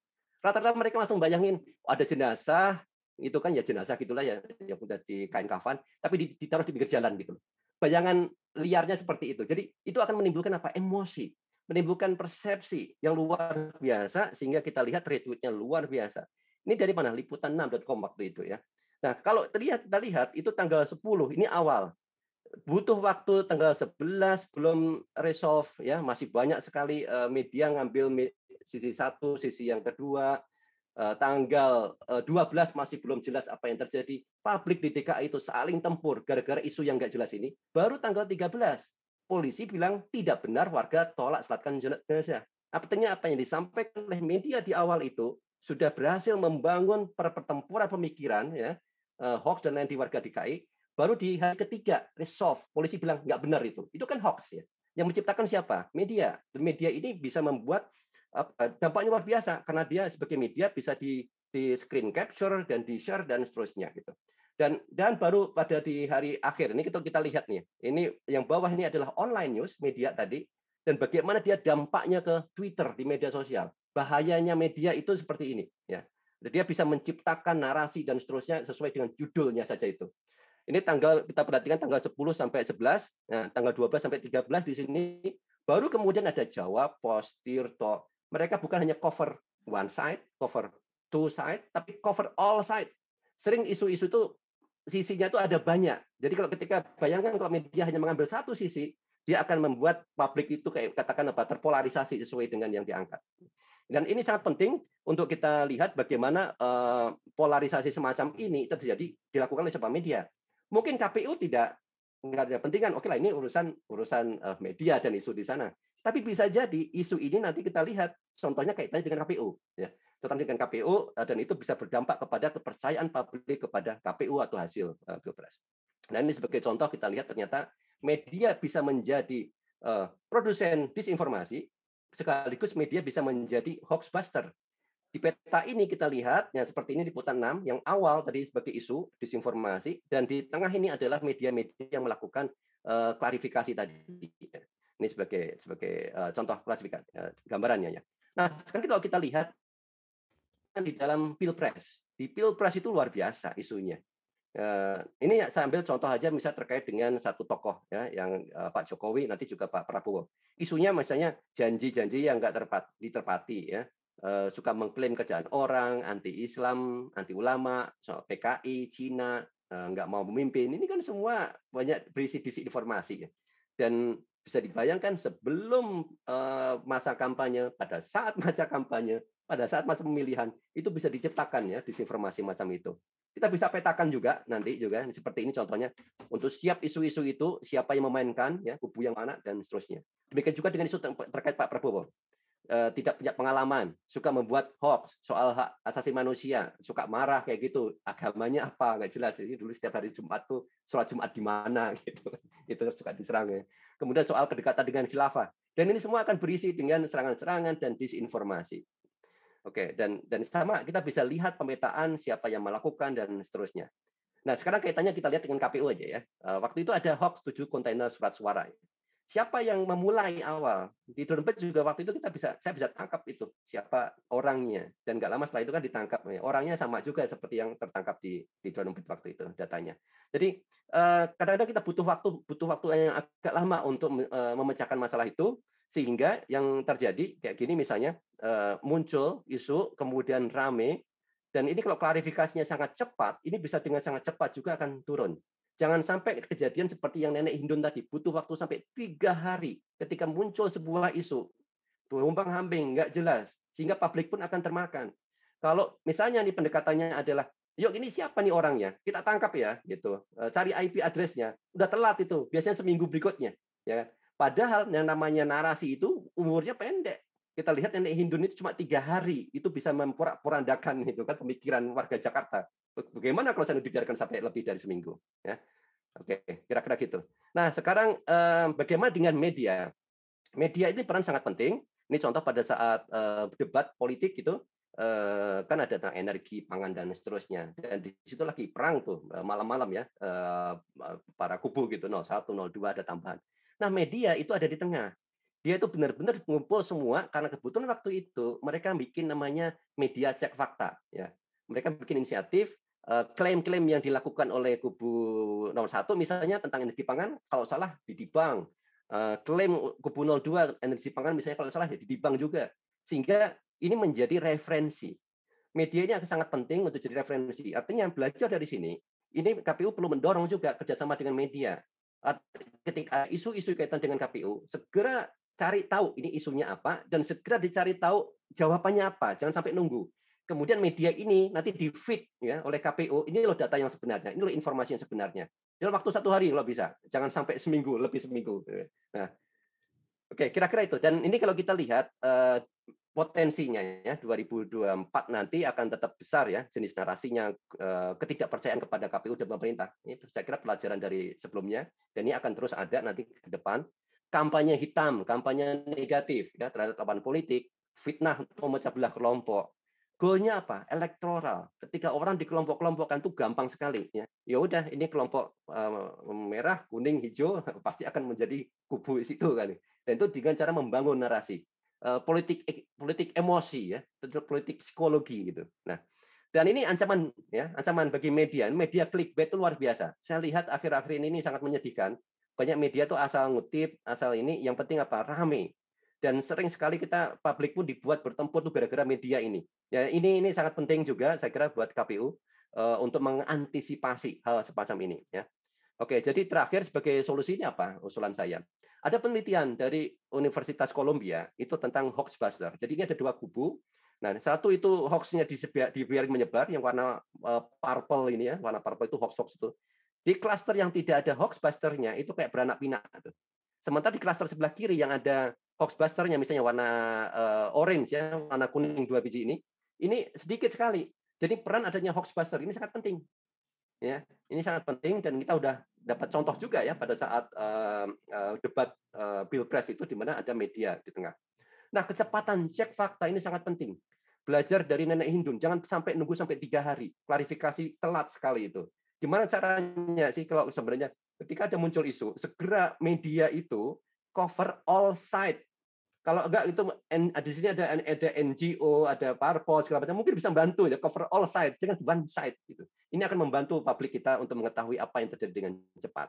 Rata-rata mereka langsung bayangin, oh, ada jenazah, itu kan ya jenazah gitulah ya, yang udah di kain kafan, tapi ditaruh di pinggir jalan gitu. Bayangan liarnya seperti itu. Jadi itu akan menimbulkan apa? Emosi, menimbulkan persepsi yang luar biasa, sehingga kita lihat retweetnya luar biasa. Ini dari mana? liputan enam titik com waktu itu ya. Nah, kalau terlihat kita lihat itu tanggal sepuluh ini awal. Butuh waktu tanggal sebelas belum resolve ya, masih banyak sekali uh, media ngambil me- sisi satu, sisi yang kedua. Uh, tanggal uh, dua belas masih belum jelas apa yang terjadi. Publik di D K I itu saling tempur gara-gara isu yang nggak jelas ini. Baru tanggal tiga belas polisi bilang tidak benar warga tolak selatkan jenazah. Artinya apa yang disampaikan oleh media di awal itu sudah berhasil membangun pertempuran pemikiran ya eh, hoax dan lain di warga D K I, baru di hari ketiga resolve polisi bilang nggak benar itu itu kan hoax ya. Yang menciptakan siapa? Media. Dan media ini bisa membuat apa, dampaknya luar biasa karena dia sebagai media bisa di di screen capture dan di share dan seterusnya gitu. Dan dan baru pada di hari akhir ini kita kita lihat nih, ini yang bawah ini adalah online news media tadi dan bagaimana dia dampaknya ke Twitter di media sosial. Bahayanya media itu seperti ini ya. Dia bisa menciptakan narasi dan seterusnya sesuai dengan judulnya saja itu. Ini tanggal kita perhatikan tanggal sepuluh sampai sebelas, nah tanggal dua belas sampai tiga belas di sini baru kemudian ada Jawa, Post, Tirto. Mereka bukan hanya cover one side, cover two side, tapi cover all side. Sering isu-isu itu sisinya itu ada banyak. Jadi kalau ketika bayangkan kalau media hanya mengambil satu sisi, dia akan membuat publik itu kayak katakan apa terpolarisasi sesuai dengan yang diangkat. Dan ini sangat penting untuk kita lihat bagaimana uh, polarisasi semacam ini terjadi dilakukan oleh sebuah media. Mungkin K P U tidak nggak ada pentingan. Oke lah ini urusan urusan uh, media dan isu di sana. Tapi bisa jadi isu ini nanti kita lihat contohnya kaitannya dengan K P U. Ya, contohnya dengan K P U uh, dan itu bisa berdampak kepada kepercayaan publik kepada K P U atau hasil uh, pilpres. Nah ini sebagai contoh kita lihat ternyata media bisa menjadi uh, produsen disinformasi. Sekaligus media bisa menjadi hoax buster. Di peta ini kita lihat, ya seperti ini di putaran enam, yang awal tadi sebagai isu disinformasi, dan di tengah ini adalah media-media yang melakukan uh, klarifikasi tadi. Ini sebagai sebagai uh, contoh klasifikasi uh, gambarannya ya. Nah, sekarang kalau kita lihat di dalam Pilpres, di Pilpres itu luar biasa isunya. Uh, ini saya ambil contoh aja, misalnya terkait dengan satu tokoh ya, yang uh, Pak Jokowi, nanti juga Pak Prabowo. Isunya misalnya janji-janji yang nggak terpat, diterpati ya. Uh, suka mengklaim kerjaan orang, anti-Islam, anti-ulama, soal P K I, Cina, uh, nggak mau memimpin. Ini kan semua banyak berisi disinformasi. Ya. Dan bisa dibayangkan sebelum uh, masa kampanye, pada saat masa kampanye, pada saat masa pemilihan, itu bisa diciptakan ya disinformasi macam itu. Kita bisa petakan juga nanti juga, seperti ini contohnya, untuk siap isu-isu itu, siapa yang memainkan, ya kubu yang mana, dan seterusnya. Demikian juga dengan isu terkait Pak Prabowo. Tidak punya pengalaman, suka membuat hoax soal hak asasi manusia, suka marah kayak gitu, agamanya apa nggak jelas. Jadi dulu setiap hari Jumat tuh sholat Jumat di mana gitu, itu suka diserang ya. Kemudian soal kedekatan dengan khilafah, dan ini semua akan berisi dengan serangan-serangan dan disinformasi. Oke, dan dan sama kita bisa lihat pemetaan siapa yang melakukan dan seterusnya. Nah sekarang kaitannya kita lihat dengan K P U aja ya. Waktu itu ada hoax tujuh kontainer surat suara. Siapa yang memulai awal? Di Drone Emprit juga waktu itu kita bisa, saya bisa tangkap itu siapa orangnya, dan nggak lama setelah itu kan ditangkap orangnya sama juga seperti yang tertangkap di di Drone Emprit waktu itu datanya. Jadi kadang-kadang kita butuh waktu butuh waktu yang agak lama untuk memecahkan masalah itu, sehingga yang terjadi kayak gini misalnya muncul isu kemudian rame, dan ini kalau klarifikasinya sangat cepat, ini bisa dengan sangat cepat juga akan turun. Jangan sampai kejadian seperti yang Nenek Hindun tadi, butuh waktu sampai tiga hari ketika muncul sebuah isu, humbang-hambing, nggak jelas, sehingga publik pun akan termakan. Kalau misalnya nih pendekatannya adalah, yuk ini siapa nih orangnya, kita tangkap ya, gitu, cari I P address-nya, udah telat itu, biasanya seminggu berikutnya, ya. Padahal yang namanya narasi itu umurnya pendek. Kita lihat Nenek Hindun itu cuma tiga hari, itu bisa memporak-porandakan itu kan pemikiran warga Jakarta. Bagaimana kalau saya dibiarkan sampai lebih dari seminggu? Ya, oke, kira-kira gitu. Nah, sekarang eh, bagaimana dengan media? Media ini peran sangat penting. Ini contoh pada saat eh, debat politik gitu, eh, kan ada tentang energi, pangan dan seterusnya. Dan di situ lagi perang tuh malam-malam ya, eh, para kubu gitu, nol satu, nol dua ada tambahan. Nah, media itu ada di tengah. Dia itu benar-benar ngumpul semua karena kebetulan waktu itu mereka bikin namanya media cek fakta, ya. Mereka bikin inisiatif, klaim-klaim yang dilakukan oleh kubu nomor satu misalnya tentang energi pangan, kalau salah didibang. Klaim kubu nol dua energi pangan misalnya kalau salah ya didibang juga. Sehingga ini menjadi referensi. Media ini sangat penting untuk jadi referensi. Artinya belajar dari sini, ini K P U perlu mendorong juga kerjasama dengan media. Ketika isu-isu kaitan dengan K P U, segera cari tahu ini isunya apa, dan segera dicari tahu jawabannya apa. Jangan sampai nunggu. Kemudian media ini nanti di-feed ya, oleh K P U, ini loh data yang sebenarnya, ini loh informasi yang sebenarnya. Dalam waktu satu hari kalau bisa, jangan sampai seminggu, lebih seminggu. Nah, oke, kira-kira itu. Dan ini kalau kita lihat eh, potensinya ya, dua ribu dua puluh empat nanti akan tetap besar ya, jenis narasinya, eh, ketidakpercayaan kepada K P U dan pemerintah. Ini saya kira pelajaran dari sebelumnya, dan ini akan terus ada nanti ke depan. Kampanye hitam, kampanye negatif ya, terhadap lawan politik, fitnah untuk memecah belah kelompok. Goalnya apa? Elektoral. Ketika orang dikelompok-kelompokkan itu gampang sekali. Ya udah, ini kelompok merah, kuning, hijau pasti akan menjadi kubu situ kan. Dan itu dengan cara membangun narasi, politik politik emosi ya, politik psikologi gitu. Nah, dan ini ancaman ya, ancaman bagi media. Media clickbait itu luar biasa. Saya lihat akhir-akhir ini ini sangat menyedihkan. Banyak media tuh asal ngutip, asal ini. Yang penting apa? Rame. Dan sering sekali kita publik pun dibuat bertempur tuh gara-gara media ini. Ya ini ini sangat penting juga saya kira buat K P U uh, untuk mengantisipasi hal semacam ini ya. Oke, jadi terakhir sebagai solusinya apa usulan saya? Ada penelitian dari Universitas Columbia itu tentang hoax buster. Jadi ini ada dua kubu. Nah, satu itu hoaxnya dibiarin menyebar yang warna uh, purple ini ya, warna purple itu hoax-hoax itu. Di klaster yang tidak ada hoax busternya itu kayak beranak pinak gitu. Sementara di klaster sebelah kiri yang ada hoaxbusternya misalnya warna uh, orange ya, warna kuning dua biji ini, ini sedikit sekali. Jadi peran adanya hoaxbuster ini sangat penting. Ya, ini sangat penting dan kita udah dapat contoh juga ya pada saat uh, uh, debat uh, Pilpres itu di mana ada media di tengah. Nah, kecepatan cek fakta ini sangat penting. Belajar dari nenek Hindun, jangan sampai nunggu sampai tiga hari. Klarifikasi telat sekali itu. Gimana caranya sih kalau sebenarnya ketika ada muncul isu, segera media itu cover all side. Kalau enggak itu di sini ada ada N G O, ada parpol segala macam, mungkin bisa membantu ya, cover all side, jangan one side gitu. Ini akan membantu publik kita untuk mengetahui apa yang terjadi dengan cepat.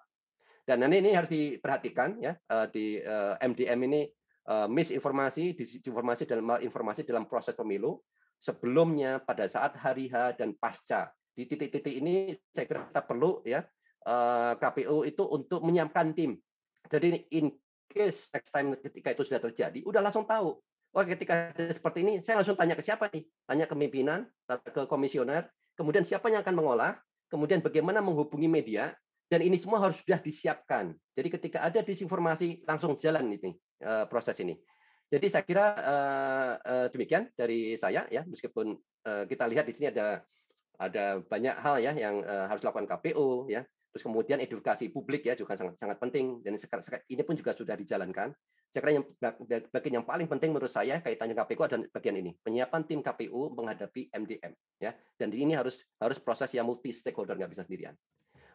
Dan ini harus diperhatikan ya, di M D M ini. Uh, misinformasi, disinformasi, dan malinformasi dalam proses pemilu sebelumnya, pada saat hari H, dan pasca. Di titik-titik ini saya kira kita perlu ya uh, K P U itu untuk menyiapkan tim. Jadi in case next time ketika itu sudah terjadi, udah langsung tahu. Oh, ketika seperti ini saya langsung tanya ke siapa nih? Tanya ke pimpinan, ke komisioner, kemudian siapa yang akan mengolah, kemudian bagaimana menghubungi media, dan ini semua harus sudah disiapkan. Jadi ketika ada disinformasi langsung jalan ini. Proses ini. Jadi saya kira uh, uh, demikian dari saya ya, meskipun uh, kita lihat di sini ada ada banyak hal ya yang uh, harus dilakukan K P U ya. Terus kemudian edukasi publik ya juga sangat sangat penting, dan sekarang ini pun juga sudah dijalankan. Saya kira yang bagian yang paling penting menurut saya kaitannya K P U adalah bagian ini, penyiapan tim K P U menghadapi M D M ya. Dan ini harus harus proses yang multi stakeholder, nggak bisa sendirian.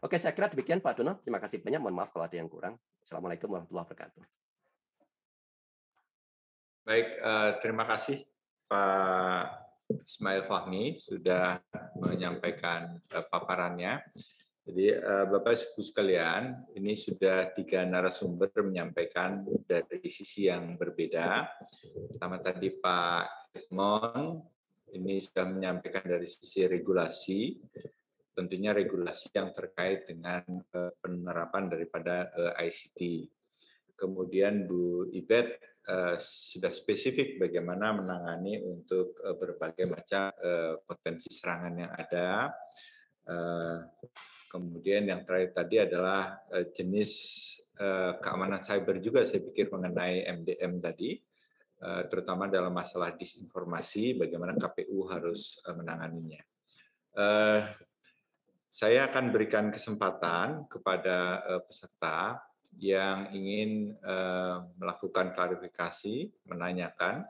Oke, saya kira demikian Pak Dono. Terima kasih banyak. Mohon maaf kalau ada yang kurang. Assalamualaikum warahmatullahi wabarakatuh. Baik, uh, terima kasih Pak Ismail Fahmi sudah menyampaikan uh, paparannya. Jadi uh, Bapak-Ibu sekalian, ini sudah tiga narasumber menyampaikan dari sisi yang berbeda. Pertama tadi Pak Edmon, ini sudah menyampaikan dari sisi regulasi, tentunya regulasi yang terkait dengan uh, penerapan daripada uh, I C T. Kemudian Bu Ibet, Uh, sudah spesifik bagaimana menangani untuk uh, berbagai macam uh, potensi serangan yang ada. Uh, kemudian yang terakhir tadi adalah uh, jenis uh, keamanan cyber juga saya pikir mengenai M D M tadi, uh, terutama dalam masalah disinformasi, bagaimana K P U harus uh, menanganinya. Uh, saya akan berikan kesempatan kepada uh, peserta yang ingin uh, melakukan klarifikasi, menanyakan,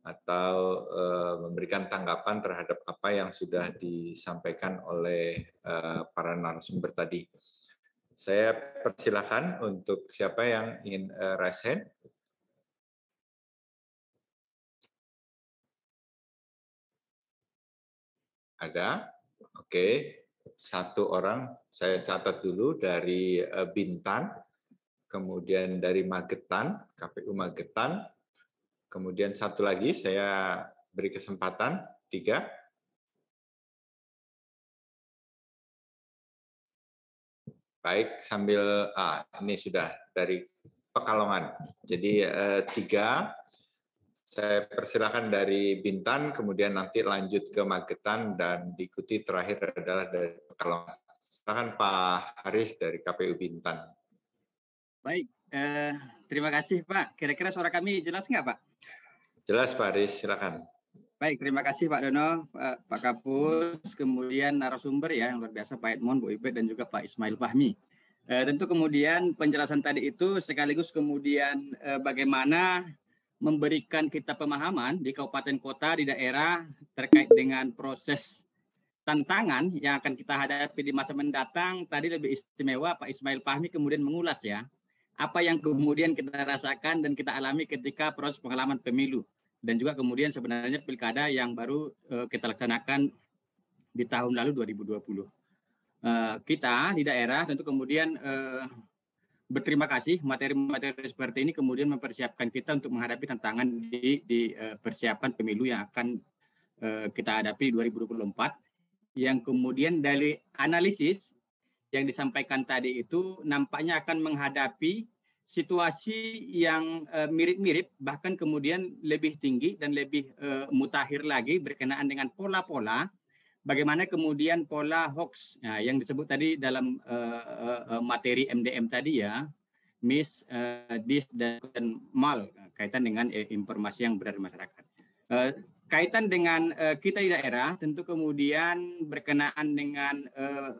atau uh, memberikan tanggapan terhadap apa yang sudah disampaikan oleh uh, para narasumber tadi. Saya persilakan untuk siapa yang ingin uh, raise hand. Ada? Oke, okay. Satu orang saya catat dulu dari uh, Bintan. Kemudian dari Magetan, K P U Magetan, kemudian satu lagi saya beri kesempatan, tiga. Baik, sambil, ah, ini sudah dari Pekalongan, jadi eh, tiga, saya persilakan dari Bintan, kemudian nanti lanjut ke Magetan, dan diikuti terakhir adalah dari Pekalongan. Silakan Pak Haris dari K P U Bintan. Baik, eh, terima kasih Pak. Kira-kira suara kami jelas nggak Pak? Jelas Pak Haris, silakan. Baik, terima kasih Pak Dono, Pak, Pak Kapus, kemudian narasumber ya yang luar biasa Pak Edmon, Bu Ibet, dan juga Pak Ismail Fahmi. Eh, tentu kemudian penjelasan tadi itu sekaligus kemudian eh, bagaimana memberikan kita pemahaman di kabupaten kota, di daerah terkait dengan proses tantangan yang akan kita hadapi di masa mendatang. Tadi lebih istimewa Pak Ismail Fahmi kemudian mengulas ya apa yang kemudian kita rasakan dan kita alami ketika proses pengalaman pemilu, dan juga kemudian sebenarnya pilkada yang baru uh, kita laksanakan di tahun lalu dua ribu dua puluh. Uh, kita di daerah tentu kemudian uh, berterima kasih materi-materi seperti ini kemudian mempersiapkan kita untuk menghadapi tantangan di, di uh, persiapan pemilu yang akan uh, kita hadapi dua ribu dua puluh empat, yang kemudian dari analisis yang disampaikan tadi itu nampaknya akan menghadapi situasi yang mirip-mirip, eh, bahkan kemudian lebih tinggi dan lebih eh, mutakhir lagi berkenaan dengan pola-pola, bagaimana kemudian pola hoax nah, yang disebut tadi dalam eh, eh, materi M D M tadi ya, mis, eh, dis, dan mal, kaitan dengan eh, informasi yang beredar di masyarakat. Eh, kaitan dengan eh, kita di daerah, tentu kemudian berkenaan dengan eh,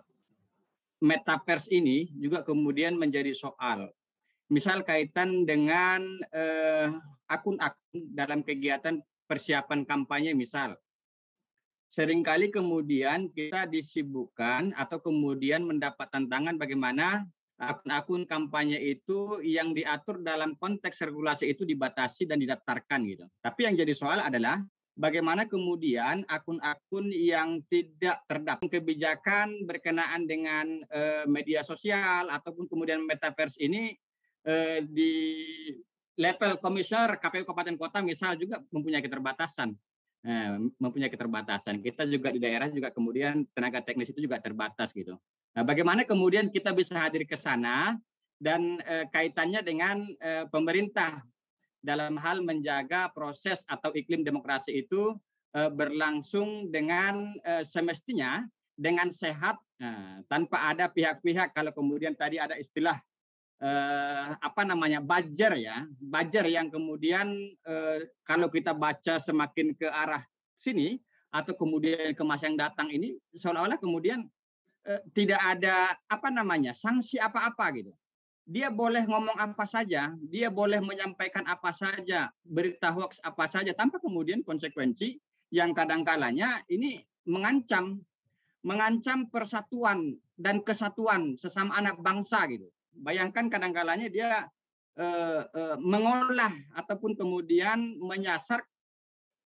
metaverse ini juga kemudian menjadi soal. Misal kaitan dengan akun-akun eh, dalam kegiatan persiapan kampanye misal. seringkali kemudian kita disibukkan atau kemudian mendapat tantangan bagaimana akun-akun kampanye itu yang diatur dalam konteks regulasi itu dibatasi dan didaftarkan gitu. Tapi yang jadi soal adalah bagaimana kemudian akun-akun yang tidak terdaftar kebijakan berkenaan dengan eh, media sosial ataupun kemudian metaverse ini eh, di level komisioner K P U Kabupaten Kota misal juga mempunyai keterbatasan. Nah, mempunyai keterbatasan. Kita juga di daerah juga kemudian tenaga teknis itu juga terbatas gitu. Nah, bagaimana kemudian kita bisa hadir ke sana dan eh, kaitannya dengan eh, pemerintah dalam hal menjaga proses atau iklim demokrasi itu eh, berlangsung dengan eh, semestinya dengan sehat eh, tanpa ada pihak-pihak kalau kemudian tadi ada istilah Eh, apa namanya buzzer ya buzzer yang kemudian eh, kalau kita baca semakin ke arah sini atau kemudian ke masa yang datang ini seolah-olah kemudian eh, tidak ada apa namanya sanksi apa-apa gitu. Dia boleh ngomong apa saja, dia boleh menyampaikan apa saja, berita hoax apa saja tanpa kemudian konsekuensi yang kadangkalanya ini mengancam mengancam persatuan dan kesatuan sesama anak bangsa gitu. Bayangkan kadangkalanya dia eh, eh, mengolah ataupun kemudian menyasar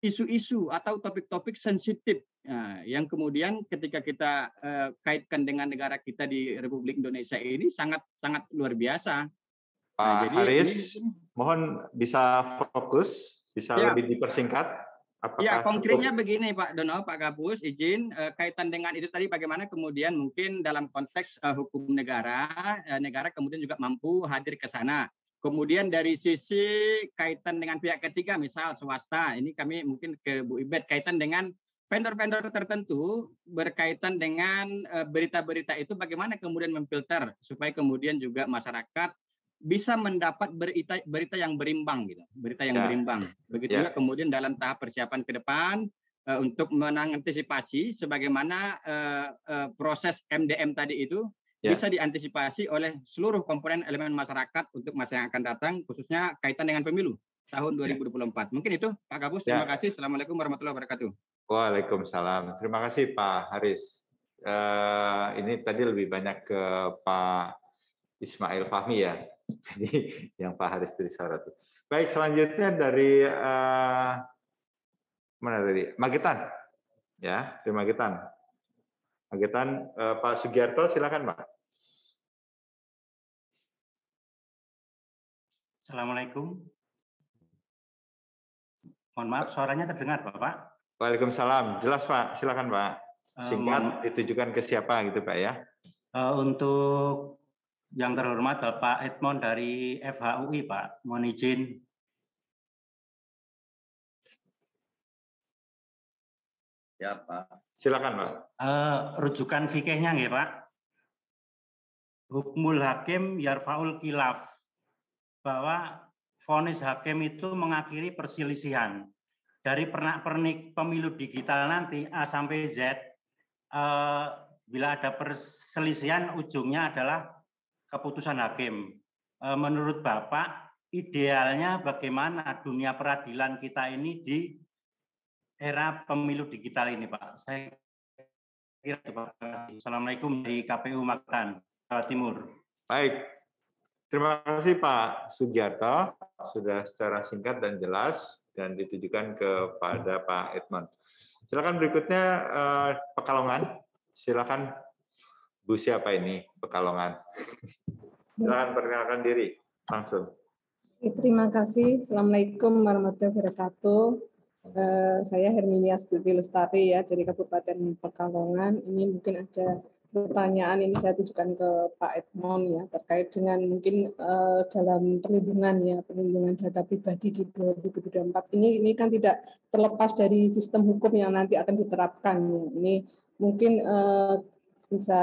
isu-isu atau topik-topik sensitif nah, yang kemudian ketika kita eh, kaitkan dengan negara kita di Republik Indonesia ini sangat sangat luar biasa. Pak nah, jadi, Haris, ini, mohon bisa fokus, bisa ya, lebih dipersingkat. Apakah ya konkretnya cukup? Begini Pak Dono, Pak Kapus, izin eh, kaitan dengan itu tadi bagaimana kemudian mungkin dalam konteks eh, hukum negara, eh, negara kemudian juga mampu hadir ke sana. Kemudian dari sisi kaitan dengan pihak ketiga, misal swasta, ini kami mungkin ke Bu Ibet kaitan dengan vendor-vendor tertentu berkaitan dengan eh, berita-berita itu bagaimana kemudian memfilter supaya kemudian juga masyarakat bisa mendapat berita berita yang berimbang gitu, berita yang ya. berimbang. Begitu juga ya. kemudian dalam tahap persiapan ke depan uh, untuk mengantisipasi sebagaimana uh, uh, proses M D M tadi itu ya. bisa diantisipasi oleh seluruh komponen elemen masyarakat untuk masa yang akan datang, khususnya kaitan dengan pemilu tahun dua ribu dua puluh empat. Ya. Mungkin itu Pak Kapus. Terima ya. kasih. Assalamualaikum warahmatullahi wabarakatuh. Waalaikumsalam. Terima kasih Pak Haris. Uh, ini tadi lebih banyak ke Pak Ismail Fahmi ya. Jadi yang Pak Haris tadi sorot. Baik, selanjutnya dari uh, mana tadi? Magetan, ya, dari Magetan. Magetan, uh, Pak Sugiharto, silakan Pak. Assalamualaikum. Mohon maaf, suaranya terdengar Bapak. Waalaikumsalam, jelas Pak, silakan Pak. Singkat, um, ditujukan ke siapa gitu Pak ya? Uh, untuk Yang terhormat Bapak Edmon dari F H U I, Pak. Mohon izin. Ya, Pak. Silakan, Pak. Uh, rujukan fikihnya nggih, Pak. Hukmul hakim yarfaul khilaf. Bahwa vonis hakim itu mengakhiri perselisihan. Dari pernak-pernik pemilu digital nanti A sampai Z, uh, bila ada perselisihan ujungnya adalah keputusan hakim. Menurut Bapak, idealnya bagaimana dunia peradilan kita ini di era pemilu digital ini, Pak? Saya kira itu, Pak. Assalamualaikum dari K P U Magetan, Jawa Timur. Baik, terima kasih Pak Sugiharto sudah secara singkat dan jelas dan ditujukan kepada Pak Edmon. Silakan berikutnya eh, Pekalongan. Silakan. Bu siapa ini Pekalongan? Silakan perkenalkan diri langsung. Terima kasih. Assalamualaikum warahmatullahi wabarakatuh. Uh, saya Herminia Studi Lestari ya dari Kabupaten Pekalongan. Ini mungkin ada pertanyaan ini saya tujukan ke Pak Edmon ya terkait dengan mungkin uh, dalam perlindungan ya perlindungan data pribadi di dua ribu dua puluh empat ini ini kan tidak terlepas dari sistem hukum yang nanti akan diterapkan. Ini mungkin uh, bisa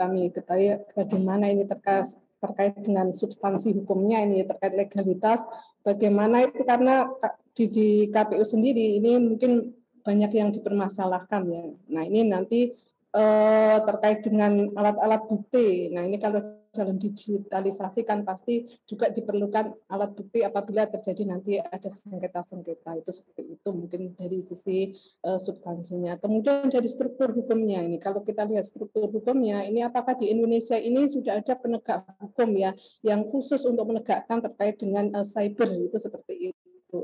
kami ketahui bagaimana ini terkait terkait dengan substansi hukumnya ini terkait legalitas bagaimana itu karena di, di K P U sendiri ini mungkin banyak yang dipermasalahkan ya. Nah ini nanti eh, terkait dengan alat-alat bukti. Nah ini kalau dalam digitalisasi kan pasti juga diperlukan alat bukti apabila terjadi nanti ada sengketa-sengketa. Itu seperti itu mungkin dari sisi uh, substansinya. Kemudian dari struktur hukumnya ini, kalau kita lihat struktur hukumnya ini, apakah di Indonesia ini sudah ada penegak hukum ya yang khusus untuk menegakkan terkait dengan uh, cyber, itu seperti itu.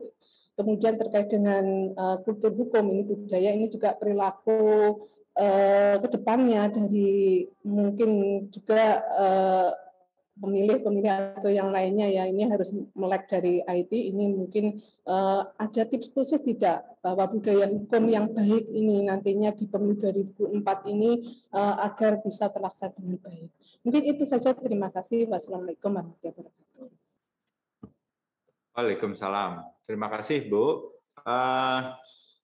Kemudian terkait dengan uh, kultur hukum ini, budaya ini juga perilaku Uh, kedepannya dari mungkin juga pemilih-pemilih uh, atau yang lainnya ya, ini harus melek dari I T ini mungkin uh, ada tips khusus tidak bahwa budaya hukum yang baik ini nantinya di pemilu dua ribu dua puluh empat ini uh, agar bisa terlaksana dengan baik. Mungkin itu saja, terima kasih. Wassalamualaikum warahmatullahi wabarakatuh. Waalaikumsalam. Terima kasih Bu. Uh...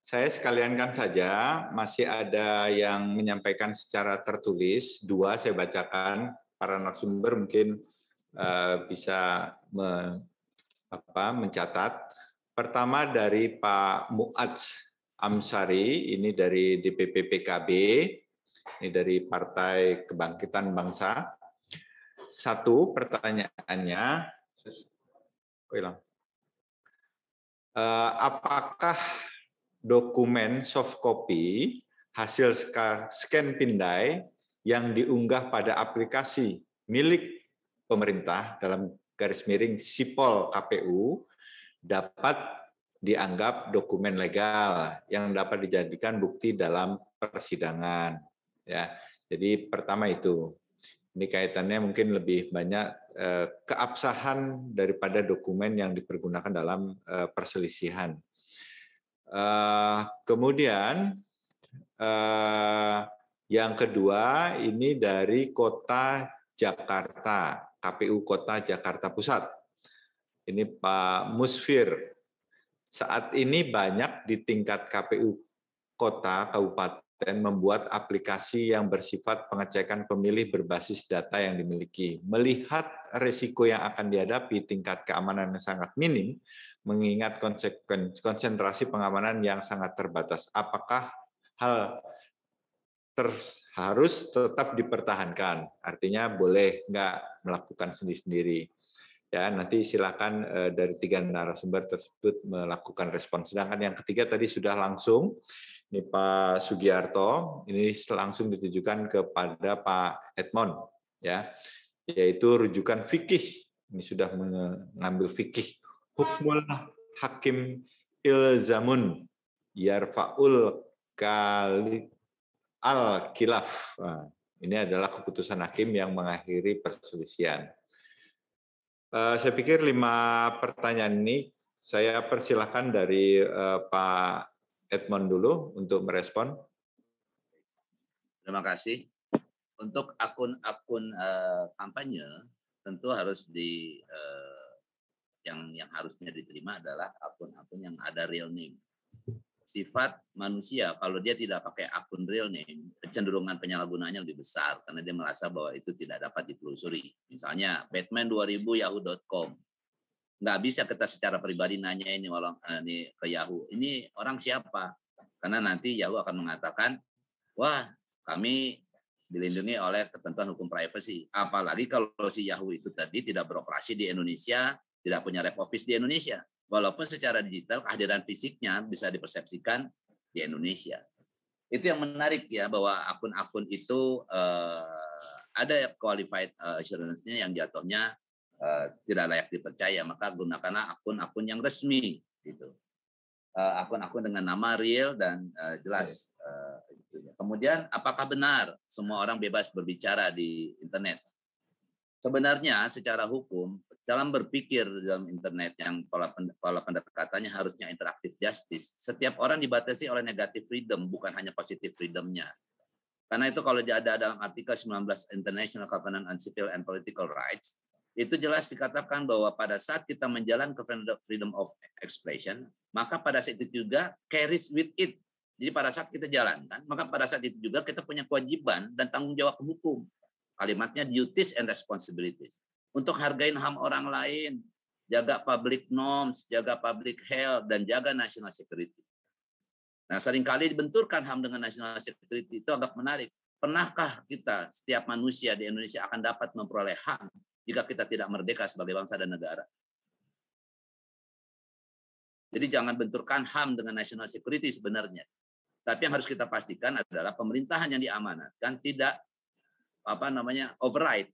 Saya sekaliankan saja, masih ada yang menyampaikan secara tertulis, dua saya bacakan, para narasumber mungkin uh, bisa me, apa, mencatat. Pertama dari Pak Mu'adz Amsari, ini dari D P P P K B, ini dari Partai Kebangkitan Bangsa. Satu pertanyaannya, uh, apakah dokumen soft copy hasil scan pindai yang diunggah pada aplikasi milik pemerintah dalam garis miring Sipol K P U dapat dianggap dokumen legal yang dapat dijadikan bukti dalam persidangan. Ya, jadi pertama itu. Ini kaitannya mungkin lebih banyak eh, keabsahan daripada dokumen yang dipergunakan dalam eh, perselisihan. Uh, kemudian uh, yang kedua ini dari Kota Jakarta, K P U Kota Jakarta Pusat. Ini Pak Musfir. Saat ini banyak di tingkat K P U Kota Kabupaten membuat aplikasi yang bersifat pengecekan pemilih berbasis data yang dimiliki. Melihat risiko yang akan dihadapi, tingkat keamanan yang sangat minim, mengingat konsentrasi pengamanan yang sangat terbatas. Apakah hal ter, harus tetap dipertahankan? Artinya boleh nggak melakukan sendiri-sendiri. Ya, nanti silakan eh, dari tiga narasumber tersebut melakukan respon. Sedangkan yang ketiga tadi sudah langsung, ini Pak Sugiharto, ini langsung ditujukan kepada Pak Edmon, ya, yaitu rujukan fikih. Ini sudah mengambil fikih. Hukmul hakim ilzamun yarfa'ul kali al-kilaf. Nah, ini adalah keputusan hakim yang mengakhiri perselisihan. Uh, saya pikir lima pertanyaan ini saya persilahkan dari uh, Pak Edmon dulu untuk merespon. Terima kasih. Untuk akun-akun uh, kampanye tentu harus di... Uh, Yang, yang harusnya diterima adalah akun-akun yang ada real name. Sifat manusia, kalau dia tidak pakai akun real name, kecenderungan penyalahgunaannya lebih besar, karena dia merasa bahwa itu tidak dapat ditelusuri. Misalnya, Batman dua ribu Yahoo dot com. Nggak bisa kita secara pribadi nanya ini, walau, ini ke Yahoo, ini orang siapa? Karena nanti Yahoo akan mengatakan, wah, kami dilindungi oleh ketentuan hukum privasi. Apalagi kalau si Yahoo itu tadi tidak beroperasi di Indonesia, tidak punya rep office di Indonesia. Walaupun secara digital kehadiran fisiknya bisa dipersepsikan di Indonesia. Itu yang menarik ya, bahwa akun-akun itu eh, ada qualified assurance-nya yang jatuhnya eh, tidak layak dipercaya, maka gunakanlah akun-akun yang resmi gitu. Eh, akun-akun dengan nama real dan eh, jelas. Eh, gitu. Kemudian apakah benar semua orang bebas berbicara di internet? Sebenarnya secara hukum dalam berpikir dalam internet yang pola pendekatannya harusnya interaktif justice. Setiap orang dibatasi oleh negative freedom, bukan hanya positive freedom-nya. Karena itu kalau ada dalam artikel sembilan belas International Covenant on Civil and Political Rights, itu jelas dikatakan bahwa pada saat kita menjalankan freedom of expression, maka pada saat itu juga carries with it. Jadi pada saat kita jalankan, maka pada saat itu juga kita punya kewajiban dan tanggung jawab hukum. Kalimatnya duties and responsibilities. Untuk hargain H A M orang lain, jaga public norms, jaga public health, dan jaga national security. Nah, seringkali dibenturkan H A M dengan national security, itu agak menarik. Pernahkah kita, setiap manusia di Indonesia akan dapat memperoleh hak jika kita tidak merdeka sebagai bangsa dan negara? Jadi jangan benturkan H A M dengan national security sebenarnya. Tapi yang harus kita pastikan adalah pemerintahan yang diamanatkan tidak apa namanya override,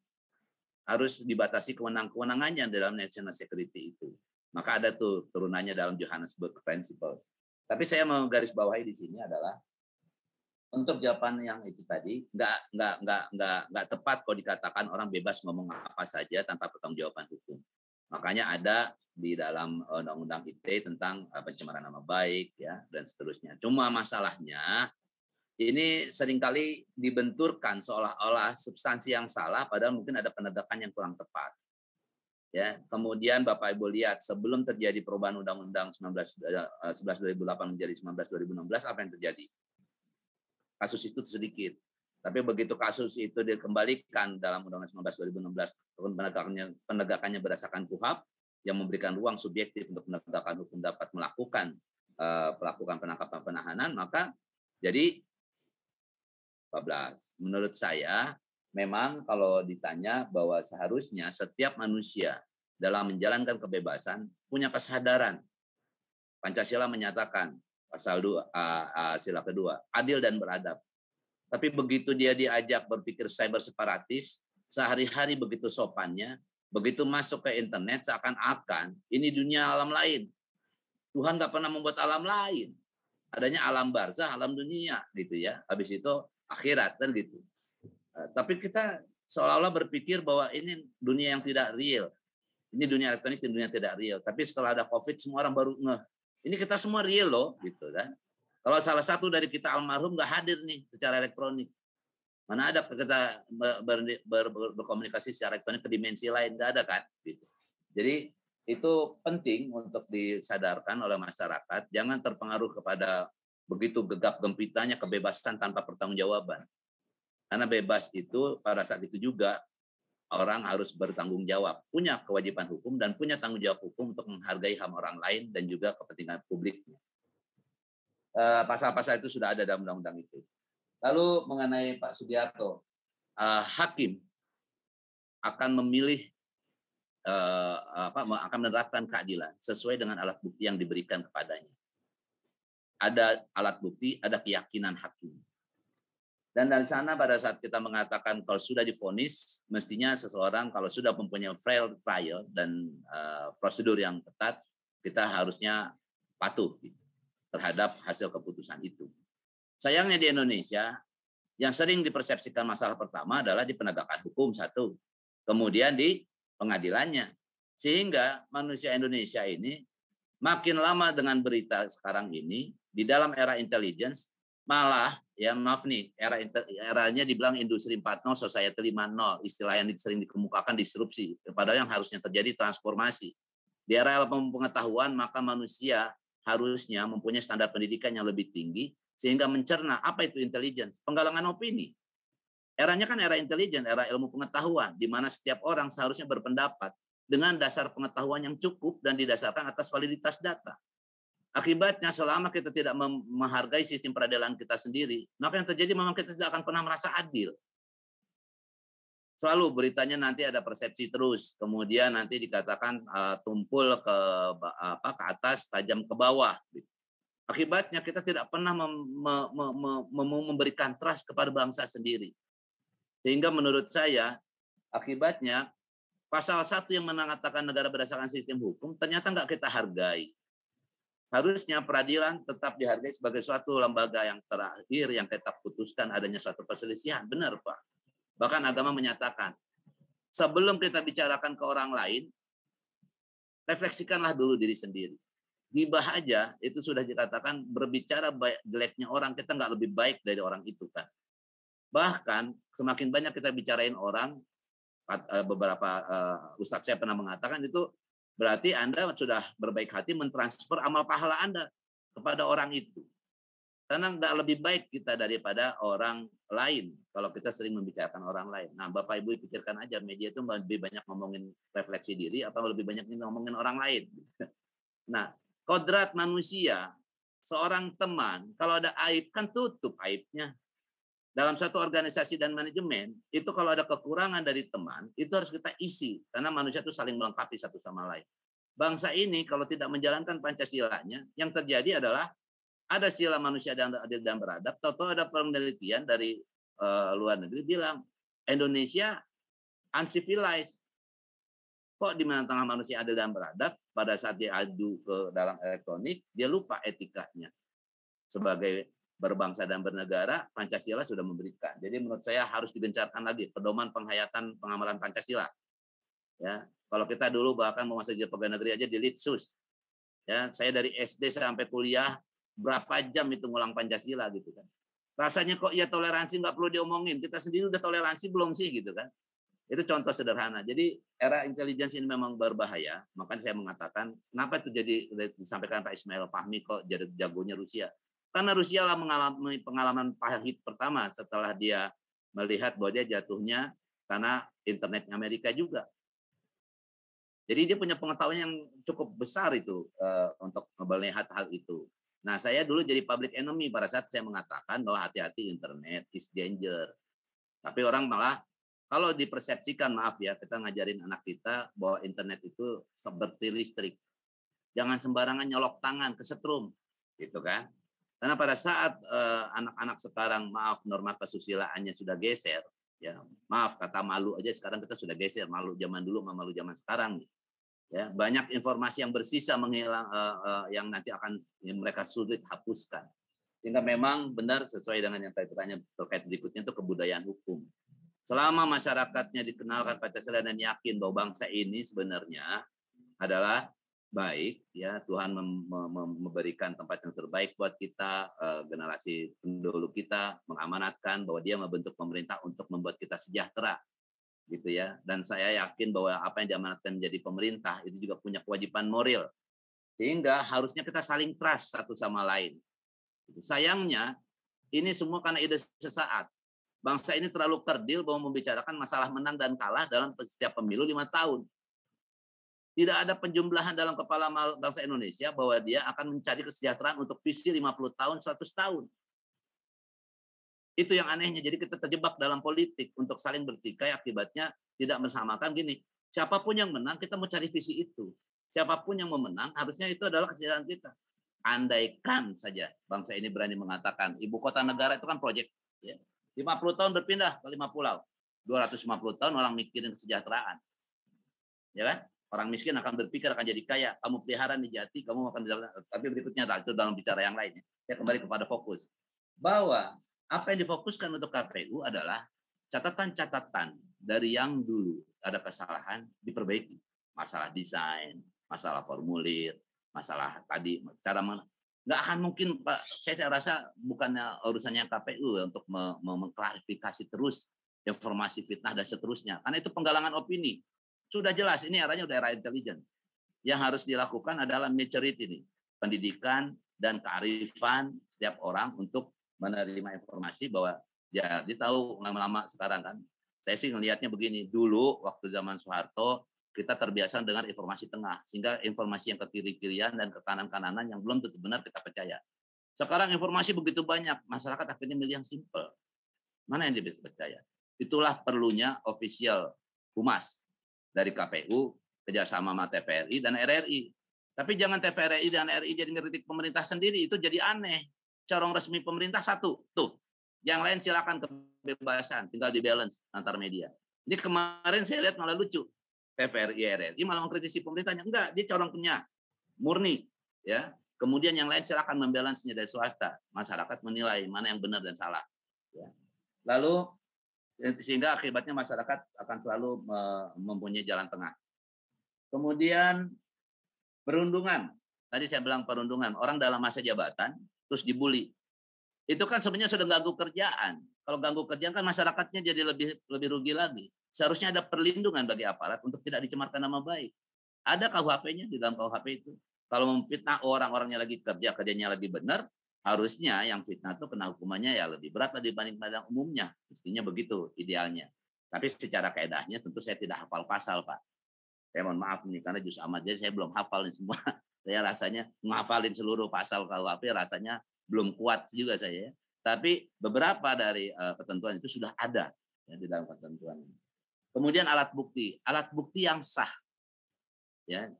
harus dibatasi kewenangan-kewenangannya dalam national security itu. Maka ada tuh turunannya dalam Johannesburg Principles. Tapi saya mau garis bawahi di sini adalah untuk jawaban yang itu tadi, nggak nggak nggak nggak nggak tepat kalau dikatakan orang bebas ngomong apa saja tanpa pertanggungjawaban hukum. Makanya ada di dalam Undang-Undang I T E tentang pencemaran nama baik ya dan seterusnya. Cuma masalahnya ini seringkali dibenturkan seolah-olah substansi yang salah, padahal mungkin ada penegakan yang kurang tepat. Ya, kemudian Bapak Ibu lihat sebelum terjadi perubahan Undang-Undang sebelas dua ribu delapan menjadi sembilan belas dua ribu enam belas apa yang terjadi? Kasus itu sedikit. Tapi begitu kasus itu dikembalikan dalam Undang-Undang sembilan belas dua ribu enam belas penegakannya penegakannya berdasarkan K U H A P yang memberikan ruang subjektif untuk penegakan hukum dapat melakukan uh, melakukan penangkapan penahanan, maka jadi empat belas. Menurut saya memang kalau ditanya bahwa seharusnya setiap manusia dalam menjalankan kebebasan punya kesadaran. Pancasila menyatakan pasal dua, uh, uh, sila kedua, adil dan beradab. Tapi begitu dia diajak berpikir cyber separatis, sehari-hari begitu sopannya, begitu masuk ke internet seakan-akan ini dunia alam lain. Tuhan nggak pernah membuat alam lain. Adanya alam barzah, alam dunia gitu ya. Habis itu akhirat kan gitu. Tapi kita seolah-olah berpikir bahwa ini dunia yang tidak real. Ini dunia elektronik, ini dunia tidak real. Tapi setelah ada COVID, semua orang baru ngeh. Ini kita semua real loh, gitu kan. Kalau salah satu dari kita almarhum nggak hadir nih secara elektronik, mana ada kita ber, ber, ber, ber, berkomunikasi secara elektronik ke dimensi lain, nggak ada kan? Gitu. Jadi itu penting untuk disadarkan oleh masyarakat, jangan terpengaruh kepada begitu gegap gempitanya kebebasan tanpa pertanggungjawaban. Karena bebas itu pada saat itu juga orang harus bertanggung jawab, punya kewajiban hukum dan punya tanggung jawab hukum untuk menghargai H A M orang lain dan juga kepentingan publiknya. Pasal-pasal itu sudah ada dalam undang-undang itu. Lalu mengenai Pak Sugiharto, hakim akan memilih apa akan menerapkan keadilan sesuai dengan alat bukti yang diberikan kepadanya. Ada alat bukti, ada keyakinan hakim. Dan dari sana pada saat kita mengatakan kalau sudah divonis, mestinya seseorang kalau sudah mempunyai fair trial dan uh, prosedur yang ketat, kita harusnya patuh gitu, terhadap hasil keputusan itu. Sayangnya di Indonesia, yang sering dipersepsikan masalah pertama adalah di penegakan hukum satu, kemudian di pengadilannya. Sehingga manusia Indonesia ini makin lama dengan berita sekarang ini, di dalam era intelligence, malah ya maaf nih era eranya dibilang industri empat nol, society lima nol, istilah yang sering dikemukakan disrupsi, padahal yang harusnya terjadi transformasi. Di era pengetahuan maka manusia harusnya mempunyai standar pendidikan yang lebih tinggi sehingga mencerna apa itu intelligence, penggalangan opini. Eranya kan era intelligence, era ilmu pengetahuan di mana setiap orang seharusnya berpendapat dengan dasar pengetahuan yang cukup dan didasarkan atas validitas data. Akibatnya selama kita tidak menghargai sistem peradilan kita sendiri, maka yang terjadi memang kita tidak akan pernah merasa adil. Selalu beritanya nanti ada persepsi terus, kemudian nanti dikatakan uh, tumpul ke apa ke atas, tajam ke bawah. Akibatnya kita tidak pernah mem, mem, mem, mem, memberikan trust kepada bangsa sendiri. Sehingga menurut saya akibatnya pasal satu yang mengatakan negara berdasarkan sistem hukum ternyata nggak kita hargai. Harusnya peradilan tetap dihargai sebagai suatu lembaga yang terakhir yang kita putuskan adanya suatu perselisihan. Benar, Pak. Bahkan agama menyatakan, sebelum kita bicarakan ke orang lain, refleksikanlah dulu diri sendiri. Gibah aja, itu sudah dikatakan berbicara baik, jeleknya orang, kita nggak lebih baik dari orang itu, kan. Bahkan, semakin banyak kita bicarain orang, beberapa ustadz saya pernah mengatakan itu, berarti Anda sudah berbaik hati mentransfer amal pahala Anda kepada orang itu. Karena tidak lebih baik kita daripada orang lain kalau kita sering membicarakan orang lain. Nah, Bapak Ibu pikirkan aja, media itu lebih banyak ngomongin refleksi diri atau lebih banyak ngomongin orang lain. Nah, kodrat manusia, seorang teman, kalau ada aib kan tutup aibnya. dalam satu organisasi dan manajemen, itu kalau ada kekurangan dari teman, itu harus kita isi. Karena manusia itu saling melengkapi satu sama lain. Bangsa ini kalau tidak menjalankan Pancasilanya, yang terjadi adalah ada sila manusia yang adil dan beradab, atau ada penelitian dari uh, luar negeri bilang, Indonesia uncivilized. Kok di mana tengah manusia adil dan beradab, pada saat diadu ke dalam elektronik, dia lupa etikanya. Sebagai berbangsa dan bernegara, Pancasila sudah memberikan. Jadi menurut saya harus digencarkan lagi pedoman penghayatan pengamalan Pancasila. Ya, kalau kita dulu bahkan mau masuk jadi pegawai negeri aja di Litsus. Ya, saya dari S D sampai kuliah berapa jam itu ngulang Pancasila gitu kan. Rasanya kok ya toleransi nggak perlu diomongin. Kita sendiri udah toleransi belum sih gitu kan. Itu contoh sederhana. Jadi era intelijensi ini memang berbahaya. Makanya saya mengatakan kenapa itu jadi disampaikan Pak Ismail Fahmi kok jadi jagonya Rusia. Karena Rusia lah mengalami pengalaman pahit pertama setelah dia melihat bahwa dia jatuhnya karena internet Amerika juga. Jadi dia punya pengetahuan yang cukup besar itu uh, untuk melihat hal itu. Nah, saya dulu jadi public enemy pada saat saya mengatakan bahwa hati-hati internet is danger. Tapi orang malah kalau dipersepsikan, maaf ya, kita ngajarin anak kita bahwa internet itu seperti listrik. Jangan sembarangan nyolok tangan kesetrum, gitu kan? Karena pada saat anak-anak eh, sekarang, maaf, norma kesusilaannya sudah geser, ya maaf kata malu aja sekarang kita sudah geser, malu zaman dulu sama malu zaman sekarang, ya banyak informasi yang bersisa menghilang, eh, eh, yang nanti akan yang mereka sulit hapuskan. Sehingga memang benar sesuai dengan yang tanya terkait berikutnya itu kebudayaan hukum. Selama masyarakatnya dikenalkan Pancasila dan yakin bahwa bangsa ini sebenarnya adalah baik, ya Tuhan memberikan tempat yang terbaik buat kita, eh, generasi pendahulu kita mengamanatkan bahwa dia membentuk pemerintah untuk membuat kita sejahtera, gitu ya. Dan saya yakin bahwa apa yang diamanatkan menjadi pemerintah itu juga punya kewajiban moral, sehingga harusnya kita saling trust satu sama lain. Sayangnya ini semua karena ide sesaat. Bangsa ini terlalu kerdil bahwa membicarakan masalah menang dan kalah dalam setiap pemilu lima tahun. Tidak ada penjumlahan dalam kepala bangsa Indonesia bahwa dia akan mencari kesejahteraan untuk visi lima puluh tahun, seratus tahun. Itu yang anehnya. Jadi kita terjebak dalam politik untuk saling bertikai, akibatnya tidak bersamakan gini. Siapapun yang menang, kita mau cari visi itu. Siapapun yang mau menang, harusnya itu adalah kesejahteraan kita. Andaikan saja bangsa ini berani mengatakan, ibu kota negara itu kan proyek. Ya. lima puluh tahun berpindah ke lima pulau. dua ratus lima puluh tahun orang mikirin kesejahteraan. Ya kan? Orang miskin akan berpikir akan jadi kaya. Kamu pelihara nih jati, kamu akan bisa. Tapi berikutnya itu dalam bicara yang lainnya. Saya kembali kepada fokus. Bahwa apa yang difokuskan untuk K P U adalah catatan-catatan dari yang dulu ada kesalahan diperbaiki. Masalah desain, masalah formulir, masalah tadi cara mana. Nggak akan mungkin, Pak. Saya, saya rasa bukannya urusannya K P U ya, untuk me- me- mengklarifikasi terus informasi fitnah dan seterusnya. Karena itu penggalangan opini. Sudah jelas, ini arahnya udah era intelligence. Yang harus dilakukan adalah maturity ini. Pendidikan dan kearifan setiap orang untuk menerima informasi bahwa, ya ditahu lama-lama sekarang kan. Saya sih ngelihatnya begini, dulu waktu zaman Soeharto, kita terbiasa dengan informasi tengah. Sehingga informasi yang ke kiri-kirian dan ke kanan-kananan yang belum tentu benar kita percaya. Sekarang informasi begitu banyak, masyarakat akhirnya milih yang simple. Mana yang dia bisa percaya? Itulah perlunya official humas. Dari K P U, kerjasama sama T V R I, dan R R I. Tapi jangan T V R I dan R R I jadi ngeritik pemerintah sendiri, itu jadi aneh. Corong resmi pemerintah satu, tuh. Yang lain silakan kebebasan, tinggal di-balance antar media. Jadi kemarin saya lihat malah lucu, T V R I, R R I malah mengkritisi pemerintahnya. Enggak, dia corong punya, murni. Ya. Kemudian yang lain silakan membalansnya dari swasta. Masyarakat menilai mana yang benar dan salah. Ya. Lalu, sehingga akibatnya masyarakat akan selalu mempunyai jalan tengah. Kemudian perundungan. Tadi saya bilang perundungan. Orang dalam masa jabatan terus dibully. Itu kan sebenarnya sudah ganggu kerjaan. Kalau ganggu kerjaan kan masyarakatnya jadi lebih lebih rugi lagi. Seharusnya ada perlindungan bagi aparat untuk tidak dicemarkan nama baik. Ada K U H P-nya di dalam K U H P itu. Kalau memfitnah orang-orangnya lagi kerja, kerjanya lagi benar, harusnya yang fitnah itu kena hukumannya ya lebih berat dibanding pada umumnya. Mestinya begitu idealnya. Tapi secara kaedahnya tentu saya tidak hafal pasal, Pak. Saya mohon maaf nih, karena juz amat jadi saya belum hafalin semua. Saya rasanya menghafalin seluruh pasal K U H P rasanya belum kuat juga saya. Tapi beberapa dari uh, ketentuan itu sudah ada ya, di dalam ketentuan. Kemudian alat bukti, alat bukti yang sah. Ya.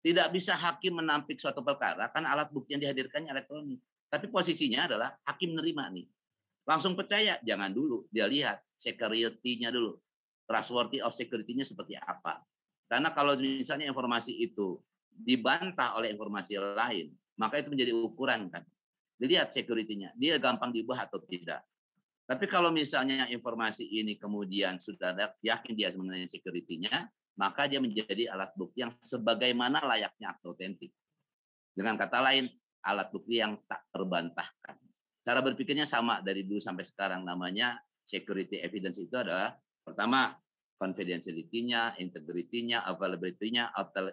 Tidak bisa hakim menampik suatu perkara karena alat bukti yang dihadirkannya elektronik. Tapi posisinya adalah hakim nerima nih. Langsung percaya, jangan dulu, dia lihat security-nya dulu. Trustworthy of security-nya seperti apa. Karena kalau misalnya informasi itu dibantah oleh informasi lain, maka itu menjadi ukuran kan. Dilihat security-nya, dia gampang diubah atau tidak. Tapi kalau misalnya informasi ini kemudian sudah yakin dia mengenai security-nya, maka dia menjadi alat bukti yang sebagaimana layaknya akte otentik. Dengan kata lain, alat bukti yang tak terbantahkan. Cara berpikirnya sama dari dulu sampai sekarang, namanya security evidence itu adalah pertama, confidentiality-nya, integrity-nya, availability-nya,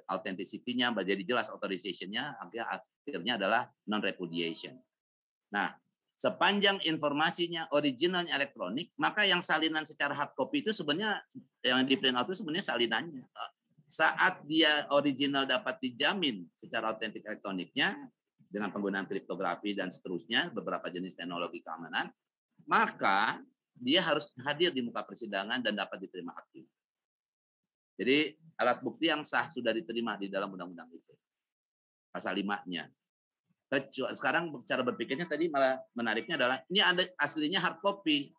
authenticity-nya, jadi jelas authorization-nya, akhirnya adalah non-repudiation. Nah, sepanjang informasinya originalnya elektronik, maka yang salinan secara hard copy itu sebenarnya, yang di print out itu sebenarnya salinannya. Saat dia original dapat dijamin secara autentik elektroniknya, dengan penggunaan kriptografi dan seterusnya, beberapa jenis teknologi keamanan, maka dia harus hadir di muka persidangan dan dapat diterima hakim. Jadi alat bukti yang sah sudah diterima di dalam undang-undang itu. Pasal limanya. Sekarang cara berpikirnya tadi malah menariknya adalah, ini ada aslinya hard copy,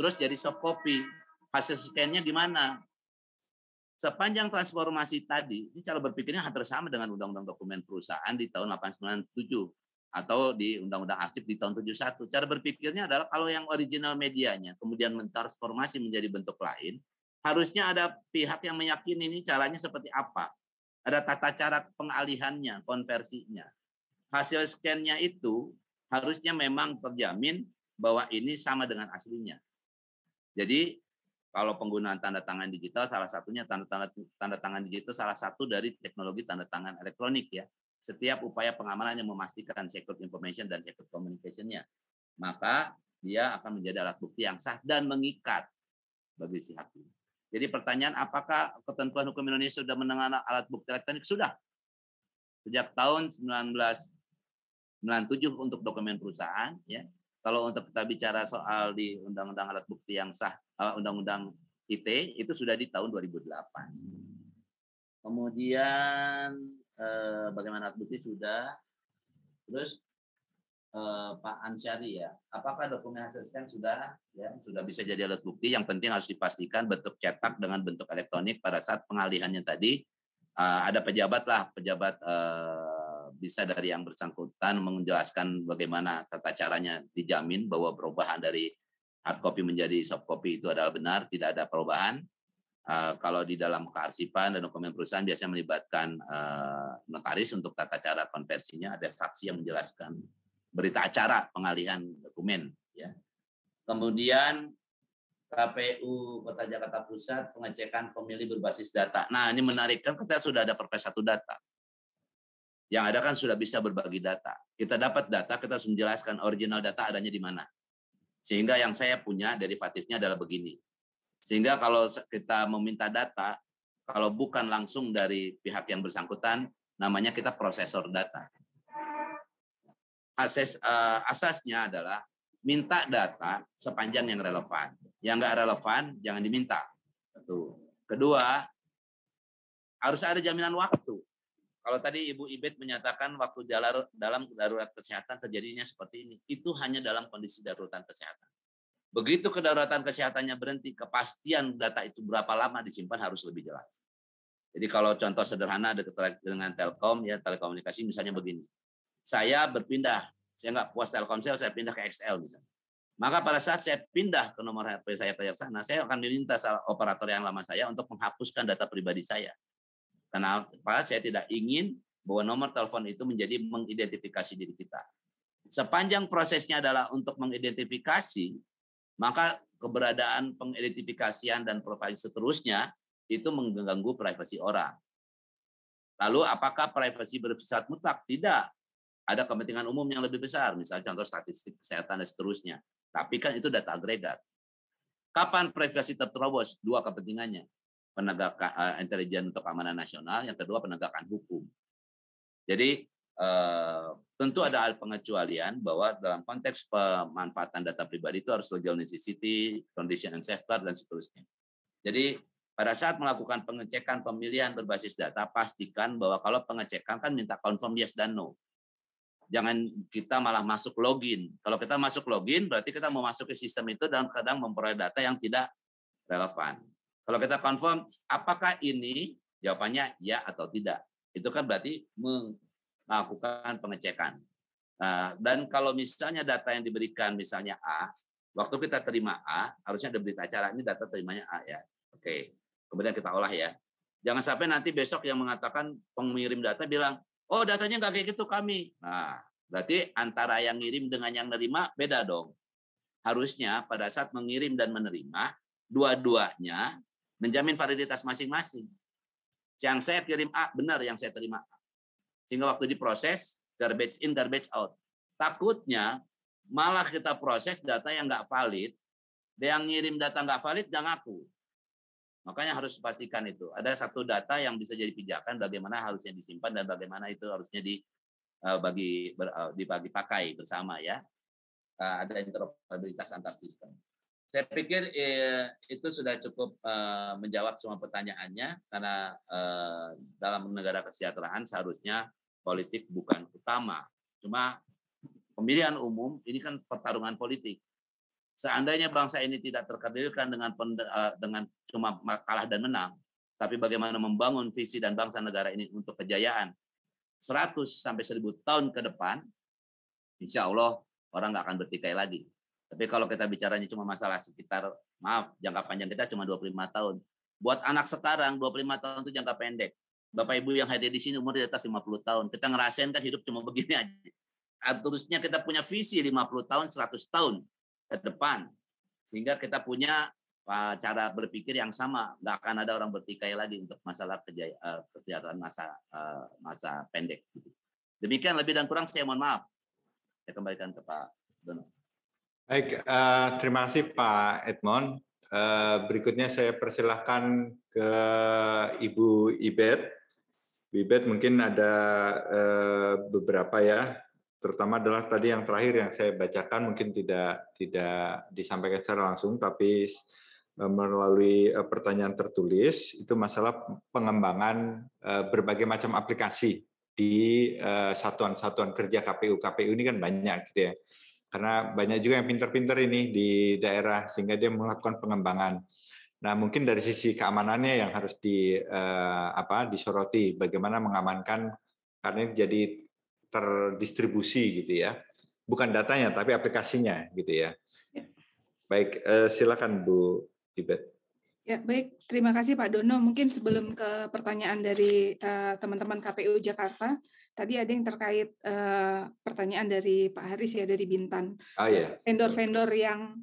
terus jadi soft copy. Hasil scan-nya gimana? Sepanjang transformasi tadi, ini cara berpikirnya hampir sama dengan Undang-Undang Dokumen Perusahaan di tahun seribu delapan ratus sembilan puluh tujuh. Atau di Undang-Undang Arsip di tahun tujuh puluh satu. Cara berpikirnya adalah kalau yang original medianya kemudian mentransformasi menjadi bentuk lain, harusnya ada pihak yang meyakini ini caranya seperti apa. Ada tata cara pengalihannya, konversinya. Hasil scan-nya itu harusnya memang terjamin bahwa ini sama dengan aslinya. Jadi kalau penggunaan tanda tangan digital, salah satunya tanda tangan, tanda tangan digital salah satu dari teknologi tanda tangan elektronik ya. Setiap upaya pengamanan yang memastikan secret information dan secret communication-nya, maka dia akan menjadi alat bukti yang sah dan mengikat bagi si hakim. Jadi pertanyaan, apakah ketentuan hukum Indonesia sudah mengenai alat bukti elektronik? Sudah. Sejak tahun seribu sembilan ratus sembilan puluh tujuh untuk dokumen perusahaan, ya. Kalau untuk kita bicara soal di undang-undang alat bukti yang sah, undang-undang I T itu sudah di tahun dua ribu delapan. Kemudian bagaimana alat bukti sudah, terus eh, Pak Amsari ya, apakah dokumen hasil scan sudah, ya sudah bisa jadi alat bukti. Yang penting harus dipastikan bentuk cetak dengan bentuk elektronik pada saat pengalihannya tadi eh, ada pejabat lah, pejabat eh, bisa dari yang bersangkutan menjelaskan bagaimana tata caranya dijamin bahwa perubahan dari hard copy menjadi soft copy itu adalah benar, tidak ada perubahan. Uh, kalau di dalam kearsipan dan dokumen perusahaan biasanya melibatkan uh, notaris untuk tata cara konversinya, ada saksi yang menjelaskan berita acara pengalihan dokumen. Ya. Kemudian K P U Kota Jakarta Pusat pengecekan pemilih berbasis data. Nah ini menarik, kan kita sudah ada Perpres satu data. Yang ada kan sudah bisa berbagi data. Kita dapat data, kita harus menjelaskan original data adanya di mana. Sehingga yang saya punya derivatifnya adalah begini. Sehingga kalau kita meminta data, kalau bukan langsung dari pihak yang bersangkutan, namanya kita prosesor data. Asas, uh, asasnya adalah minta data sepanjang yang relevan. Yang nggak relevan, jangan diminta. Satu. Kedua, harus ada jaminan waktu. Kalau tadi Ibu Ibet menyatakan waktu dalam darurat kesehatan terjadinya seperti ini, itu hanya dalam kondisi daruratan kesehatan. Begitu kedaruratan kesehatannya berhenti, kepastian data itu berapa lama disimpan harus lebih jelas. Jadi kalau contoh sederhana dengan Telkom, ya telekomunikasi misalnya begini. Saya berpindah, saya nggak puas Telkomsel, saya pindah ke X L misalnya. Maka pada saat saya pindah ke nomor H P saya ke sana, saya akan diminta operator yang lama saya untuk menghapuskan data pribadi saya. Karena saya tidak ingin bahwa nomor telepon itu menjadi mengidentifikasi diri kita. Sepanjang prosesnya adalah untuk mengidentifikasi, maka keberadaan pengidentifikasian dan profil seterusnya itu mengganggu privasi orang. Lalu apakah privasi bersifat mutlak? Tidak. Ada kepentingan umum yang lebih besar, misalnya contoh statistik kesehatan dan seterusnya. Tapi kan itu data agregat. Kapan privasi terterobos? Dua kepentingannya. Penegakan uh, intelijen untuk keamanan nasional, yang kedua penegakan hukum. Jadi Uh, tentu ada hal pengecualian bahwa dalam konteks pemanfaatan data pribadi itu harus legal necessity, condition and safeguard, dan seterusnya. Jadi pada saat melakukan pengecekan pemilihan berbasis data, pastikan bahwa kalau pengecekan kan minta confirm yes dan no. Jangan kita malah masuk login. Kalau kita masuk login, berarti kita mau masuk ke sistem itu dan kadang memperoleh data yang tidak relevan. Kalau kita confirm, apakah ini? Jawabannya ya atau tidak. Itu kan berarti meng melakukan pengecekan. Nah, dan kalau misalnya data yang diberikan misalnya A, waktu kita terima A, harusnya ada berita acara, ini data terimanya A ya. Oke, kemudian kita olah ya. Jangan sampai nanti besok yang mengatakan pengirim data bilang, oh datanya nggak kayak gitu kami. Nah, berarti antara yang ngirim dengan yang nerima beda dong. Harusnya pada saat mengirim dan menerima, dua-duanya menjamin validitas masing-masing. Yang saya kirim A, benar yang saya terima A. Sehingga waktu diproses, garbage in, garbage out. Takutnya malah kita proses data yang nggak valid, yang ngirim data nggak valid, nggak ngaku. Makanya harus pastikan itu. Ada satu data yang bisa jadi pijakan bagaimana harusnya disimpan dan bagaimana itu harusnya dibagi, dibagi pakai bersama ya. Ada interoperabilitas antar sistem. Saya pikir eh, itu sudah cukup eh, menjawab semua pertanyaannya, karena eh, dalam negara kesejahteraan seharusnya politik bukan utama. Cuma pemilihan umum ini kan pertarungan politik. Seandainya bangsa ini tidak terkendalikan dengan dengan cuma kalah dan menang, tapi bagaimana membangun visi dan bangsa negara ini untuk kejayaan seratus sampai seribu tahun ke depan, insya Allah orang nggak akan bertikai lagi. Tapi kalau kita bicaranya cuma masalah sekitar, maaf, jangka panjang kita cuma dua puluh lima tahun. Buat anak sekarang, dua puluh lima tahun itu jangka pendek. Bapak Ibu yang hadir di sini umur di atas lima puluh tahun. Kita ngerasain kan hidup cuma begini aja. Harusnya kita punya visi lima puluh tahun, seratus tahun ke depan. Sehingga kita punya cara berpikir yang sama. Nggak akan ada orang bertikai lagi untuk masalah kesejahteraan masa, masa pendek. Demikian lebih dan kurang, saya mohon maaf. Saya kembalikan ke Pak Dono. Baik, uh, terima kasih Pak Edmon. Uh, berikutnya saya persilahkan ke Ibu Ibet. Ibet mungkin ada uh, beberapa ya, terutama adalah tadi yang terakhir yang saya bacakan mungkin tidak tidak disampaikan secara langsung, tapi uh, melalui uh, pertanyaan tertulis itu masalah pengembangan uh, berbagai macam aplikasi di satuan-satuan uh, kerja K P U. K P U ini kan banyak gitu ya. Karena banyak juga yang pinter-pinter ini di daerah, sehingga dia melakukan pengembangan. Nah, mungkin dari sisi keamanannya yang harus di eh, apa disoroti, bagaimana mengamankan karena jadi terdistribusi gitu ya, bukan datanya tapi aplikasinya gitu ya. Ya. Baik, eh, silakan Bu Ibet. Ya baik, terima kasih Pak Dono. Mungkin sebelum ke pertanyaan dari teman-teman eh, K P U Jakarta. Tadi ada yang terkait uh, pertanyaan dari Pak Haris ya, dari Bintan. Oh, yeah. Vendor-vendor yang,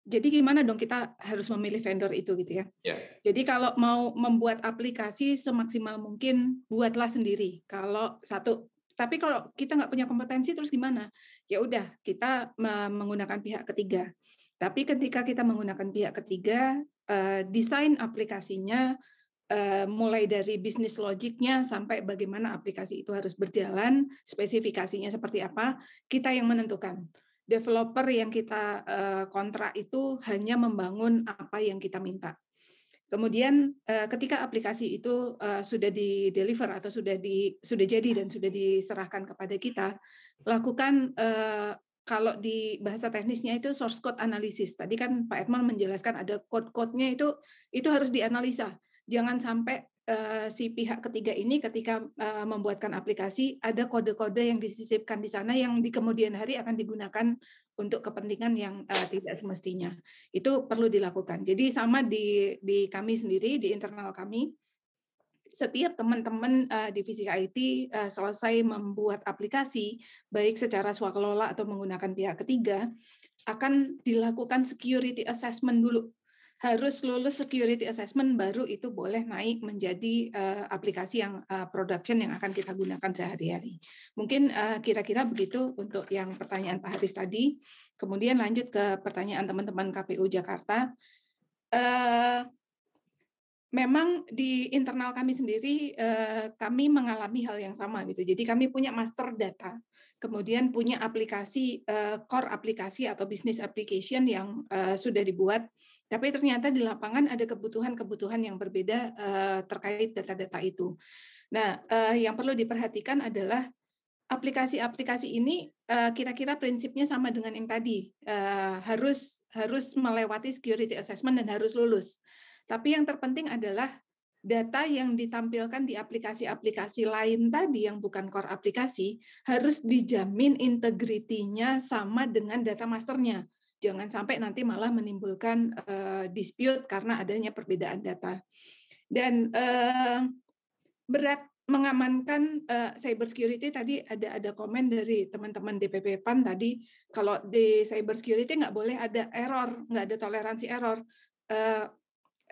jadi gimana dong kita harus memilih vendor itu gitu ya. Yeah. Jadi kalau mau membuat aplikasi semaksimal mungkin buatlah sendiri. Kalau satu, tapi kalau kita nggak punya kompetensi terus gimana? Ya udah kita menggunakan pihak ketiga. Tapi ketika kita menggunakan pihak ketiga, uh, desain aplikasinya, Uh, mulai dari bisnis logiknya sampai bagaimana aplikasi itu harus berjalan, spesifikasinya seperti apa, kita yang menentukan. Developer yang kita uh, kontrak itu hanya membangun apa yang kita minta. Kemudian uh, ketika aplikasi itu uh, sudah di-deliver atau sudah di sudah jadi dan sudah diserahkan kepada kita, lakukan uh, kalau di bahasa teknisnya itu source code analysis. Tadi kan Pak Edmon menjelaskan ada code-codenya itu itu harus dianalisa. Jangan sampai uh, si pihak ketiga ini ketika uh, membuatkan aplikasi ada kode-kode yang disisipkan di sana yang di kemudian hari akan digunakan untuk kepentingan yang uh, tidak semestinya. Itu perlu dilakukan. Jadi sama di di kami sendiri, di internal kami, setiap teman-teman uh, divisi I T uh, selesai membuat aplikasi, baik secara swakelola atau menggunakan pihak ketiga, akan dilakukan security assessment dulu. Harus lulus security assessment baru itu boleh naik menjadi uh, aplikasi yang uh, production yang akan kita gunakan sehari-hari. Mungkin uh, kira-kira begitu untuk yang pertanyaan Pak Haris tadi. Kemudian lanjut ke pertanyaan teman-teman K P U Jakarta. Uh, memang di internal kami sendiri eh, kami mengalami hal yang sama gitu. Jadi kami punya master data, kemudian punya aplikasi eh, core aplikasi atau business application yang eh, sudah dibuat. Tapi ternyata di lapangan ada kebutuhan-kebutuhan yang berbeda eh, terkait data-data itu. Nah, eh, yang perlu diperhatikan adalah aplikasi-aplikasi ini eh, kira-kira prinsipnya sama dengan yang tadi, eh, harus harus melewati security assessment dan harus lulus. Tapi yang terpenting adalah data yang ditampilkan di aplikasi-aplikasi lain tadi yang bukan core aplikasi harus dijamin integritinya sama dengan data masternya. Jangan sampai nanti malah menimbulkan uh, dispute karena adanya perbedaan data. Dan uh, berat mengamankan uh, cyber security tadi ada ada komen dari teman-teman D P P P A N tadi, kalau di cyber security nggak boleh ada error, nggak ada toleransi error. Uh,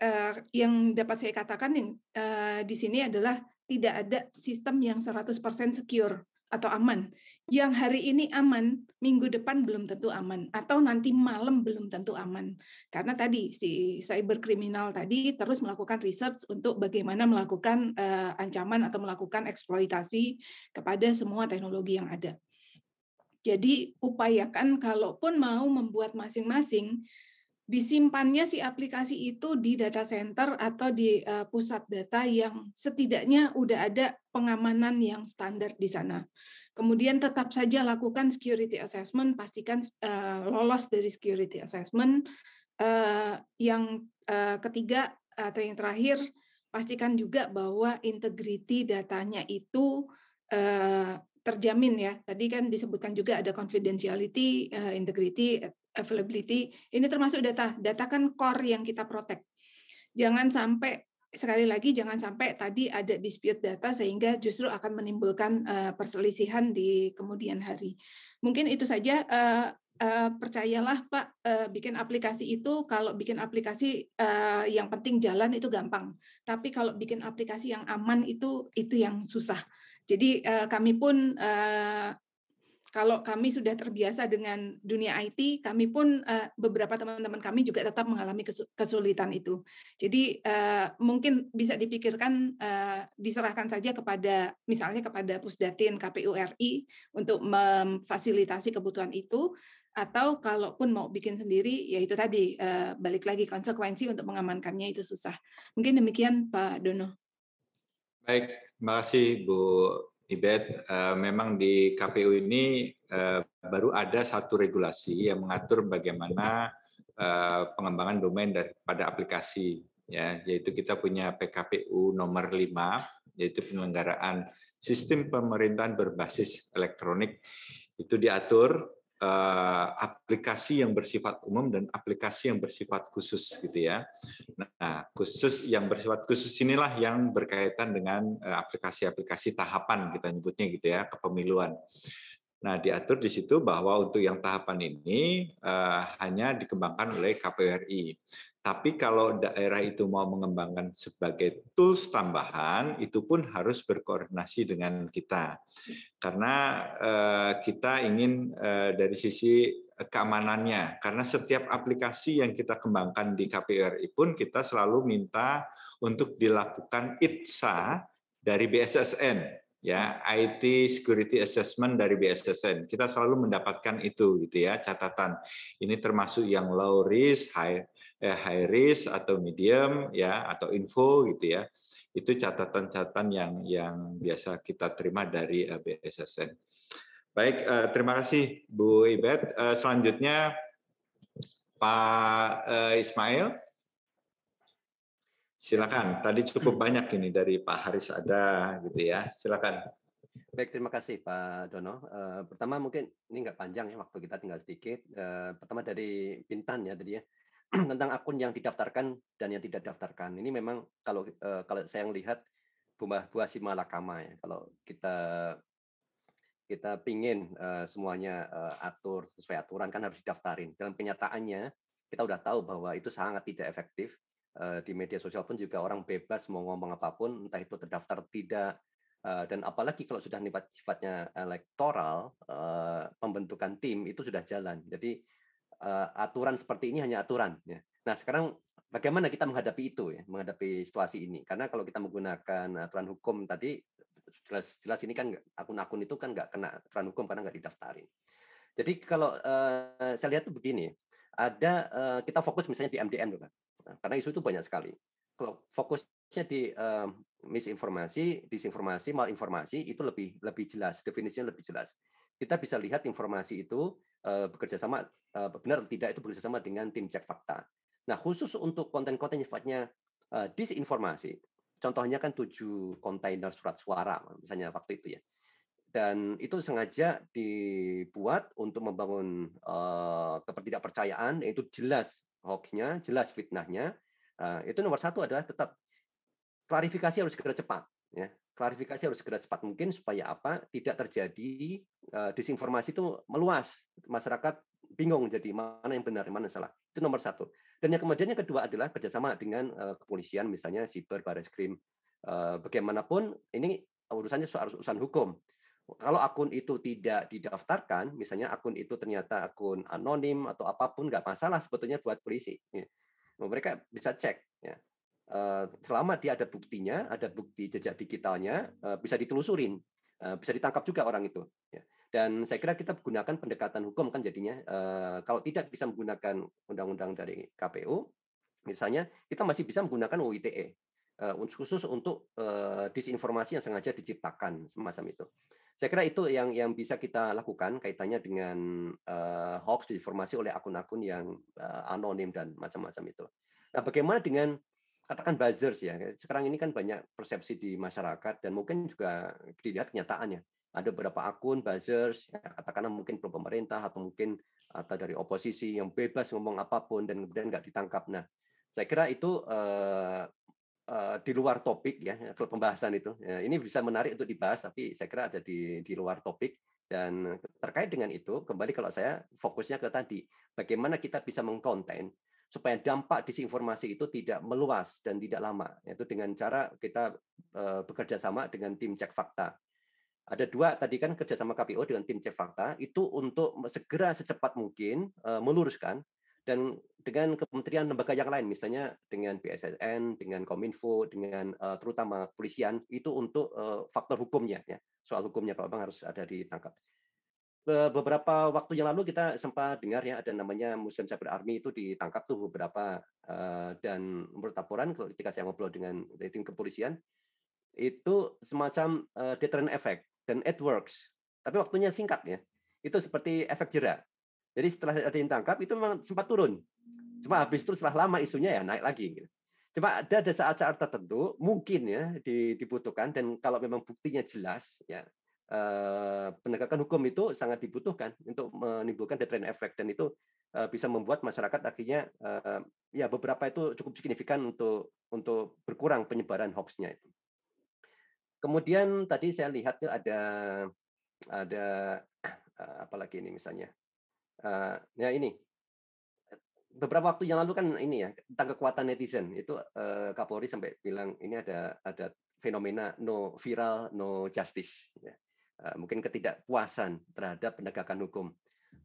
Uh, yang dapat saya katakan yang, uh, di sini adalah tidak ada sistem yang seratus persen secure atau aman. Yang hari ini aman, minggu depan belum tentu aman, atau nanti malam belum tentu aman. Karena tadi si cyber kriminal tadi terus melakukan research untuk bagaimana melakukan uh, ancaman atau melakukan eksploitasi kepada semua teknologi yang ada. Jadi upayakan kalaupun mau membuat masing-masing, disimpannya si aplikasi itu di data center atau di uh, pusat data yang setidaknya udah ada pengamanan yang standar di sana. Kemudian tetap saja lakukan security assessment, pastikan uh, lolos dari security assessment. Uh, yang uh, ketiga atau yang terakhir, pastikan juga bahwa integrity datanya itu uh, terjamin ya. Tadi kan disebutkan juga ada confidentiality, uh, integrity, availability, ini termasuk data. Data kan core yang kita protect. Jangan sampai, sekali lagi, jangan sampai tadi ada dispute data sehingga justru akan menimbulkan uh, perselisihan di kemudian hari. Mungkin itu saja, uh, uh, percayalah Pak, uh, bikin aplikasi itu, kalau bikin aplikasi uh, yang penting jalan itu gampang. Tapi kalau bikin aplikasi yang aman itu, itu yang susah. Jadi uh, kami pun... Uh, Kalau kami sudah terbiasa dengan dunia I T, kami pun beberapa teman-teman kami juga tetap mengalami kesulitan itu. Jadi mungkin bisa dipikirkan diserahkan saja kepada misalnya kepada Pusdatin K P U R I untuk memfasilitasi kebutuhan itu, atau kalaupun mau bikin sendiri, ya itu tadi balik lagi konsekuensi untuk mengamankannya itu susah. Mungkin demikian Pak Dono. Baik, terima kasih Bu Ibet, uh, memang di K P U ini uh, baru ada satu regulasi yang mengatur bagaimana uh, pengembangan domain daripada aplikasi, ya, yaitu kita punya P K P U nomor lima, yaitu penyelenggaraan sistem pemerintahan berbasis elektronik. Itu diatur uh, aplikasi yang bersifat umum dan aplikasi yang bersifat khusus, gitu ya. Nah, khusus yang bersifat khusus inilah yang berkaitan dengan aplikasi-aplikasi tahapan, kita nyebutnya gitu ya, kepemiluan. Nah, diatur di situ bahwa untuk yang tahapan ini uh, hanya dikembangkan oleh K P U R I. Tapi kalau daerah itu mau mengembangkan sebagai tools tambahan, itu pun harus berkoordinasi dengan kita. Karena uh, kita ingin uh, dari sisi keamanannya, karena setiap aplikasi yang kita kembangkan di K P U R I pun kita selalu minta untuk dilakukan I T S A dari B S S N. Ya, I T Security Assessment dari B S S N. Kita selalu mendapatkan itu, gitu ya, catatan. Ini termasuk yang low risk, high, eh, high risk atau medium, ya, atau info, gitu ya. Itu catatan-catatan yang yang biasa kita terima dari uh, B S S N. Baik, uh, terima kasih Bu Ibet. Uh, selanjutnya Pak uh, Ismail. Silakan. Tadi cukup banyak ini dari Pak Haris ada, gitu ya. Silakan. Baik, terima kasih Pak Dono. Uh, pertama mungkin ini nggak panjang ya, waktu kita tinggal sedikit. Uh, pertama dari Bintan ya tadi ya tentang akun yang didaftarkan dan yang tidak didaftarkan. Ini memang kalau uh, kalau saya melihat buah buah si malakama ya. Kalau kita kita pingin uh, semuanya uh, atur sesuai aturan kan harus didaftarin. Dalam kenyataannya kita udah tahu bahwa itu sangat tidak efektif. Di media sosial pun juga orang bebas mau ngomong apapun, entah itu terdaftar tidak, dan apalagi kalau sudah sifatnya elektoral, pembentukan tim itu sudah jalan. Jadi aturan seperti ini hanya aturan. Nah sekarang bagaimana kita menghadapi itu, ya, menghadapi situasi ini. Karena kalau kita menggunakan aturan hukum tadi, jelas-jelas ini kan akun-akun itu kan nggak kena aturan hukum karena nggak didaftarin. Jadi kalau uh, saya lihat tuh begini, ada uh, kita fokus misalnya di M D M, kan? Nah, karena isu itu banyak sekali. Kalau fokusnya di uh, misinformasi, disinformasi, malinformasi itu lebih lebih jelas, definisinya lebih jelas. Kita bisa lihat informasi itu uh, bekerja sama uh, benar atau tidak itu bekerja sama dengan tim cek fakta. Nah, khusus untuk konten-konten sifatnya uh, disinformasi, contohnya kan tujuh kontainer surat suara misalnya waktu itu ya. Dan itu sengaja dibuat untuk membangun uh, ketidakpercayaan, yaitu jelas hoaxnya, jelas fitnahnya. Uh, itu nomor satu adalah tetap klarifikasi harus segera cepat, ya. Klarifikasi harus segera cepat mungkin supaya apa? Tidak terjadi uh, disinformasi itu meluas, masyarakat bingung jadi mana yang benar, mana yang salah. Itu nomor satu. Dan yang kemudian yang kedua adalah kerjasama dengan uh, kepolisian, misalnya siber, bareskrim, uh, bagaimanapun ini urusannya soal urusan hukum. Kalau akun itu tidak didaftarkan, misalnya akun itu ternyata akun anonim atau apapun, nggak masalah sebetulnya buat polisi. Ya. Mereka bisa cek. Ya. Selama dia ada buktinya, ada bukti jejak digitalnya, bisa ditelusurin, bisa ditangkap juga orang itu. Ya. Dan saya kira kita gunakan pendekatan hukum kan jadinya. Kalau tidak bisa menggunakan undang-undang dari K P U, misalnya kita masih bisa menggunakan U I T E, khusus untuk disinformasi yang sengaja diciptakan semacam itu. Saya kira itu yang yang bisa kita lakukan kaitannya dengan uh, hoax disinformasi oleh akun-akun yang uh, anonim dan macam-macam itu. Nah, bagaimana dengan katakan buzzers ya? Sekarang ini kan banyak persepsi di masyarakat dan mungkin juga dilihat kenyataannya. Ada beberapa akun buzzers, ya, katakanlah mungkin pro pemerintah atau mungkin atau dari oposisi yang bebas ngomong apapun dan kemudian nggak ditangkap. Nah, saya kira itu uh, Uh, di luar topik ya pembahasan itu ya, ini bisa menarik untuk dibahas tapi saya kira ada di di luar topik dan terkait dengan itu kembali kalau saya fokusnya ke tadi bagaimana kita bisa mengkonten supaya dampak disinformasi itu tidak meluas dan tidak lama yaitu dengan cara kita uh, bekerja sama dengan tim cek fakta. Ada dua tadi kan kerjasama K P U dengan tim cek fakta itu untuk segera secepat mungkin uh, meluruskan. Dan dengan kementerian lembaga yang lain, misalnya dengan B S S N, dengan Kominfo, dengan uh, terutama polisian, itu untuk uh, faktor hukumnya, ya. Soal hukumnya kalau memang harus ada ditangkap. Beberapa waktu yang lalu kita sempat dengar ya ada namanya Muslim Cyber Army itu ditangkap tuh beberapa uh, dan menurut laporan ketika saya ngobrol dengan tim kepolisian itu semacam uh, deterrent effect dan it works. Tapi waktunya singkat ya. Itu seperti efek jera. Jadi setelah ada yang tangkap itu memang sempat turun. Cuma habis itu setelah lama isunya ya naik lagi. Cuma ada ada saat-saat tertentu mungkin ya dibutuhkan dan kalau memang buktinya jelas ya eh, penegakan hukum itu sangat dibutuhkan untuk menimbulkan deterrent effect dan itu eh, bisa membuat masyarakat akhirnya eh, ya beberapa itu cukup signifikan untuk untuk berkurang penyebaran hoaxnya itu. Kemudian tadi saya lihat tuh ada ada apalagi ini misalnya. Uh, ya ini beberapa waktu yang lalu kan ini ya tentang kekuatan netizen itu uh, Kapolri sampai bilang ini ada ada fenomena no viral no justice ya. Uh, mungkin ketidakpuasan terhadap penegakan hukum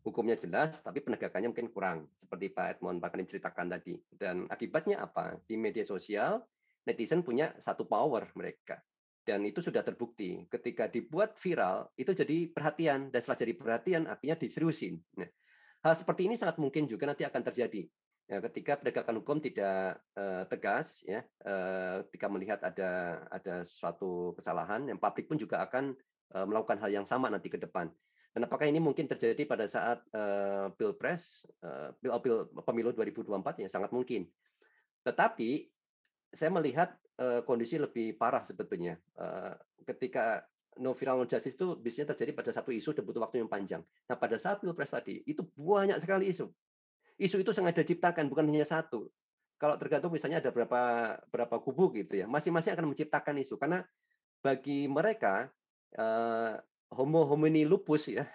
hukumnya jelas tapi penegakannya mungkin kurang seperti Pak Edmon Makarim ceritakan tadi dan akibatnya apa di media sosial netizen punya satu power mereka dan itu sudah terbukti ketika dibuat viral itu jadi perhatian dan setelah jadi perhatian akhirnya diseriusin. Nah, hal seperti ini sangat mungkin juga nanti akan terjadi ya, ketika penegakan hukum tidak uh, tegas, ya, uh, ketika melihat ada ada suatu kesalahan, yang publik pun juga akan uh, melakukan hal yang sama nanti ke depan. Dan apakah ini mungkin terjadi pada saat uh, pilpres, uh, pil, pil, pemilu dua ribu dua puluh empat? Ya, sangat mungkin. Tetapi saya melihat uh, kondisi lebih parah sebetulnya. Uh, ketika no viral no justice itu biasanya terjadi pada satu isu dan butuh waktu yang panjang. Nah, pada saat pilpres tadi itu banyak sekali isu. Isu itu sengaja diciptakan bukan hanya satu. Kalau tergantung misalnya ada berapa berapa kubu gitu ya, masing-masing akan menciptakan isu karena bagi mereka eh, homo homini lupus ya,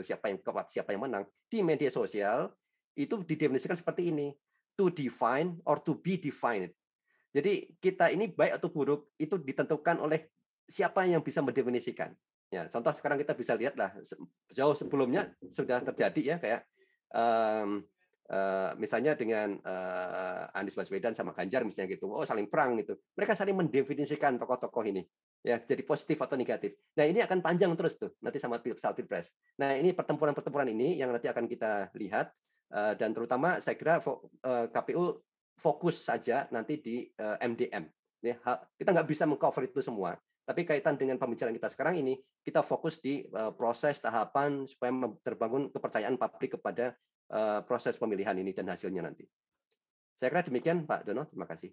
siapa yang kuat, siapa yang menang di media sosial itu didefinisikan seperti ini, to define or to be defined. Jadi kita ini baik atau buruk itu ditentukan oleh siapa yang bisa mendefinisikan? Ya, contoh sekarang kita bisa lihatlah jauh sebelumnya sudah terjadi ya kayak um, Uh, misalnya dengan uh, Anies Baswedan sama Ganjar misalnya gitu, oh saling perang gitu. Mereka saling mendefinisikan tokoh-tokoh ini, ya jadi positif atau negatif. Nah ini akan panjang terus tuh nanti sama Pilpres. Nah ini pertempuran-pertempuran ini yang nanti akan kita lihat uh, dan terutama saya kira fo uh, K P U fokus saja nanti di uh, M D M. Ya, kita nggak bisa mengcover itu semua. Tapi kaitan dengan pembicaraan kita sekarang ini, kita fokus di uh, proses tahapan supaya terbangun kepercayaan publik kepada proses pemilihan ini dan hasilnya nanti. Saya kira demikian Pak Dono, terima kasih.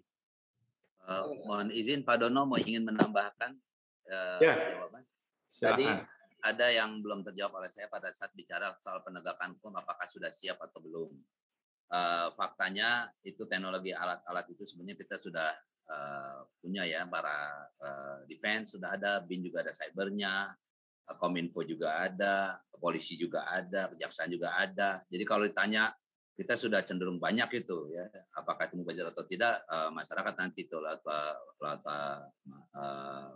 Uh, mohon izin Pak Dono mau ingin menambahkan uh, ya. jawaban. Tadi ada yang belum terjawab oleh saya pada saat bicara soal penegakan hukum apakah sudah siap atau belum. Uh, faktanya itu teknologi alat-alat itu sebenarnya kita sudah uh, punya ya, para uh, defense sudah ada, B I N juga ada cybernya, Kominfo juga ada, polisi juga ada, kejaksaan juga ada. Jadi kalau ditanya kita sudah cenderung banyak itu ya, apakah itu wajar atau tidak, uh, masyarakat nanti itu lewat uh,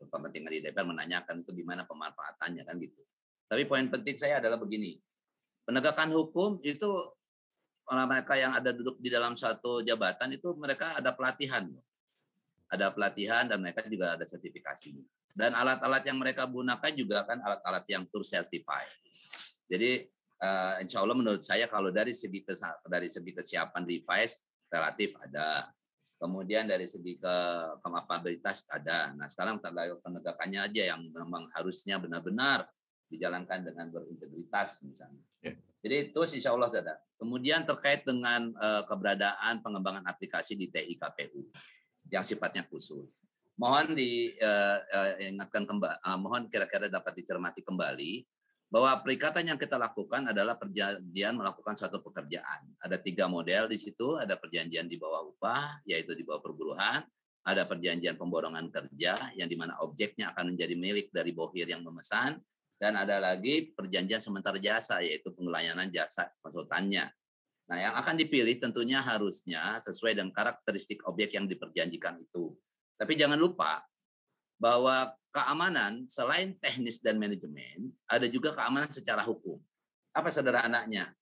kepentingan di D P R menanyakan itu gimana pemanfaatannya kan gitu. Tapi poin penting saya adalah begini, penegakan hukum itu orang mereka yang ada duduk di dalam satu jabatan itu mereka ada pelatihan, ada pelatihan dan mereka juga ada sertifikasinya. Dan alat-alat yang mereka gunakan juga kan alat-alat yang tour certified. Jadi uh, insya Allah menurut saya kalau dari segi ke, dari segi kesiapan device relatif ada. Kemudian dari segi ke kemampuabilitas ada. Nah sekarang penegakannya aja yang memang harusnya benar-benar dijalankan dengan berintegritas misalnya. Yeah. Jadi terus insya Allah ada. Kemudian terkait dengan uh, keberadaan pengembangan aplikasi di T I K P U yang sifatnya khusus. Mohon diingatkan uh, kembali, uh, mohon kira-kira dapat dicermati kembali bahwa perikatan yang kita lakukan adalah perjanjian melakukan suatu pekerjaan. Ada tiga model di situ, ada perjanjian di bawah upah, yaitu di bawah perburuhan, ada perjanjian pemborongan kerja yang dimana objeknya akan menjadi milik dari bohir yang memesan, dan ada lagi perjanjian sementara jasa, yaitu pengelayanan jasa konsultannya. Nah, yang akan dipilih tentunya harusnya sesuai dengan karakteristik objek yang diperjanjikan itu. Tapi jangan lupa bahwa keamanan selain teknis dan manajemen, ada juga keamanan secara hukum. Apa sederhananya?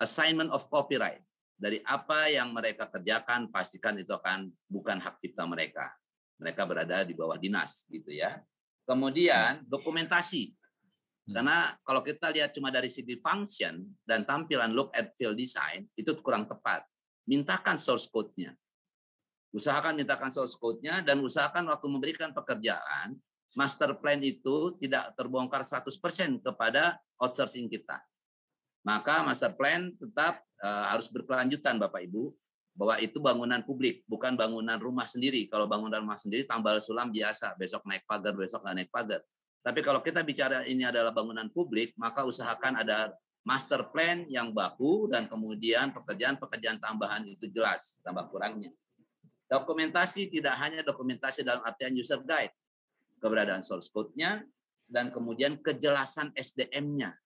Assignment of copyright. Dari apa yang mereka kerjakan, pastikan itu akan bukan hak cipta mereka. Mereka berada di bawah dinas, gitu ya. Kemudian dokumentasi. Karena kalau kita lihat cuma dari segi function dan tampilan look and feel design, itu kurang tepat. Mintakan source code-nya. Usahakan mintakan source code-nya dan usahakan waktu memberikan pekerjaan, master plan itu tidak terbongkar seratus persen kepada outsourcing kita. Maka master plan tetap uh, harus berkelanjutan Bapak-Ibu, bahwa itu bangunan publik, bukan bangunan rumah sendiri. Kalau bangunan rumah sendiri, tambal sulam biasa, besok naik pagar, besok nggak naik pagar. Tapi kalau kita bicara ini adalah bangunan publik, maka usahakan ada master plan yang baku dan kemudian pekerjaan-pekerjaan tambahan itu jelas, tambah kurangnya. Dokumentasi tidak hanya dokumentasi dalam artian user guide, keberadaan source code-nya, dan kemudian kejelasan S D M-nya.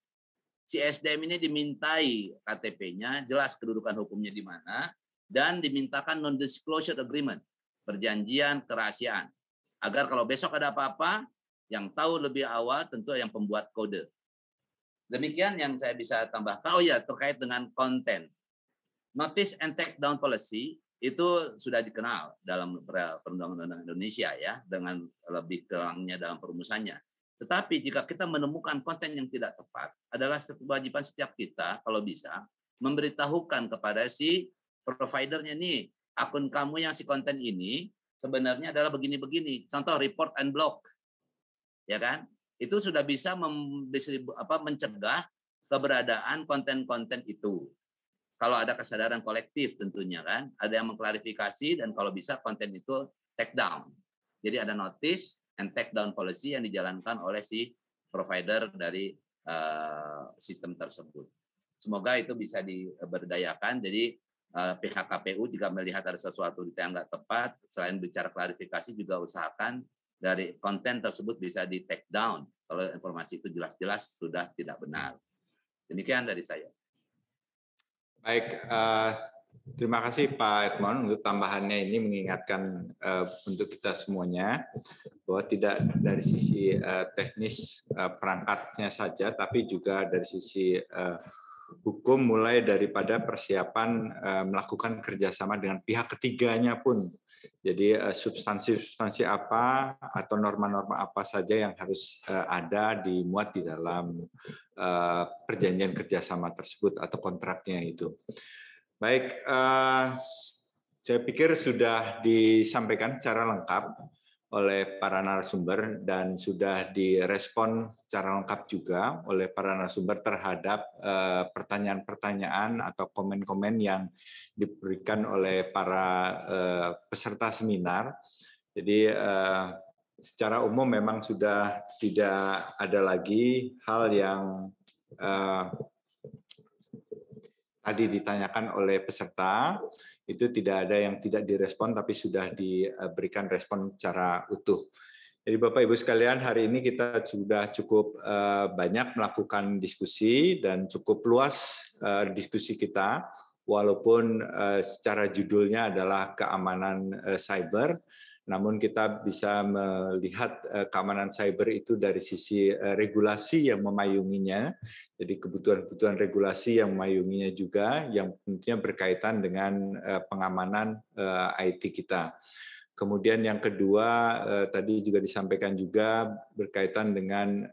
Si S D M ini dimintai K T P-nya, jelas kedudukan hukumnya di mana, dan dimintakan non-disclosure agreement, perjanjian kerahasiaan. Agar kalau besok ada apa-apa, yang tahu lebih awal tentu yang pembuat kode. Demikian yang saya bisa tambahkan. Oh ya, terkait dengan konten. Notice and take down policy, itu sudah dikenal dalam perundang-undangan Indonesia ya, dengan lebih terangnya dalam perumusannya. Tetapi jika kita menemukan konten yang tidak tepat, adalah kewajiban setiap kita kalau bisa memberitahukan kepada si providernya nih, akun kamu yang si konten ini sebenarnya adalah begini-begini. Contoh report and block, ya kan? Itu sudah bisa apa, mencegah keberadaan konten-konten itu. Kalau ada kesadaran kolektif tentunya kan, ada yang mengklarifikasi dan kalau bisa konten itu take down. Jadi ada notice and take down policy yang dijalankan oleh si provider dari uh, sistem tersebut. Semoga itu bisa diberdayakan. Jadi uh, pihak K P U jika melihat ada sesuatu yang nggak tepat, selain bicara klarifikasi juga usahakan dari konten tersebut bisa di take down. Kalau informasi itu jelas-jelas sudah tidak benar. Demikian dari saya. Baik, uh, terima kasih Pak Edmon untuk tambahannya ini mengingatkan uh, untuk kita semuanya bahwa tidak dari sisi uh, teknis uh, perangkatnya saja, tapi juga dari sisi uh, hukum mulai daripada persiapan melakukan kerjasama dengan pihak ketiganya pun. Jadi substansi-substansi apa atau norma-norma apa saja yang harus ada dimuat di dalam perjanjian kerjasama tersebut atau kontraknya itu. Baik, saya pikir sudah disampaikan secara lengkap oleh para narasumber dan sudah direspon secara lengkap juga oleh para narasumber terhadap pertanyaan-pertanyaan atau komen-komen yang diberikan oleh para peserta seminar. Jadi secara umum memang sudah tidak ada lagi hal yang tadi ditanyakan oleh peserta. Itu tidak ada yang tidak direspon, tapi sudah diberikan respon secara utuh. Jadi Bapak-Ibu sekalian, hari ini kita sudah cukup banyak melakukan diskusi dan cukup luas diskusi kita, walaupun secara judulnya adalah keamanan cyber, namun kita bisa melihat keamanan cyber itu dari sisi regulasi yang memayunginya, jadi kebutuhan-kebutuhan regulasi yang memayunginya juga, yang tentunya berkaitan dengan pengamanan I T kita. Kemudian yang kedua, tadi juga disampaikan juga berkaitan dengan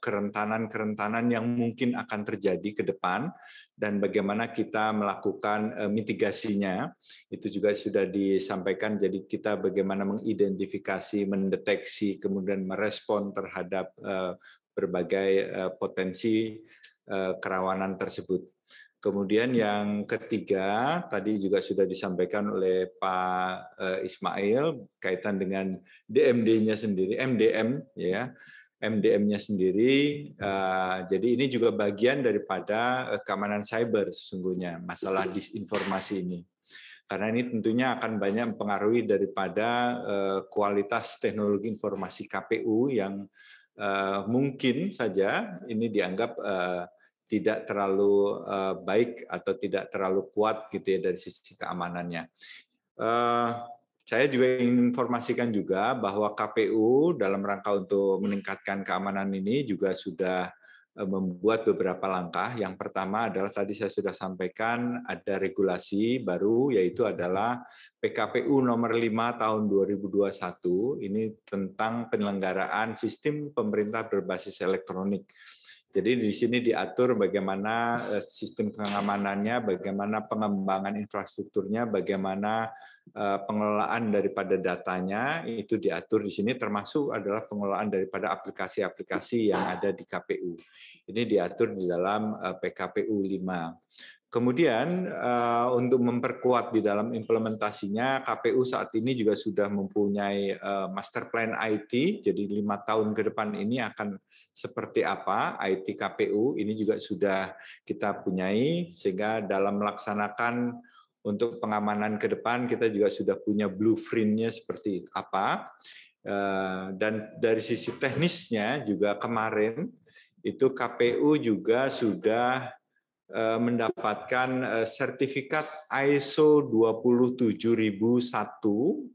kerentanan-kerentanan yang mungkin akan terjadi ke depan dan bagaimana kita melakukan mitigasinya. Itu juga sudah disampaikan, jadi kita bagaimana mengidentifikasi, mendeteksi, kemudian merespon terhadap berbagai potensi kerawanan tersebut. Kemudian yang ketiga, tadi juga sudah disampaikan oleh Pak Ismail, kaitan dengan D M D-nya sendiri, M D M, ya, M D M-nya sendiri. Jadi ini juga bagian daripada keamanan cyber sesungguhnya, masalah disinformasi ini. Karena ini tentunya akan banyak mempengaruhi daripada kualitas teknologi informasi K P U yang mungkin saja ini dianggap tidak terlalu uh, baik atau tidak terlalu kuat gitu ya dari sisi keamanannya. Uh, saya juga ingin informasikan juga bahwa K P U dalam rangka untuk meningkatkan keamanan ini juga sudah uh, membuat beberapa langkah. Yang pertama adalah tadi saya sudah sampaikan ada regulasi baru, yaitu adalah P K P U nomor lima tahun dua ribu dua puluh satu ini tentang penyelenggaraan sistem pemerintah berbasis elektronik. Jadi di sini diatur bagaimana sistem pengamanannya, bagaimana pengembangan infrastrukturnya, bagaimana pengelolaan daripada datanya, itu diatur di sini, termasuk adalah pengelolaan daripada aplikasi-aplikasi yang ada di K P U. Ini diatur di dalam P K P U lima. Kemudian untuk memperkuat di dalam implementasinya, K P U saat ini juga sudah mempunyai master plan I T, jadi lima tahun ke depan ini akan seperti apa I T K P U, ini juga sudah kita punyai, sehingga dalam melaksanakan untuk pengamanan ke depan kita juga sudah punya blueprint-nya seperti apa. Dan dari sisi teknisnya juga kemarin itu K P U juga sudah mendapatkan sertifikat I S O dua puluh tujuh ribu satu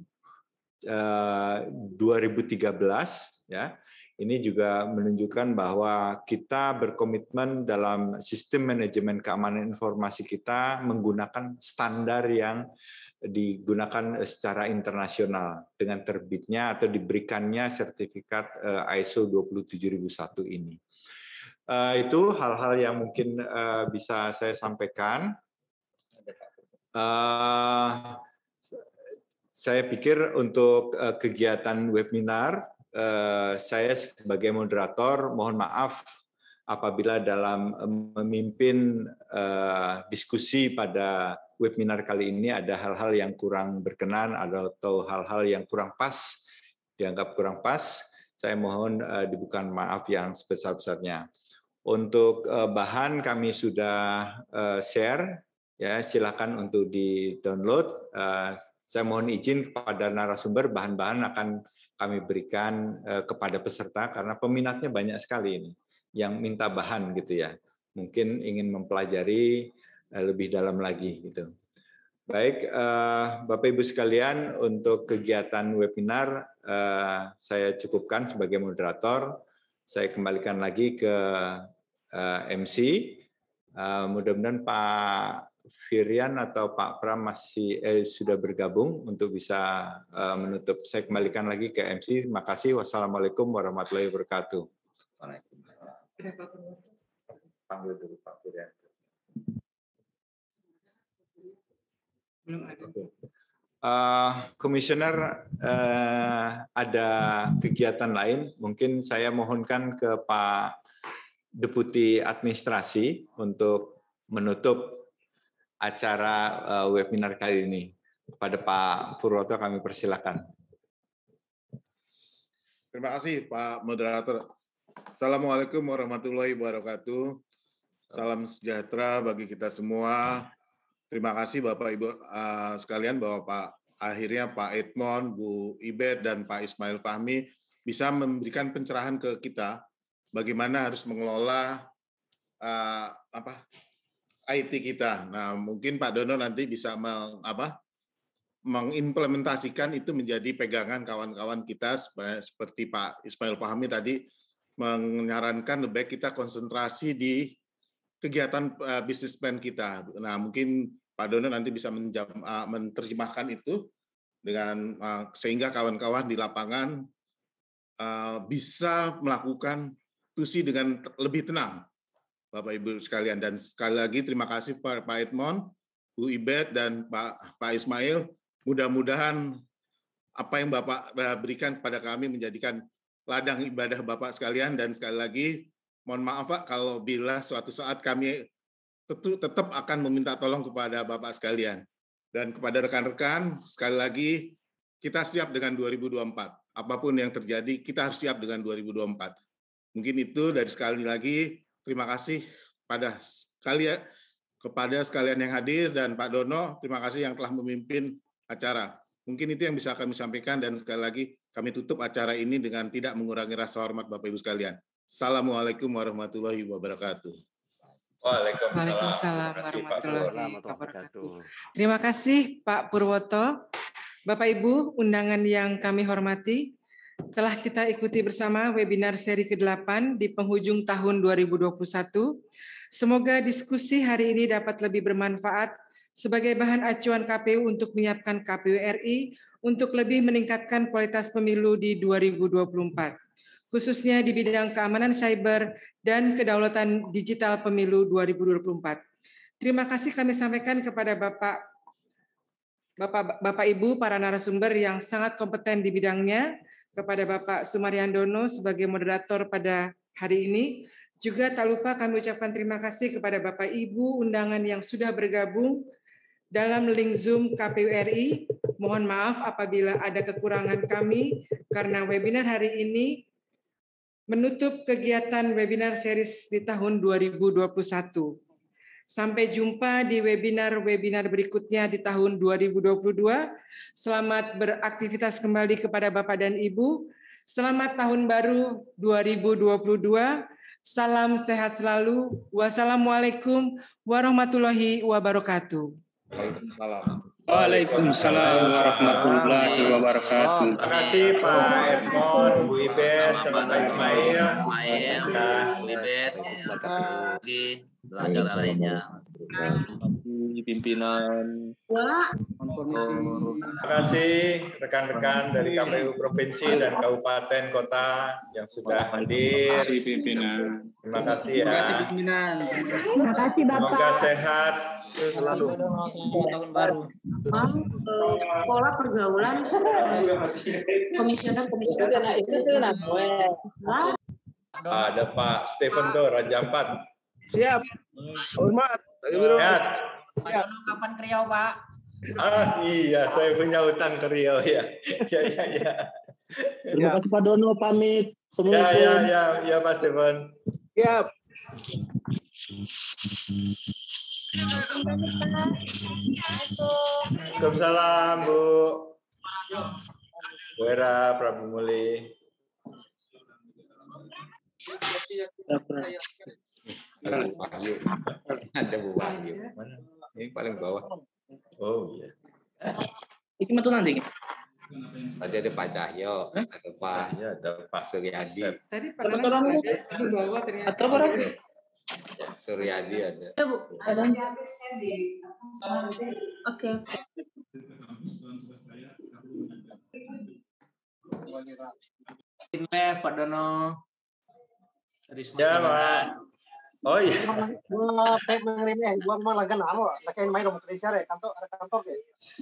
dua ribu tiga belas ya. Ini juga menunjukkan bahwa kita berkomitmen dalam sistem manajemen keamanan informasi kita menggunakan standar yang digunakan secara internasional dengan terbitnya atau diberikannya sertifikat I S O dua puluh tujuh ribu satu ini. Itu hal-hal yang mungkin bisa saya sampaikan. Saya pikir untuk kegiatan webinar, saya sebagai moderator mohon maaf apabila dalam memimpin diskusi pada webinar kali ini ada hal-hal yang kurang berkenan atau hal-hal yang kurang pas, dianggap kurang pas, saya mohon dibukakan maaf yang sebesar-besarnya. Untuk bahan kami sudah share, ya silakan untuk di-download. Saya mohon izin kepada narasumber, bahan-bahan akan kami berikan kepada peserta karena peminatnya banyak sekali ini yang minta bahan gitu ya, mungkin ingin mempelajari lebih dalam lagi gitu. Baik, Bapak Ibu sekalian, untuk kegiatan webinar saya cukupkan sebagai moderator. Saya kembalikan lagi ke M C Uh, mudah-mudahan Pak Firian atau Pak Pram masih eh, sudah bergabung untuk bisa uh, menutup. Saya kembalikan lagi ke M C. Terima kasih. Wassalamualaikum warahmatullahi wabarakatuh. Panggil dulu Pak Firian. Belum ada. Komisioner uh, uh, ada kegiatan lain. Mungkin saya mohonkan ke Pak Deputi Administrasi untuk menutup acara uh, webinar kali ini. Kepada Pak Purwoto kami persilakan. Terima kasih Pak Moderator. Assalamualaikum warahmatullahi wabarakatuh. Salam sejahtera bagi kita semua. Terima kasih Bapak Ibu uh, sekalian bahwa Pak akhirnya Pak Edmon, Bu Ibed dan Pak Ismail Fahmi bisa memberikan pencerahan ke kita bagaimana harus mengelola uh, apa I T kita. Nah, mungkin Pak Dono nanti bisa meng, apa mengimplementasikan itu menjadi pegangan kawan-kawan kita seperti Pak Ismail Fahmi tadi menyarankan lebih baik kita konsentrasi di kegiatan uh, bisnis plan kita. Nah, mungkin Pak Dono nanti bisa menjam, uh, menerjemahkan itu dengan uh, sehingga kawan-kawan di lapangan uh, bisa melakukan tusi dengan lebih tenang, Bapak Ibu sekalian. Dan sekali lagi terima kasih Pak Edmon, Bu Ibed dan Pak Pak Ismail. Mudah-mudahan apa yang Bapak berikan kepada kami menjadikan ladang ibadah Bapak sekalian. Dan sekali lagi mohon maaf Pak kalau bila suatu saat kami tentu tetap akan meminta tolong kepada Bapak sekalian. Dan kepada rekan-rekan, sekali lagi kita siap dengan dua ribu dua puluh empat. Apapun yang terjadi, kita harus siap dengan dua ribu dua puluh empat. Mungkin itu dari sekali lagi, terima kasih pada sekalian, kepada sekalian yang hadir, dan Pak Dono, terima kasih yang telah memimpin acara. Mungkin itu yang bisa kami sampaikan, dan sekali lagi kami tutup acara ini dengan tidak mengurangi rasa hormat Bapak-Ibu sekalian. Assalamualaikum warahmatullahi wabarakatuh. Waalaikumsalam, Waalaikumsalam warahmatullahi wabarakatuh. Terima kasih Pak Purwoto, Bapak-Ibu, undangan yang kami hormati. Telah kita ikuti bersama webinar seri ke delapan di penghujung tahun dua ribu dua puluh satu. Semoga diskusi hari ini dapat lebih bermanfaat sebagai bahan acuan K P U untuk menyiapkan K P U R I untuk lebih meningkatkan kualitas pemilu di dua ribu dua puluh empat, khususnya di bidang keamanan siber dan kedaulatan digital pemilu dua ribu dua puluh empat. Terima kasih kami sampaikan kepada Bapak Bapak Bapak Ibu para narasumber yang sangat kompeten di bidangnya, kepada Bapak Sumaryono sebagai moderator pada hari ini. Juga tak lupa kami ucapkan terima kasih kepada Bapak Ibu undangan yang sudah bergabung dalam link Zoom K P U R I. Mohon maaf apabila ada kekurangan kami karena webinar hari ini menutup kegiatan webinar series di tahun dua ribu dua puluh satu. Sampai jumpa di webinar-webinar berikutnya di tahun dua ribu dua puluh dua. Selamat beraktivitas kembali kepada Bapak dan Ibu. Selamat tahun baru dua ribu dua puluh dua. Salam sehat selalu. Wassalamualaikum warahmatullahi wabarakatuh. Waalaikumsalam. Waalaikumsalam warahmatullahi wabarakatuh. Terima kasih Pak Edmon, Bu Ibed, Pak Ismail, Bu Ibed, acara lainnya. Pimpinan. Terima kasih rekan-rekan dari K P U Provinsi dan Kabupaten Kota yang sudah hadir. Terima kasih pimpinan. Terima kasih ya. Terima kasih pimpinan. Terima kasih Bapak. Semoga sehat selalu. Tahun baru. Pola pergaulan komisioner-komisioner itu ada Pak Stephen Do, Raja Ampat. Siap. Hormat. Ya. Pak Dono kapan ke Riau, Pak? Ah, iya, saya punya utang ke Riau ya. Ya, ya, ya. Terima kasih Pak Dono, pamit. Semuanya. Ya, ya, ya, Pak Stephen. Siap. Waalaikumsalam, Bu. Bu Era Prabu Muli. Ada Bu Wahyu. Ada Bu Wahyu. Mana? Ini paling bawah. Oh iya. Ini mah tuh nanti. Tadi ada Pak Cahyo, ada Pak, ada Pak Suryadi. Tadi Pak Dono di bawah ternyata. Atau berapa? Suryadi ada. Ya, Bu. Ada. Oke. Okay. Inlef, Pak Dono. Ya, Pak. Oh iya. Gua pengen mengirimnya, gua malah kan anu, lagi main nomor Indonesia ya, kantor kantor ya.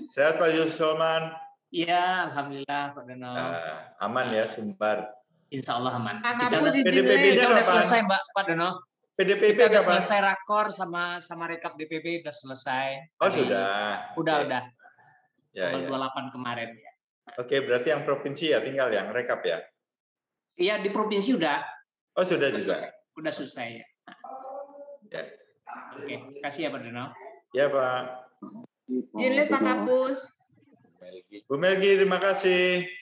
Sehat Pak Yusolman. Iya, alhamdulillah Pak Dono. Uh, aman ya Sumbar. Insyaallah aman. Kita P D P B-nya udah selesai, Mbak, Pak Dono. P D P B kita udah selesai rakor sama sama rekap D P P udah selesai. Oh, jadi, sudah. Udah, okay. udah. Ya, tanggal ya. dua puluh delapan kemarin ya. Oke, berarti yang provinsi ya tinggal yang rekap ya. Iya, di provinsi udah. Oh, sudah udah juga. Selesai. Udah selesai ya. Ya. Oke, kasih ya Pak Dono. Ya Pak. Jilid Pak Kapus. Bu Melgi, terima kasih.